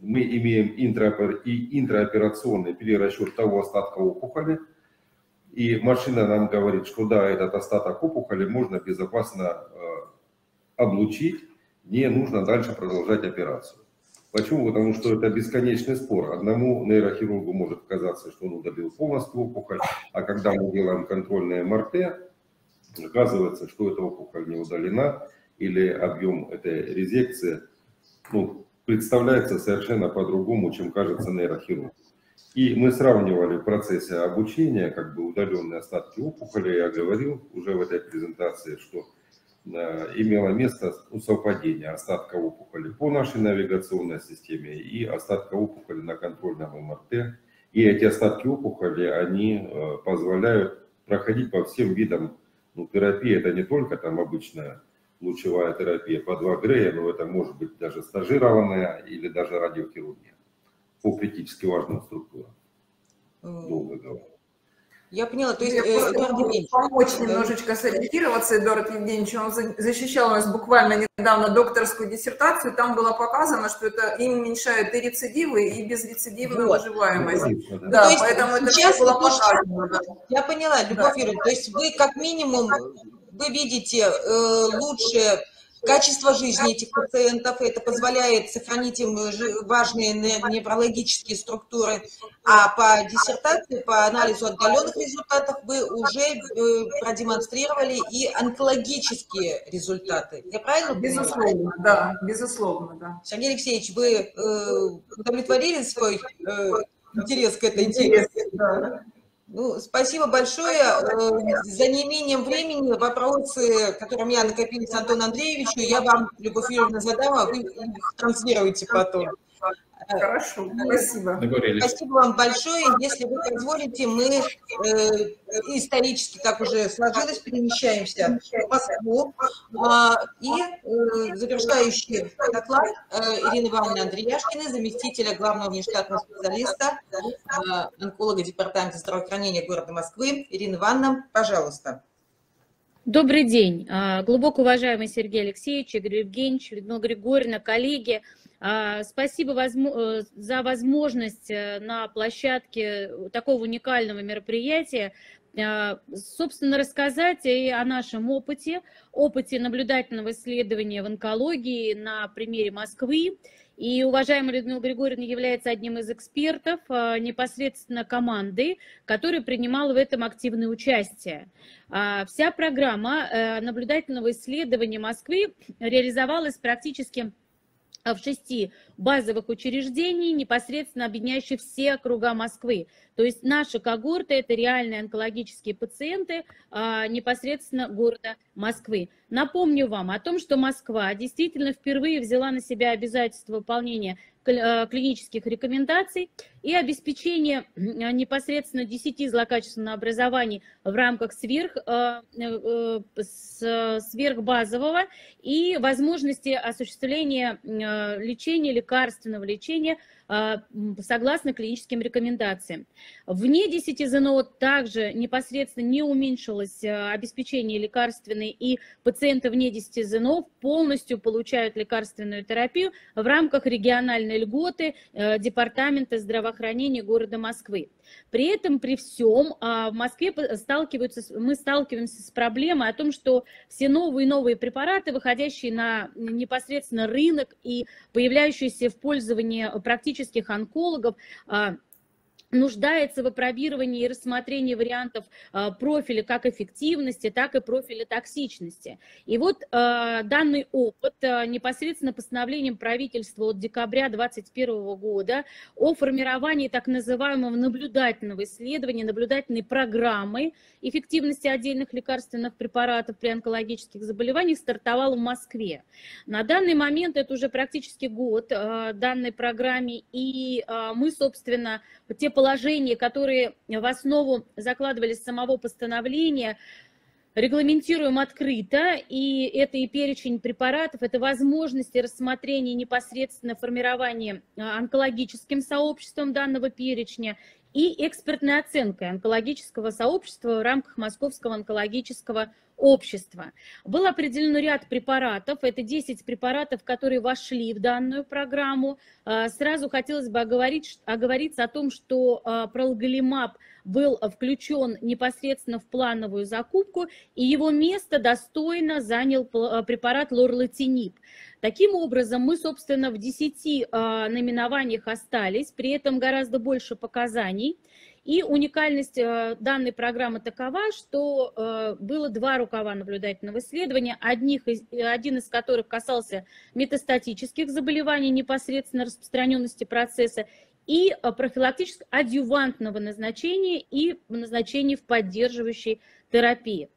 мы имеем интраопер... и интраоперационный перерасчет того остатка опухоли, и машина нам говорит, что да, этот остаток опухоли можно безопасно э, облучить, не нужно дальше продолжать операцию. Почему? Потому что это бесконечный спор. Одному нейрохирургу может казаться, что он удалил полностью опухоль, а когда мы делаем контрольное МРТ, оказывается, что эта опухоль не удалена, или объем этой резекции, ну, представляется совершенно по-другому, чем кажется нейрохирургу. И мы сравнивали в процессе обучения как бы удаленные остатки опухоли. Я говорил уже в этой презентации, что имело место совпадение остатка опухоли по нашей навигационной системе и остатка опухоли на контрольном МРТ. И эти остатки опухоли, они позволяют проходить по всем видам, ну, терапии. Это не только там обычная лучевая терапия по два Грея, но это может быть даже стажированная или даже радиохирургия по критически важным структурам. Долго говорю. Я поняла, то есть... Я э, Эдуард помочь немножечко сориентироваться, Эдуард Евгеньевич, он защищал у нас буквально недавно докторскую диссертацию, там было показано, что это им уменьшает и рецидивы, и безрецидивную вот. Выживаемость. Конечно, да, да, то есть, поэтому это сейчас было показано. Да. Я поняла, Любовь Юрьевна, да. То есть вы как минимум, вы видите э, лучше качество жизни этих пациентов, это позволяет сохранить им важные неврологические структуры, а по диссертации, по анализу отдаленных результатов вы уже продемонстрировали и онкологические результаты. Я правильно понимаю? Безусловно, да, безусловно, да. Сергей Алексеевич, вы э, удовлетворили свой э, интерес к этой теме? Да. Ну, спасибо большое. За неимением времени вопросы, которые у меня накопились к Антону Андреевичу, я вам, Любовь Юрьевна, задала, вы их транслируете потом. Хорошо, спасибо. Договорились. Спасибо вам большое. Если вы позволите, мы э, исторически, так уже сложилось, перемещаемся в Москву. Э, и э, завершающий доклад э, Ирины Ивановны Андреяшкиной, заместителя главного внештатного специалиста, э, онколога департамента здравоохранения города Москвы. Ирина Ивановна, пожалуйста. Добрый день. Глубоко уважаемый Сергей Алексеевич, Игорь Евгеньевич, Людмила Григорьевна, коллеги. Спасибо за возможность на площадке такого уникального мероприятия, собственно, рассказать и о нашем опыте, опыте наблюдательного исследования в онкологии на примере Москвы. И уважаемая Людмила Григорьевна является одним из экспертов непосредственно команды, которая принимала в этом активное участие. Вся программа наблюдательного исследования Москвы реализовалась практически в шести базовых учреждений, непосредственно объединяющих все округа Москвы. То есть наши когорты – это реальные онкологические пациенты а, непосредственно города Москвы. Напомню вам о том, что Москва действительно впервые взяла на себя обязательство выполнения клинических рекомендаций и обеспечение непосредственно десяти злокачественных образований в рамках сверх, сверхбазового и возможности осуществления лечения, лекарственного лечения согласно клиническим рекомендациям. Вне десяти ЗНО также непосредственно не уменьшилось обеспечение лекарственной, и пациенты вне десяти ЗНО полностью получают лекарственную терапию в рамках региональной льготы Департамента здравоохранения города Москвы. При этом, при всем, в Москве сталкиваются, мы сталкиваемся с проблемой о том, что все новые и новые препараты, выходящие на непосредственно рынок и появляющиеся в пользовании практических онкологов, нуждается в опробировании и рассмотрении вариантов профиля как эффективности, так и профиля токсичности. И вот данный опыт непосредственно постановлением правительства от декабря две тысячи двадцать первого года о формировании так называемого наблюдательного исследования, наблюдательной программы эффективности отдельных лекарственных препаратов при онкологических заболеваниях стартовал в Москве. На данный момент это уже практически год данной программе, и мы, собственно, те положения, Положения, которые в основу закладывались с самого постановления, регламентируем открыто, и это и перечень препаратов, это возможности рассмотрения непосредственно формирования онкологическим сообществом данного перечня и экспертной оценкой онкологического сообщества в рамках Московского онкологического общества. Был определен ряд препаратов, это десять препаратов, которые вошли в данную программу. Сразу хотелось бы оговорить, оговориться о том, что пролголимаб был включен непосредственно в плановую закупку, и его место достойно занял препарат лорлатиниб. Таким образом, мы, собственно, в десяти наименованиях остались, при этом гораздо больше показаний. И уникальность данной программы такова, что было два рукава наблюдательного исследования, одних из, один из которых касался метастатических заболеваний, непосредственно распространенности процесса, и профилактического адъювантного назначения и назначения в поддерживающей терапии.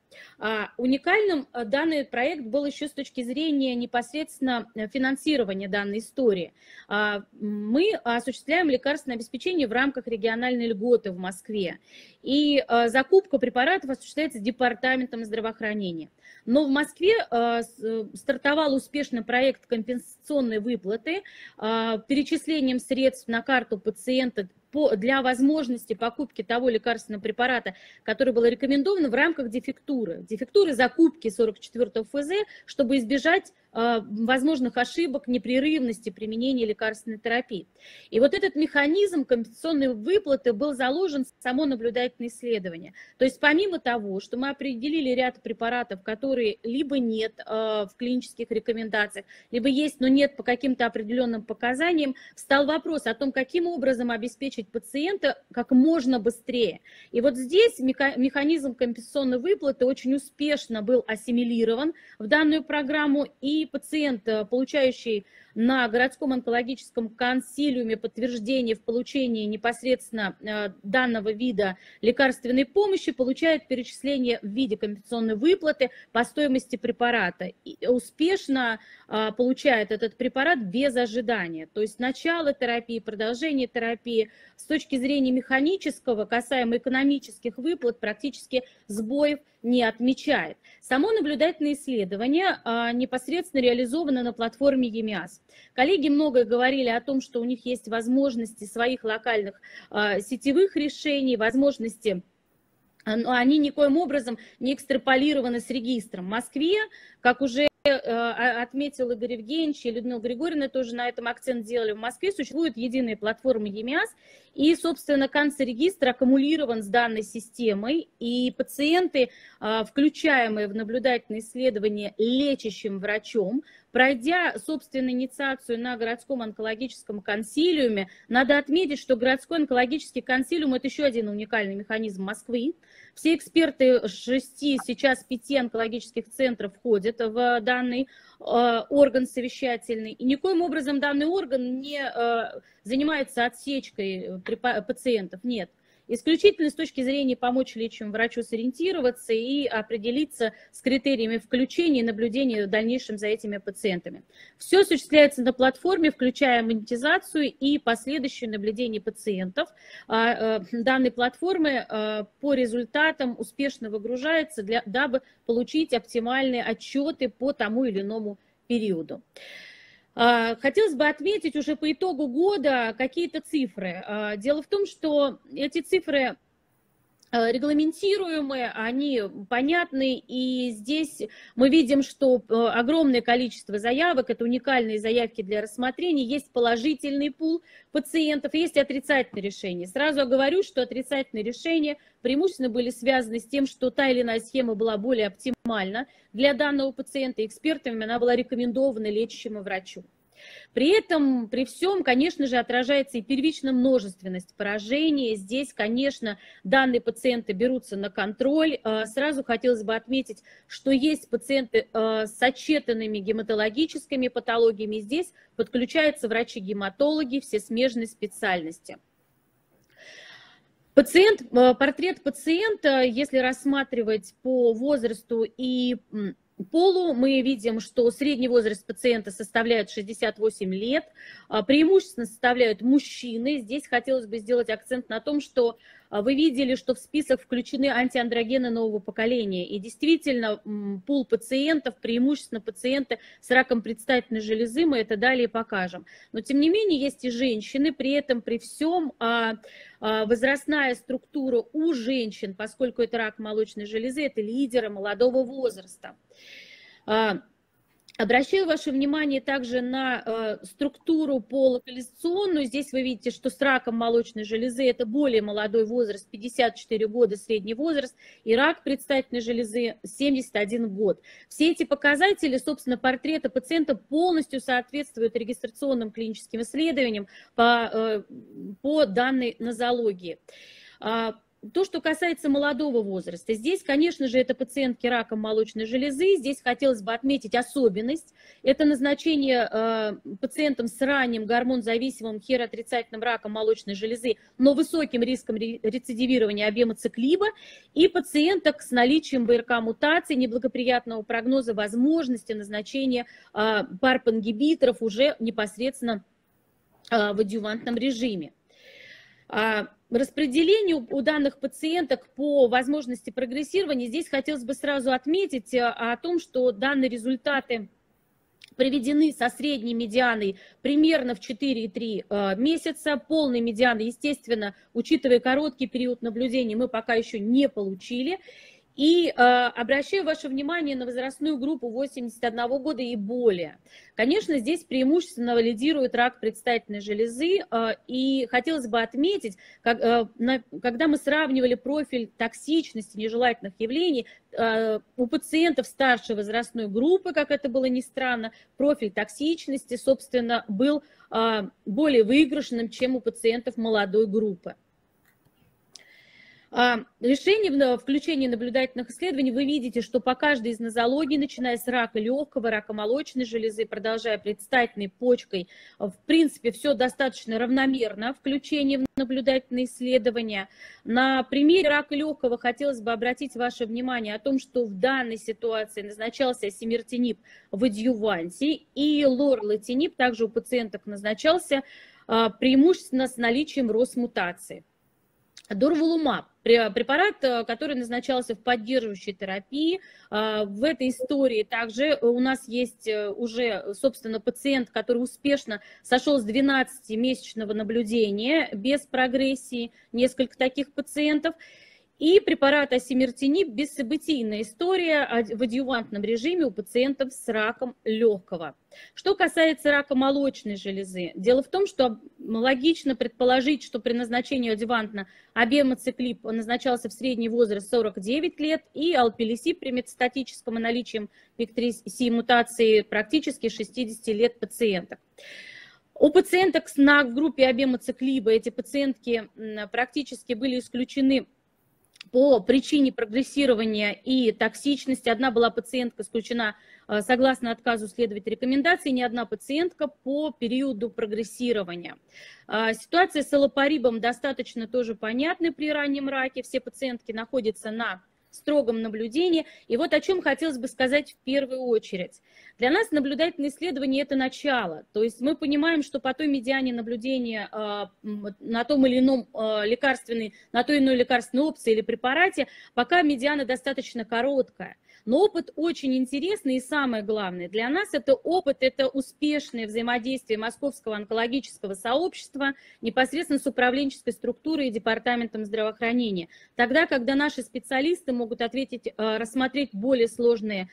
Уникальным данный проект был еще с точки зрения непосредственно финансирования данной истории. Мы осуществляем лекарственное обеспечение в рамках региональной льготы в Москве. И закупка препаратов осуществляется департаментом здравоохранения. Но в Москве стартовал успешный проект компенсационной выплаты перечислением средств на карту пациента для возможности покупки того лекарственного препарата, который был рекомендован в рамках дефектуры. Дефектуры закупки сорок четвёртого эф зэ, чтобы избежать э, возможных ошибок, непрерывности применения лекарственной терапии. И вот этот механизм компенсационной выплаты был заложен в само наблюдательное исследование. То есть помимо того, что мы определили ряд препаратов, которые либо нет э, в клинических рекомендациях, либо есть, но нет по каким-то определенным показаниям, встал вопрос о том, каким образом обеспечить пациента как можно быстрее. И вот здесь механизм компенсационной выплаты очень успешно был ассимилирован в данную программу, и пациент, получающий на городском онкологическом консилиуме подтверждение в получении непосредственно данного вида лекарственной помощи, получает перечисление в виде компенсационной выплаты по стоимости препарата. И успешно получает этот препарат без ожидания. То есть начало терапии, продолжение терапии. С точки зрения механического, касаемо экономических выплат, практически сбоев не отмечает. Само наблюдательное исследование непосредственно реализовано на платформе ЕМИАС. Коллеги многое говорили о том, что у них есть возможности своих локальных сетевых решений, возможности. Они никоим образом не экстраполированы с регистром. В Москве, как уже отметил Игорь Евгеньевич и Людмила Григорьевна, тоже на этом акцент делали, в Москве существует единая платформа ЕМИАС, и, собственно, канцеррегистр аккумулирован с данной системой, и пациенты, включаемые в наблюдательное исследование лечащим врачом, пройдя собственную инициацию на городском онкологическом консилиуме, надо отметить, что городской онкологический консилиум – это еще один уникальный механизм Москвы. Все эксперты шести, сейчас пяти онкологических центров входят в данный орган совещательный, и никоим образом данный орган не занимается отсечкой пациентов, нет. Исключительно с точки зрения помочь лечащему врачу сориентироваться и определиться с критериями включения и наблюдения в дальнейшем за этими пациентами. Все осуществляется на платформе, включая монетизацию и последующее наблюдение пациентов. Данной платформы по результатам успешно выгружается, для, дабы получить оптимальные отчеты по тому или иному периоду. Хотелось бы отметить уже по итогу года какие-то цифры. Дело в том, что эти цифры регламентируемые, они понятны, и здесь мы видим, что огромное количество заявок, это уникальные заявки для рассмотрения, есть положительный пул пациентов, есть отрицательные решения. Сразу оговорю, что отрицательные решения преимущественно были связаны с тем, что та или иная схема была более оптимальна для данного пациента, экспертами она была рекомендована лечащему врачу. При этом, при всем, конечно же, отражается и первичная множественность поражения. Здесь, конечно, данные пациенты берутся на контроль. Сразу хотелось бы отметить, что есть пациенты с сочетанными гематологическими патологиями. Здесь подключаются врачи-гематологи, все смежные специальности. Пациент, портрет пациента, если рассматривать по возрасту и полу, мы видим, что средний возраст пациента составляет шестьдесят восемь лет, преимущественно составляют мужчины. Здесь хотелось бы сделать акцент на том, что вы видели, что в список включены антиандрогены нового поколения. И действительно, пул пациентов, преимущественно пациенты с раком предстательной железы, мы это далее покажем. Но, тем не менее, есть и женщины, при этом, при всем, возрастная структура у женщин, поскольку это рак молочной железы, это лидеры молодого возраста. Обращаю ваше внимание также на э, структуру по локализационную. Здесь вы видите, что с раком молочной железы это более молодой возраст, пятьдесят четыре года средний возраст, и рак предстательной железы семьдесят один год. Все эти показатели, собственно, портрета пациента полностью соответствуют регистрационным клиническим исследованиям по, э, по данной нозологии. То, что касается молодого возраста, здесь, конечно же, это пациентки раком молочной железы. Здесь хотелось бы отметить особенность. Это назначение э, пациентам с ранним гормонзависимым хероатрицательным раком молочной железы, но высоким риском рецидивирования абемоциклиба, и пациенток с наличием БРК-мутации, неблагоприятного прогноза, возможности назначения э, парп-ингибиторов уже непосредственно э, в адъювантном режиме. Распределение у данных пациенток по возможности прогрессирования. Здесь хотелось бы сразу отметить о том, что данные результаты приведены со средней медианой примерно в четыре и три месяца. Полной медианы, естественно, учитывая короткий период наблюдения, мы пока еще не получили. И э, обращаю ваше внимание на возрастную группу восемьдесят одного года и более. Конечно, здесь преимущественно лидирует рак предстательной железы. Э, и хотелось бы отметить, как, э, на, когда мы сравнивали профиль токсичности нежелательных явлений, э, у пациентов старшей возрастной группы, как это было ни странно, профиль токсичности, собственно, был э, более выигрышным, чем у пациентов молодой группы. Решение включения наблюдательных исследований, вы видите, что по каждой из нозологий, начиная с рака легкого, рака молочной железы, продолжая предстательной почкой, в принципе, все достаточно равномерно включение в наблюдательные исследования. На примере рака легкого хотелось бы обратить ваше внимание о том, что в данной ситуации назначался асимертиниб в адъюванте, и лорлатиниб также у пациенток назначался преимущественно с наличием рос-мутации. Дорвалумаб, препарат, который назначался в поддерживающей терапии. В этой истории также у нас есть уже, собственно, пациент, который успешно сошел с двенадцатимесячного наблюдения без прогрессии, несколько таких пациентов. И препарат асимертиниб, бессобытийная история в адъювантном режиме у пациентов с раком легкого. Что касается рака молочной железы, дело в том, что логично предположить, что при назначении адъювантно абемоциклиб назначался в средний возраст сорок девять лет, и алпилисиб при метастатическом и наличии викториси-мутации практически шестьдесят лет пациентов. У пациенток с эн а ка в группе абемоциклиба эти пациентки практически были исключены по причине прогрессирования и токсичности. Одна была пациентка исключена согласно отказу следовать рекомендации, ни одна пациентка по периоду прогрессирования. Ситуация с элапарибом достаточно тоже понятна при раннем раке. Все пациентки находятся на строгом наблюдении. И вот о чем хотелось бы сказать в первую очередь. Для нас наблюдательное исследование – это начало. То есть мы понимаем, что по той медиане наблюдения э, на том или ином э, лекарственной, на той или иной лекарственной опции или препарате, пока медиана достаточно короткая. Но опыт очень интересный, и самое главное, для нас это опыт, это успешное взаимодействие Московского онкологического сообщества непосредственно с управленческой структурой и департаментом здравоохранения. Тогда, когда наши специалисты могут ответить, рассмотреть более сложные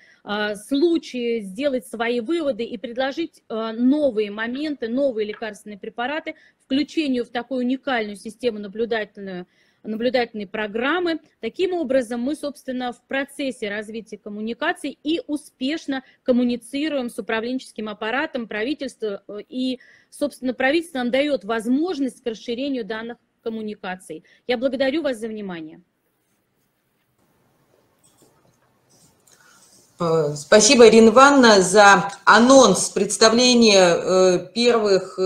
случаи, сделать свои выводы и предложить новые моменты, новые лекарственные препараты, включению в такую уникальную систему наблюдательную наблюдательные программы. Таким образом, мы, собственно, в процессе развития коммуникаций и успешно коммуницируем с управленческим аппаратом правительства, и, собственно, правительство нам дает возможность к расширению данных коммуникаций. Я благодарю вас за внимание. Спасибо, Ирина Ивановна, за анонс представления первых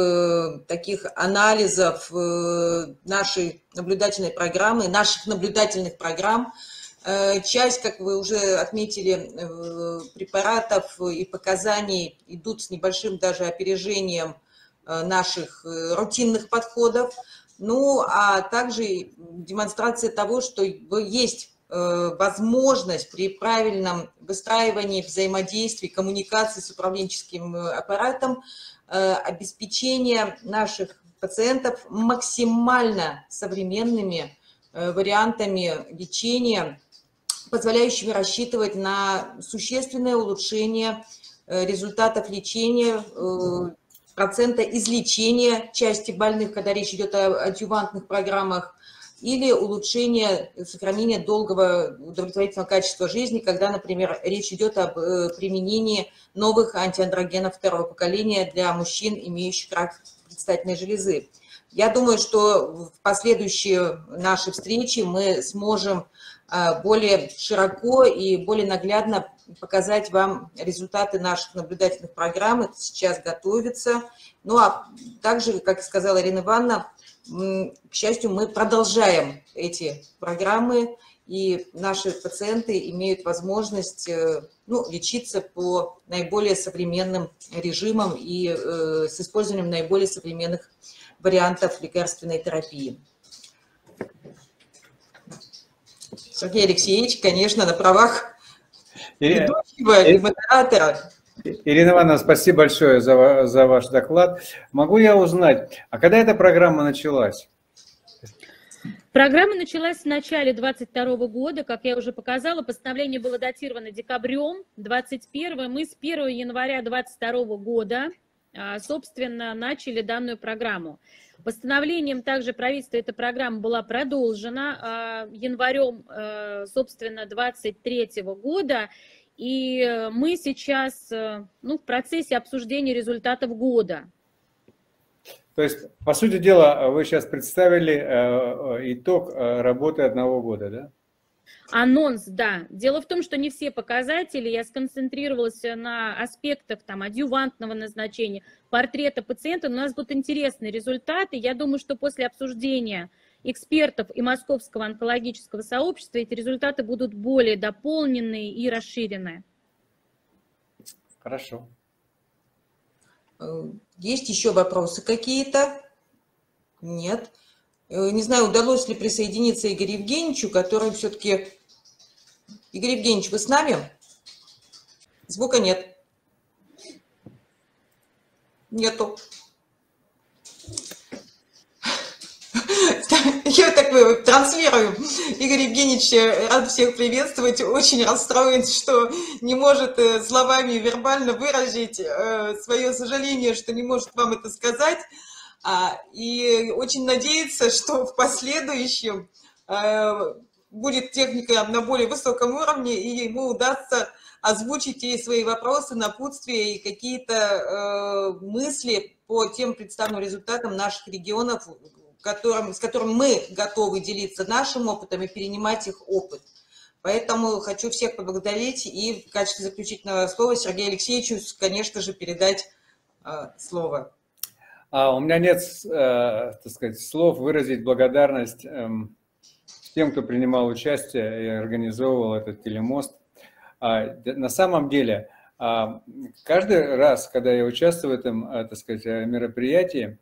таких анализов нашей наблюдательной программы, наших наблюдательных программ. Часть, как вы уже отметили, препаратов и показаний идут с небольшим даже опережением наших рутинных подходов, ну а также демонстрация того, что есть возможность при правильном выстраивании взаимодействий, коммуникации с управленческим аппаратом обеспечения наших пациентов максимально современными вариантами лечения, позволяющими рассчитывать на существенное улучшение результатов лечения, процента излечения части больных, когда речь идет о адъювантных программах, или улучшение, сохранение долгого удовлетворительного качества жизни, когда, например, речь идет об применении новых антиандрогенов второго поколения для мужчин, имеющих рак предстательной железы. Я думаю, что в последующие наши встречи мы сможем более широко и более наглядно показать вам результаты наших наблюдательных программ. Это сейчас готовится. Ну а также, как сказала Ирина Ивановна, к счастью, мы продолжаем эти программы, и наши пациенты имеют возможность ну, лечиться по наиболее современным режимам и э, с использованием наиболее современных вариантов лекарственной терапии. Сергей Алексеевич, конечно, на правах Ирина, ведущего и модератора. Ирина Ивановна, спасибо большое за, за ваш доклад. Могу я узнать, а когда эта программа началась? Программа началась в начале две тысячи двадцать второго года, как я уже показала. Постановление было датировано декабрем две тысячи двадцать первого. Мы с первого января две тысячи двадцать второго года, собственно, начали данную программу. Постановлением также правительства эта программа была продолжена январем, собственно, две тысячи двадцать третьего года. И мы сейчас ну, в процессе обсуждения результатов года. То есть, по сути дела, вы сейчас представили итог работы одного года, да? Анонс, да. Дело в том, что не все показатели, я сконцентрировалась на аспектах там, адъювантного назначения, портрета пациента, но у нас будут интересные результаты. Я думаю, что после обсуждения экспертов и Московского онкологического сообщества эти результаты будут более дополнены и расширены. Хорошо. Есть еще вопросы какие-то? Нет. Не знаю, удалось ли присоединиться Игорю Евгеньевичу, который все-таки... Игорь Евгеньевич, вы с нами? Звука нет. Нету. Я так транслирую. Игорь Евгеньевич, рад всех приветствовать, очень расстроен, что не может словами вербально выразить свое сожаление, что не может вам это сказать. И очень надеется, что в последующем будет техника на более высоком уровне, и ему удастся озвучить и свои вопросы, напутствия, и какие-то мысли по тем представленным результатам наших регионов, Которым, с которым мы готовы делиться нашим опытом и перенимать их опыт. Поэтому хочу всех поблагодарить и в качестве заключительного слова Сергею Алексеевичу, конечно же, передать э, слово. А у меня нет, э, так сказать, слов выразить благодарность э, тем, кто принимал участие и организовывал этот телемост. А, на самом деле, а, каждый раз, когда я участвую в этом, а, так сказать, мероприятии,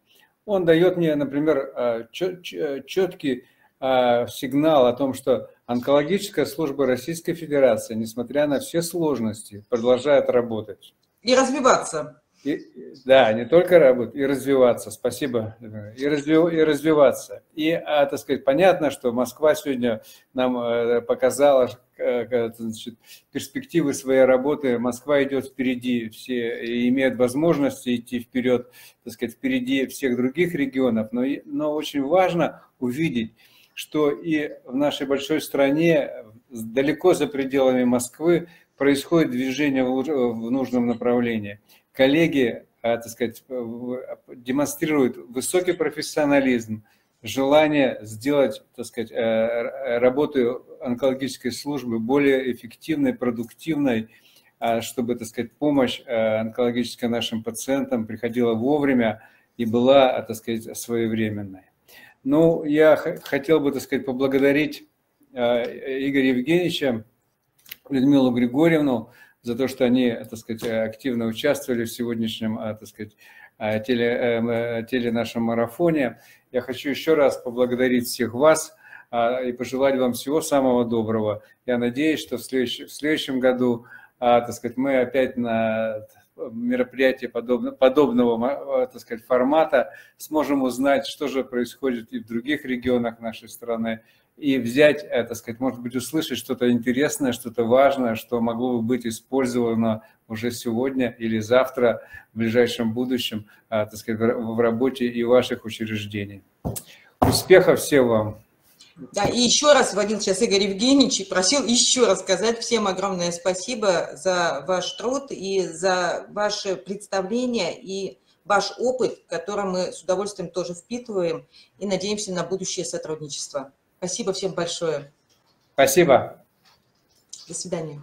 он дает мне, например, четкий сигнал о том, что онкологическая служба Российской Федерации, несмотря на все сложности, продолжает работать. И развиваться. И, да, не только работать, и развиваться. Спасибо. И, разви, и развиваться. И, так сказать, понятно, что Москва сегодня нам показала, значит, перспективы своей работы. Москва идет впереди, все имеют возможность идти вперед, так сказать, впереди всех других регионов. Но, но очень важно увидеть, что и в нашей большой стране, далеко за пределами Москвы, происходит движение в нужном направлении. Коллеги, так сказать, демонстрируют высокий профессионализм, желание сделать, так сказать, работу онкологической службы более эффективной, продуктивной, чтобы, так сказать, помощь онкологическая нашим пациентам приходила вовремя и была, так сказать, своевременной. Ну, я хотел бы, так сказать, поблагодарить Игоря Евгеньевича, Людмилу Григорьевну за то, что они, так сказать, активно участвовали в сегодняшнем, так сказать, теле, теле нашем марафоне. Я хочу еще раз поблагодарить всех вас и пожелать вам всего самого доброго. Я надеюсь, что в следующем, в следующем году, так сказать, мы опять на мероприятии подобно, подобного, так сказать, формата сможем узнать, что же происходит и в других регионах нашей страны, и взять, так сказать, может быть, услышать что-то интересное, что-то важное, что могло бы быть использовано уже сегодня или завтра, в ближайшем будущем, так сказать, в работе и ваших учреждений. Успехов всем вам! Да, и еще раз вводил сейчас Игорь Евгеньевич и просил еще раз сказать всем огромное спасибо за ваш труд и за ваше представление и ваш опыт, который мы с удовольствием тоже впитываем и надеемся на будущее сотрудничество. Спасибо всем большое. Спасибо. До свидания.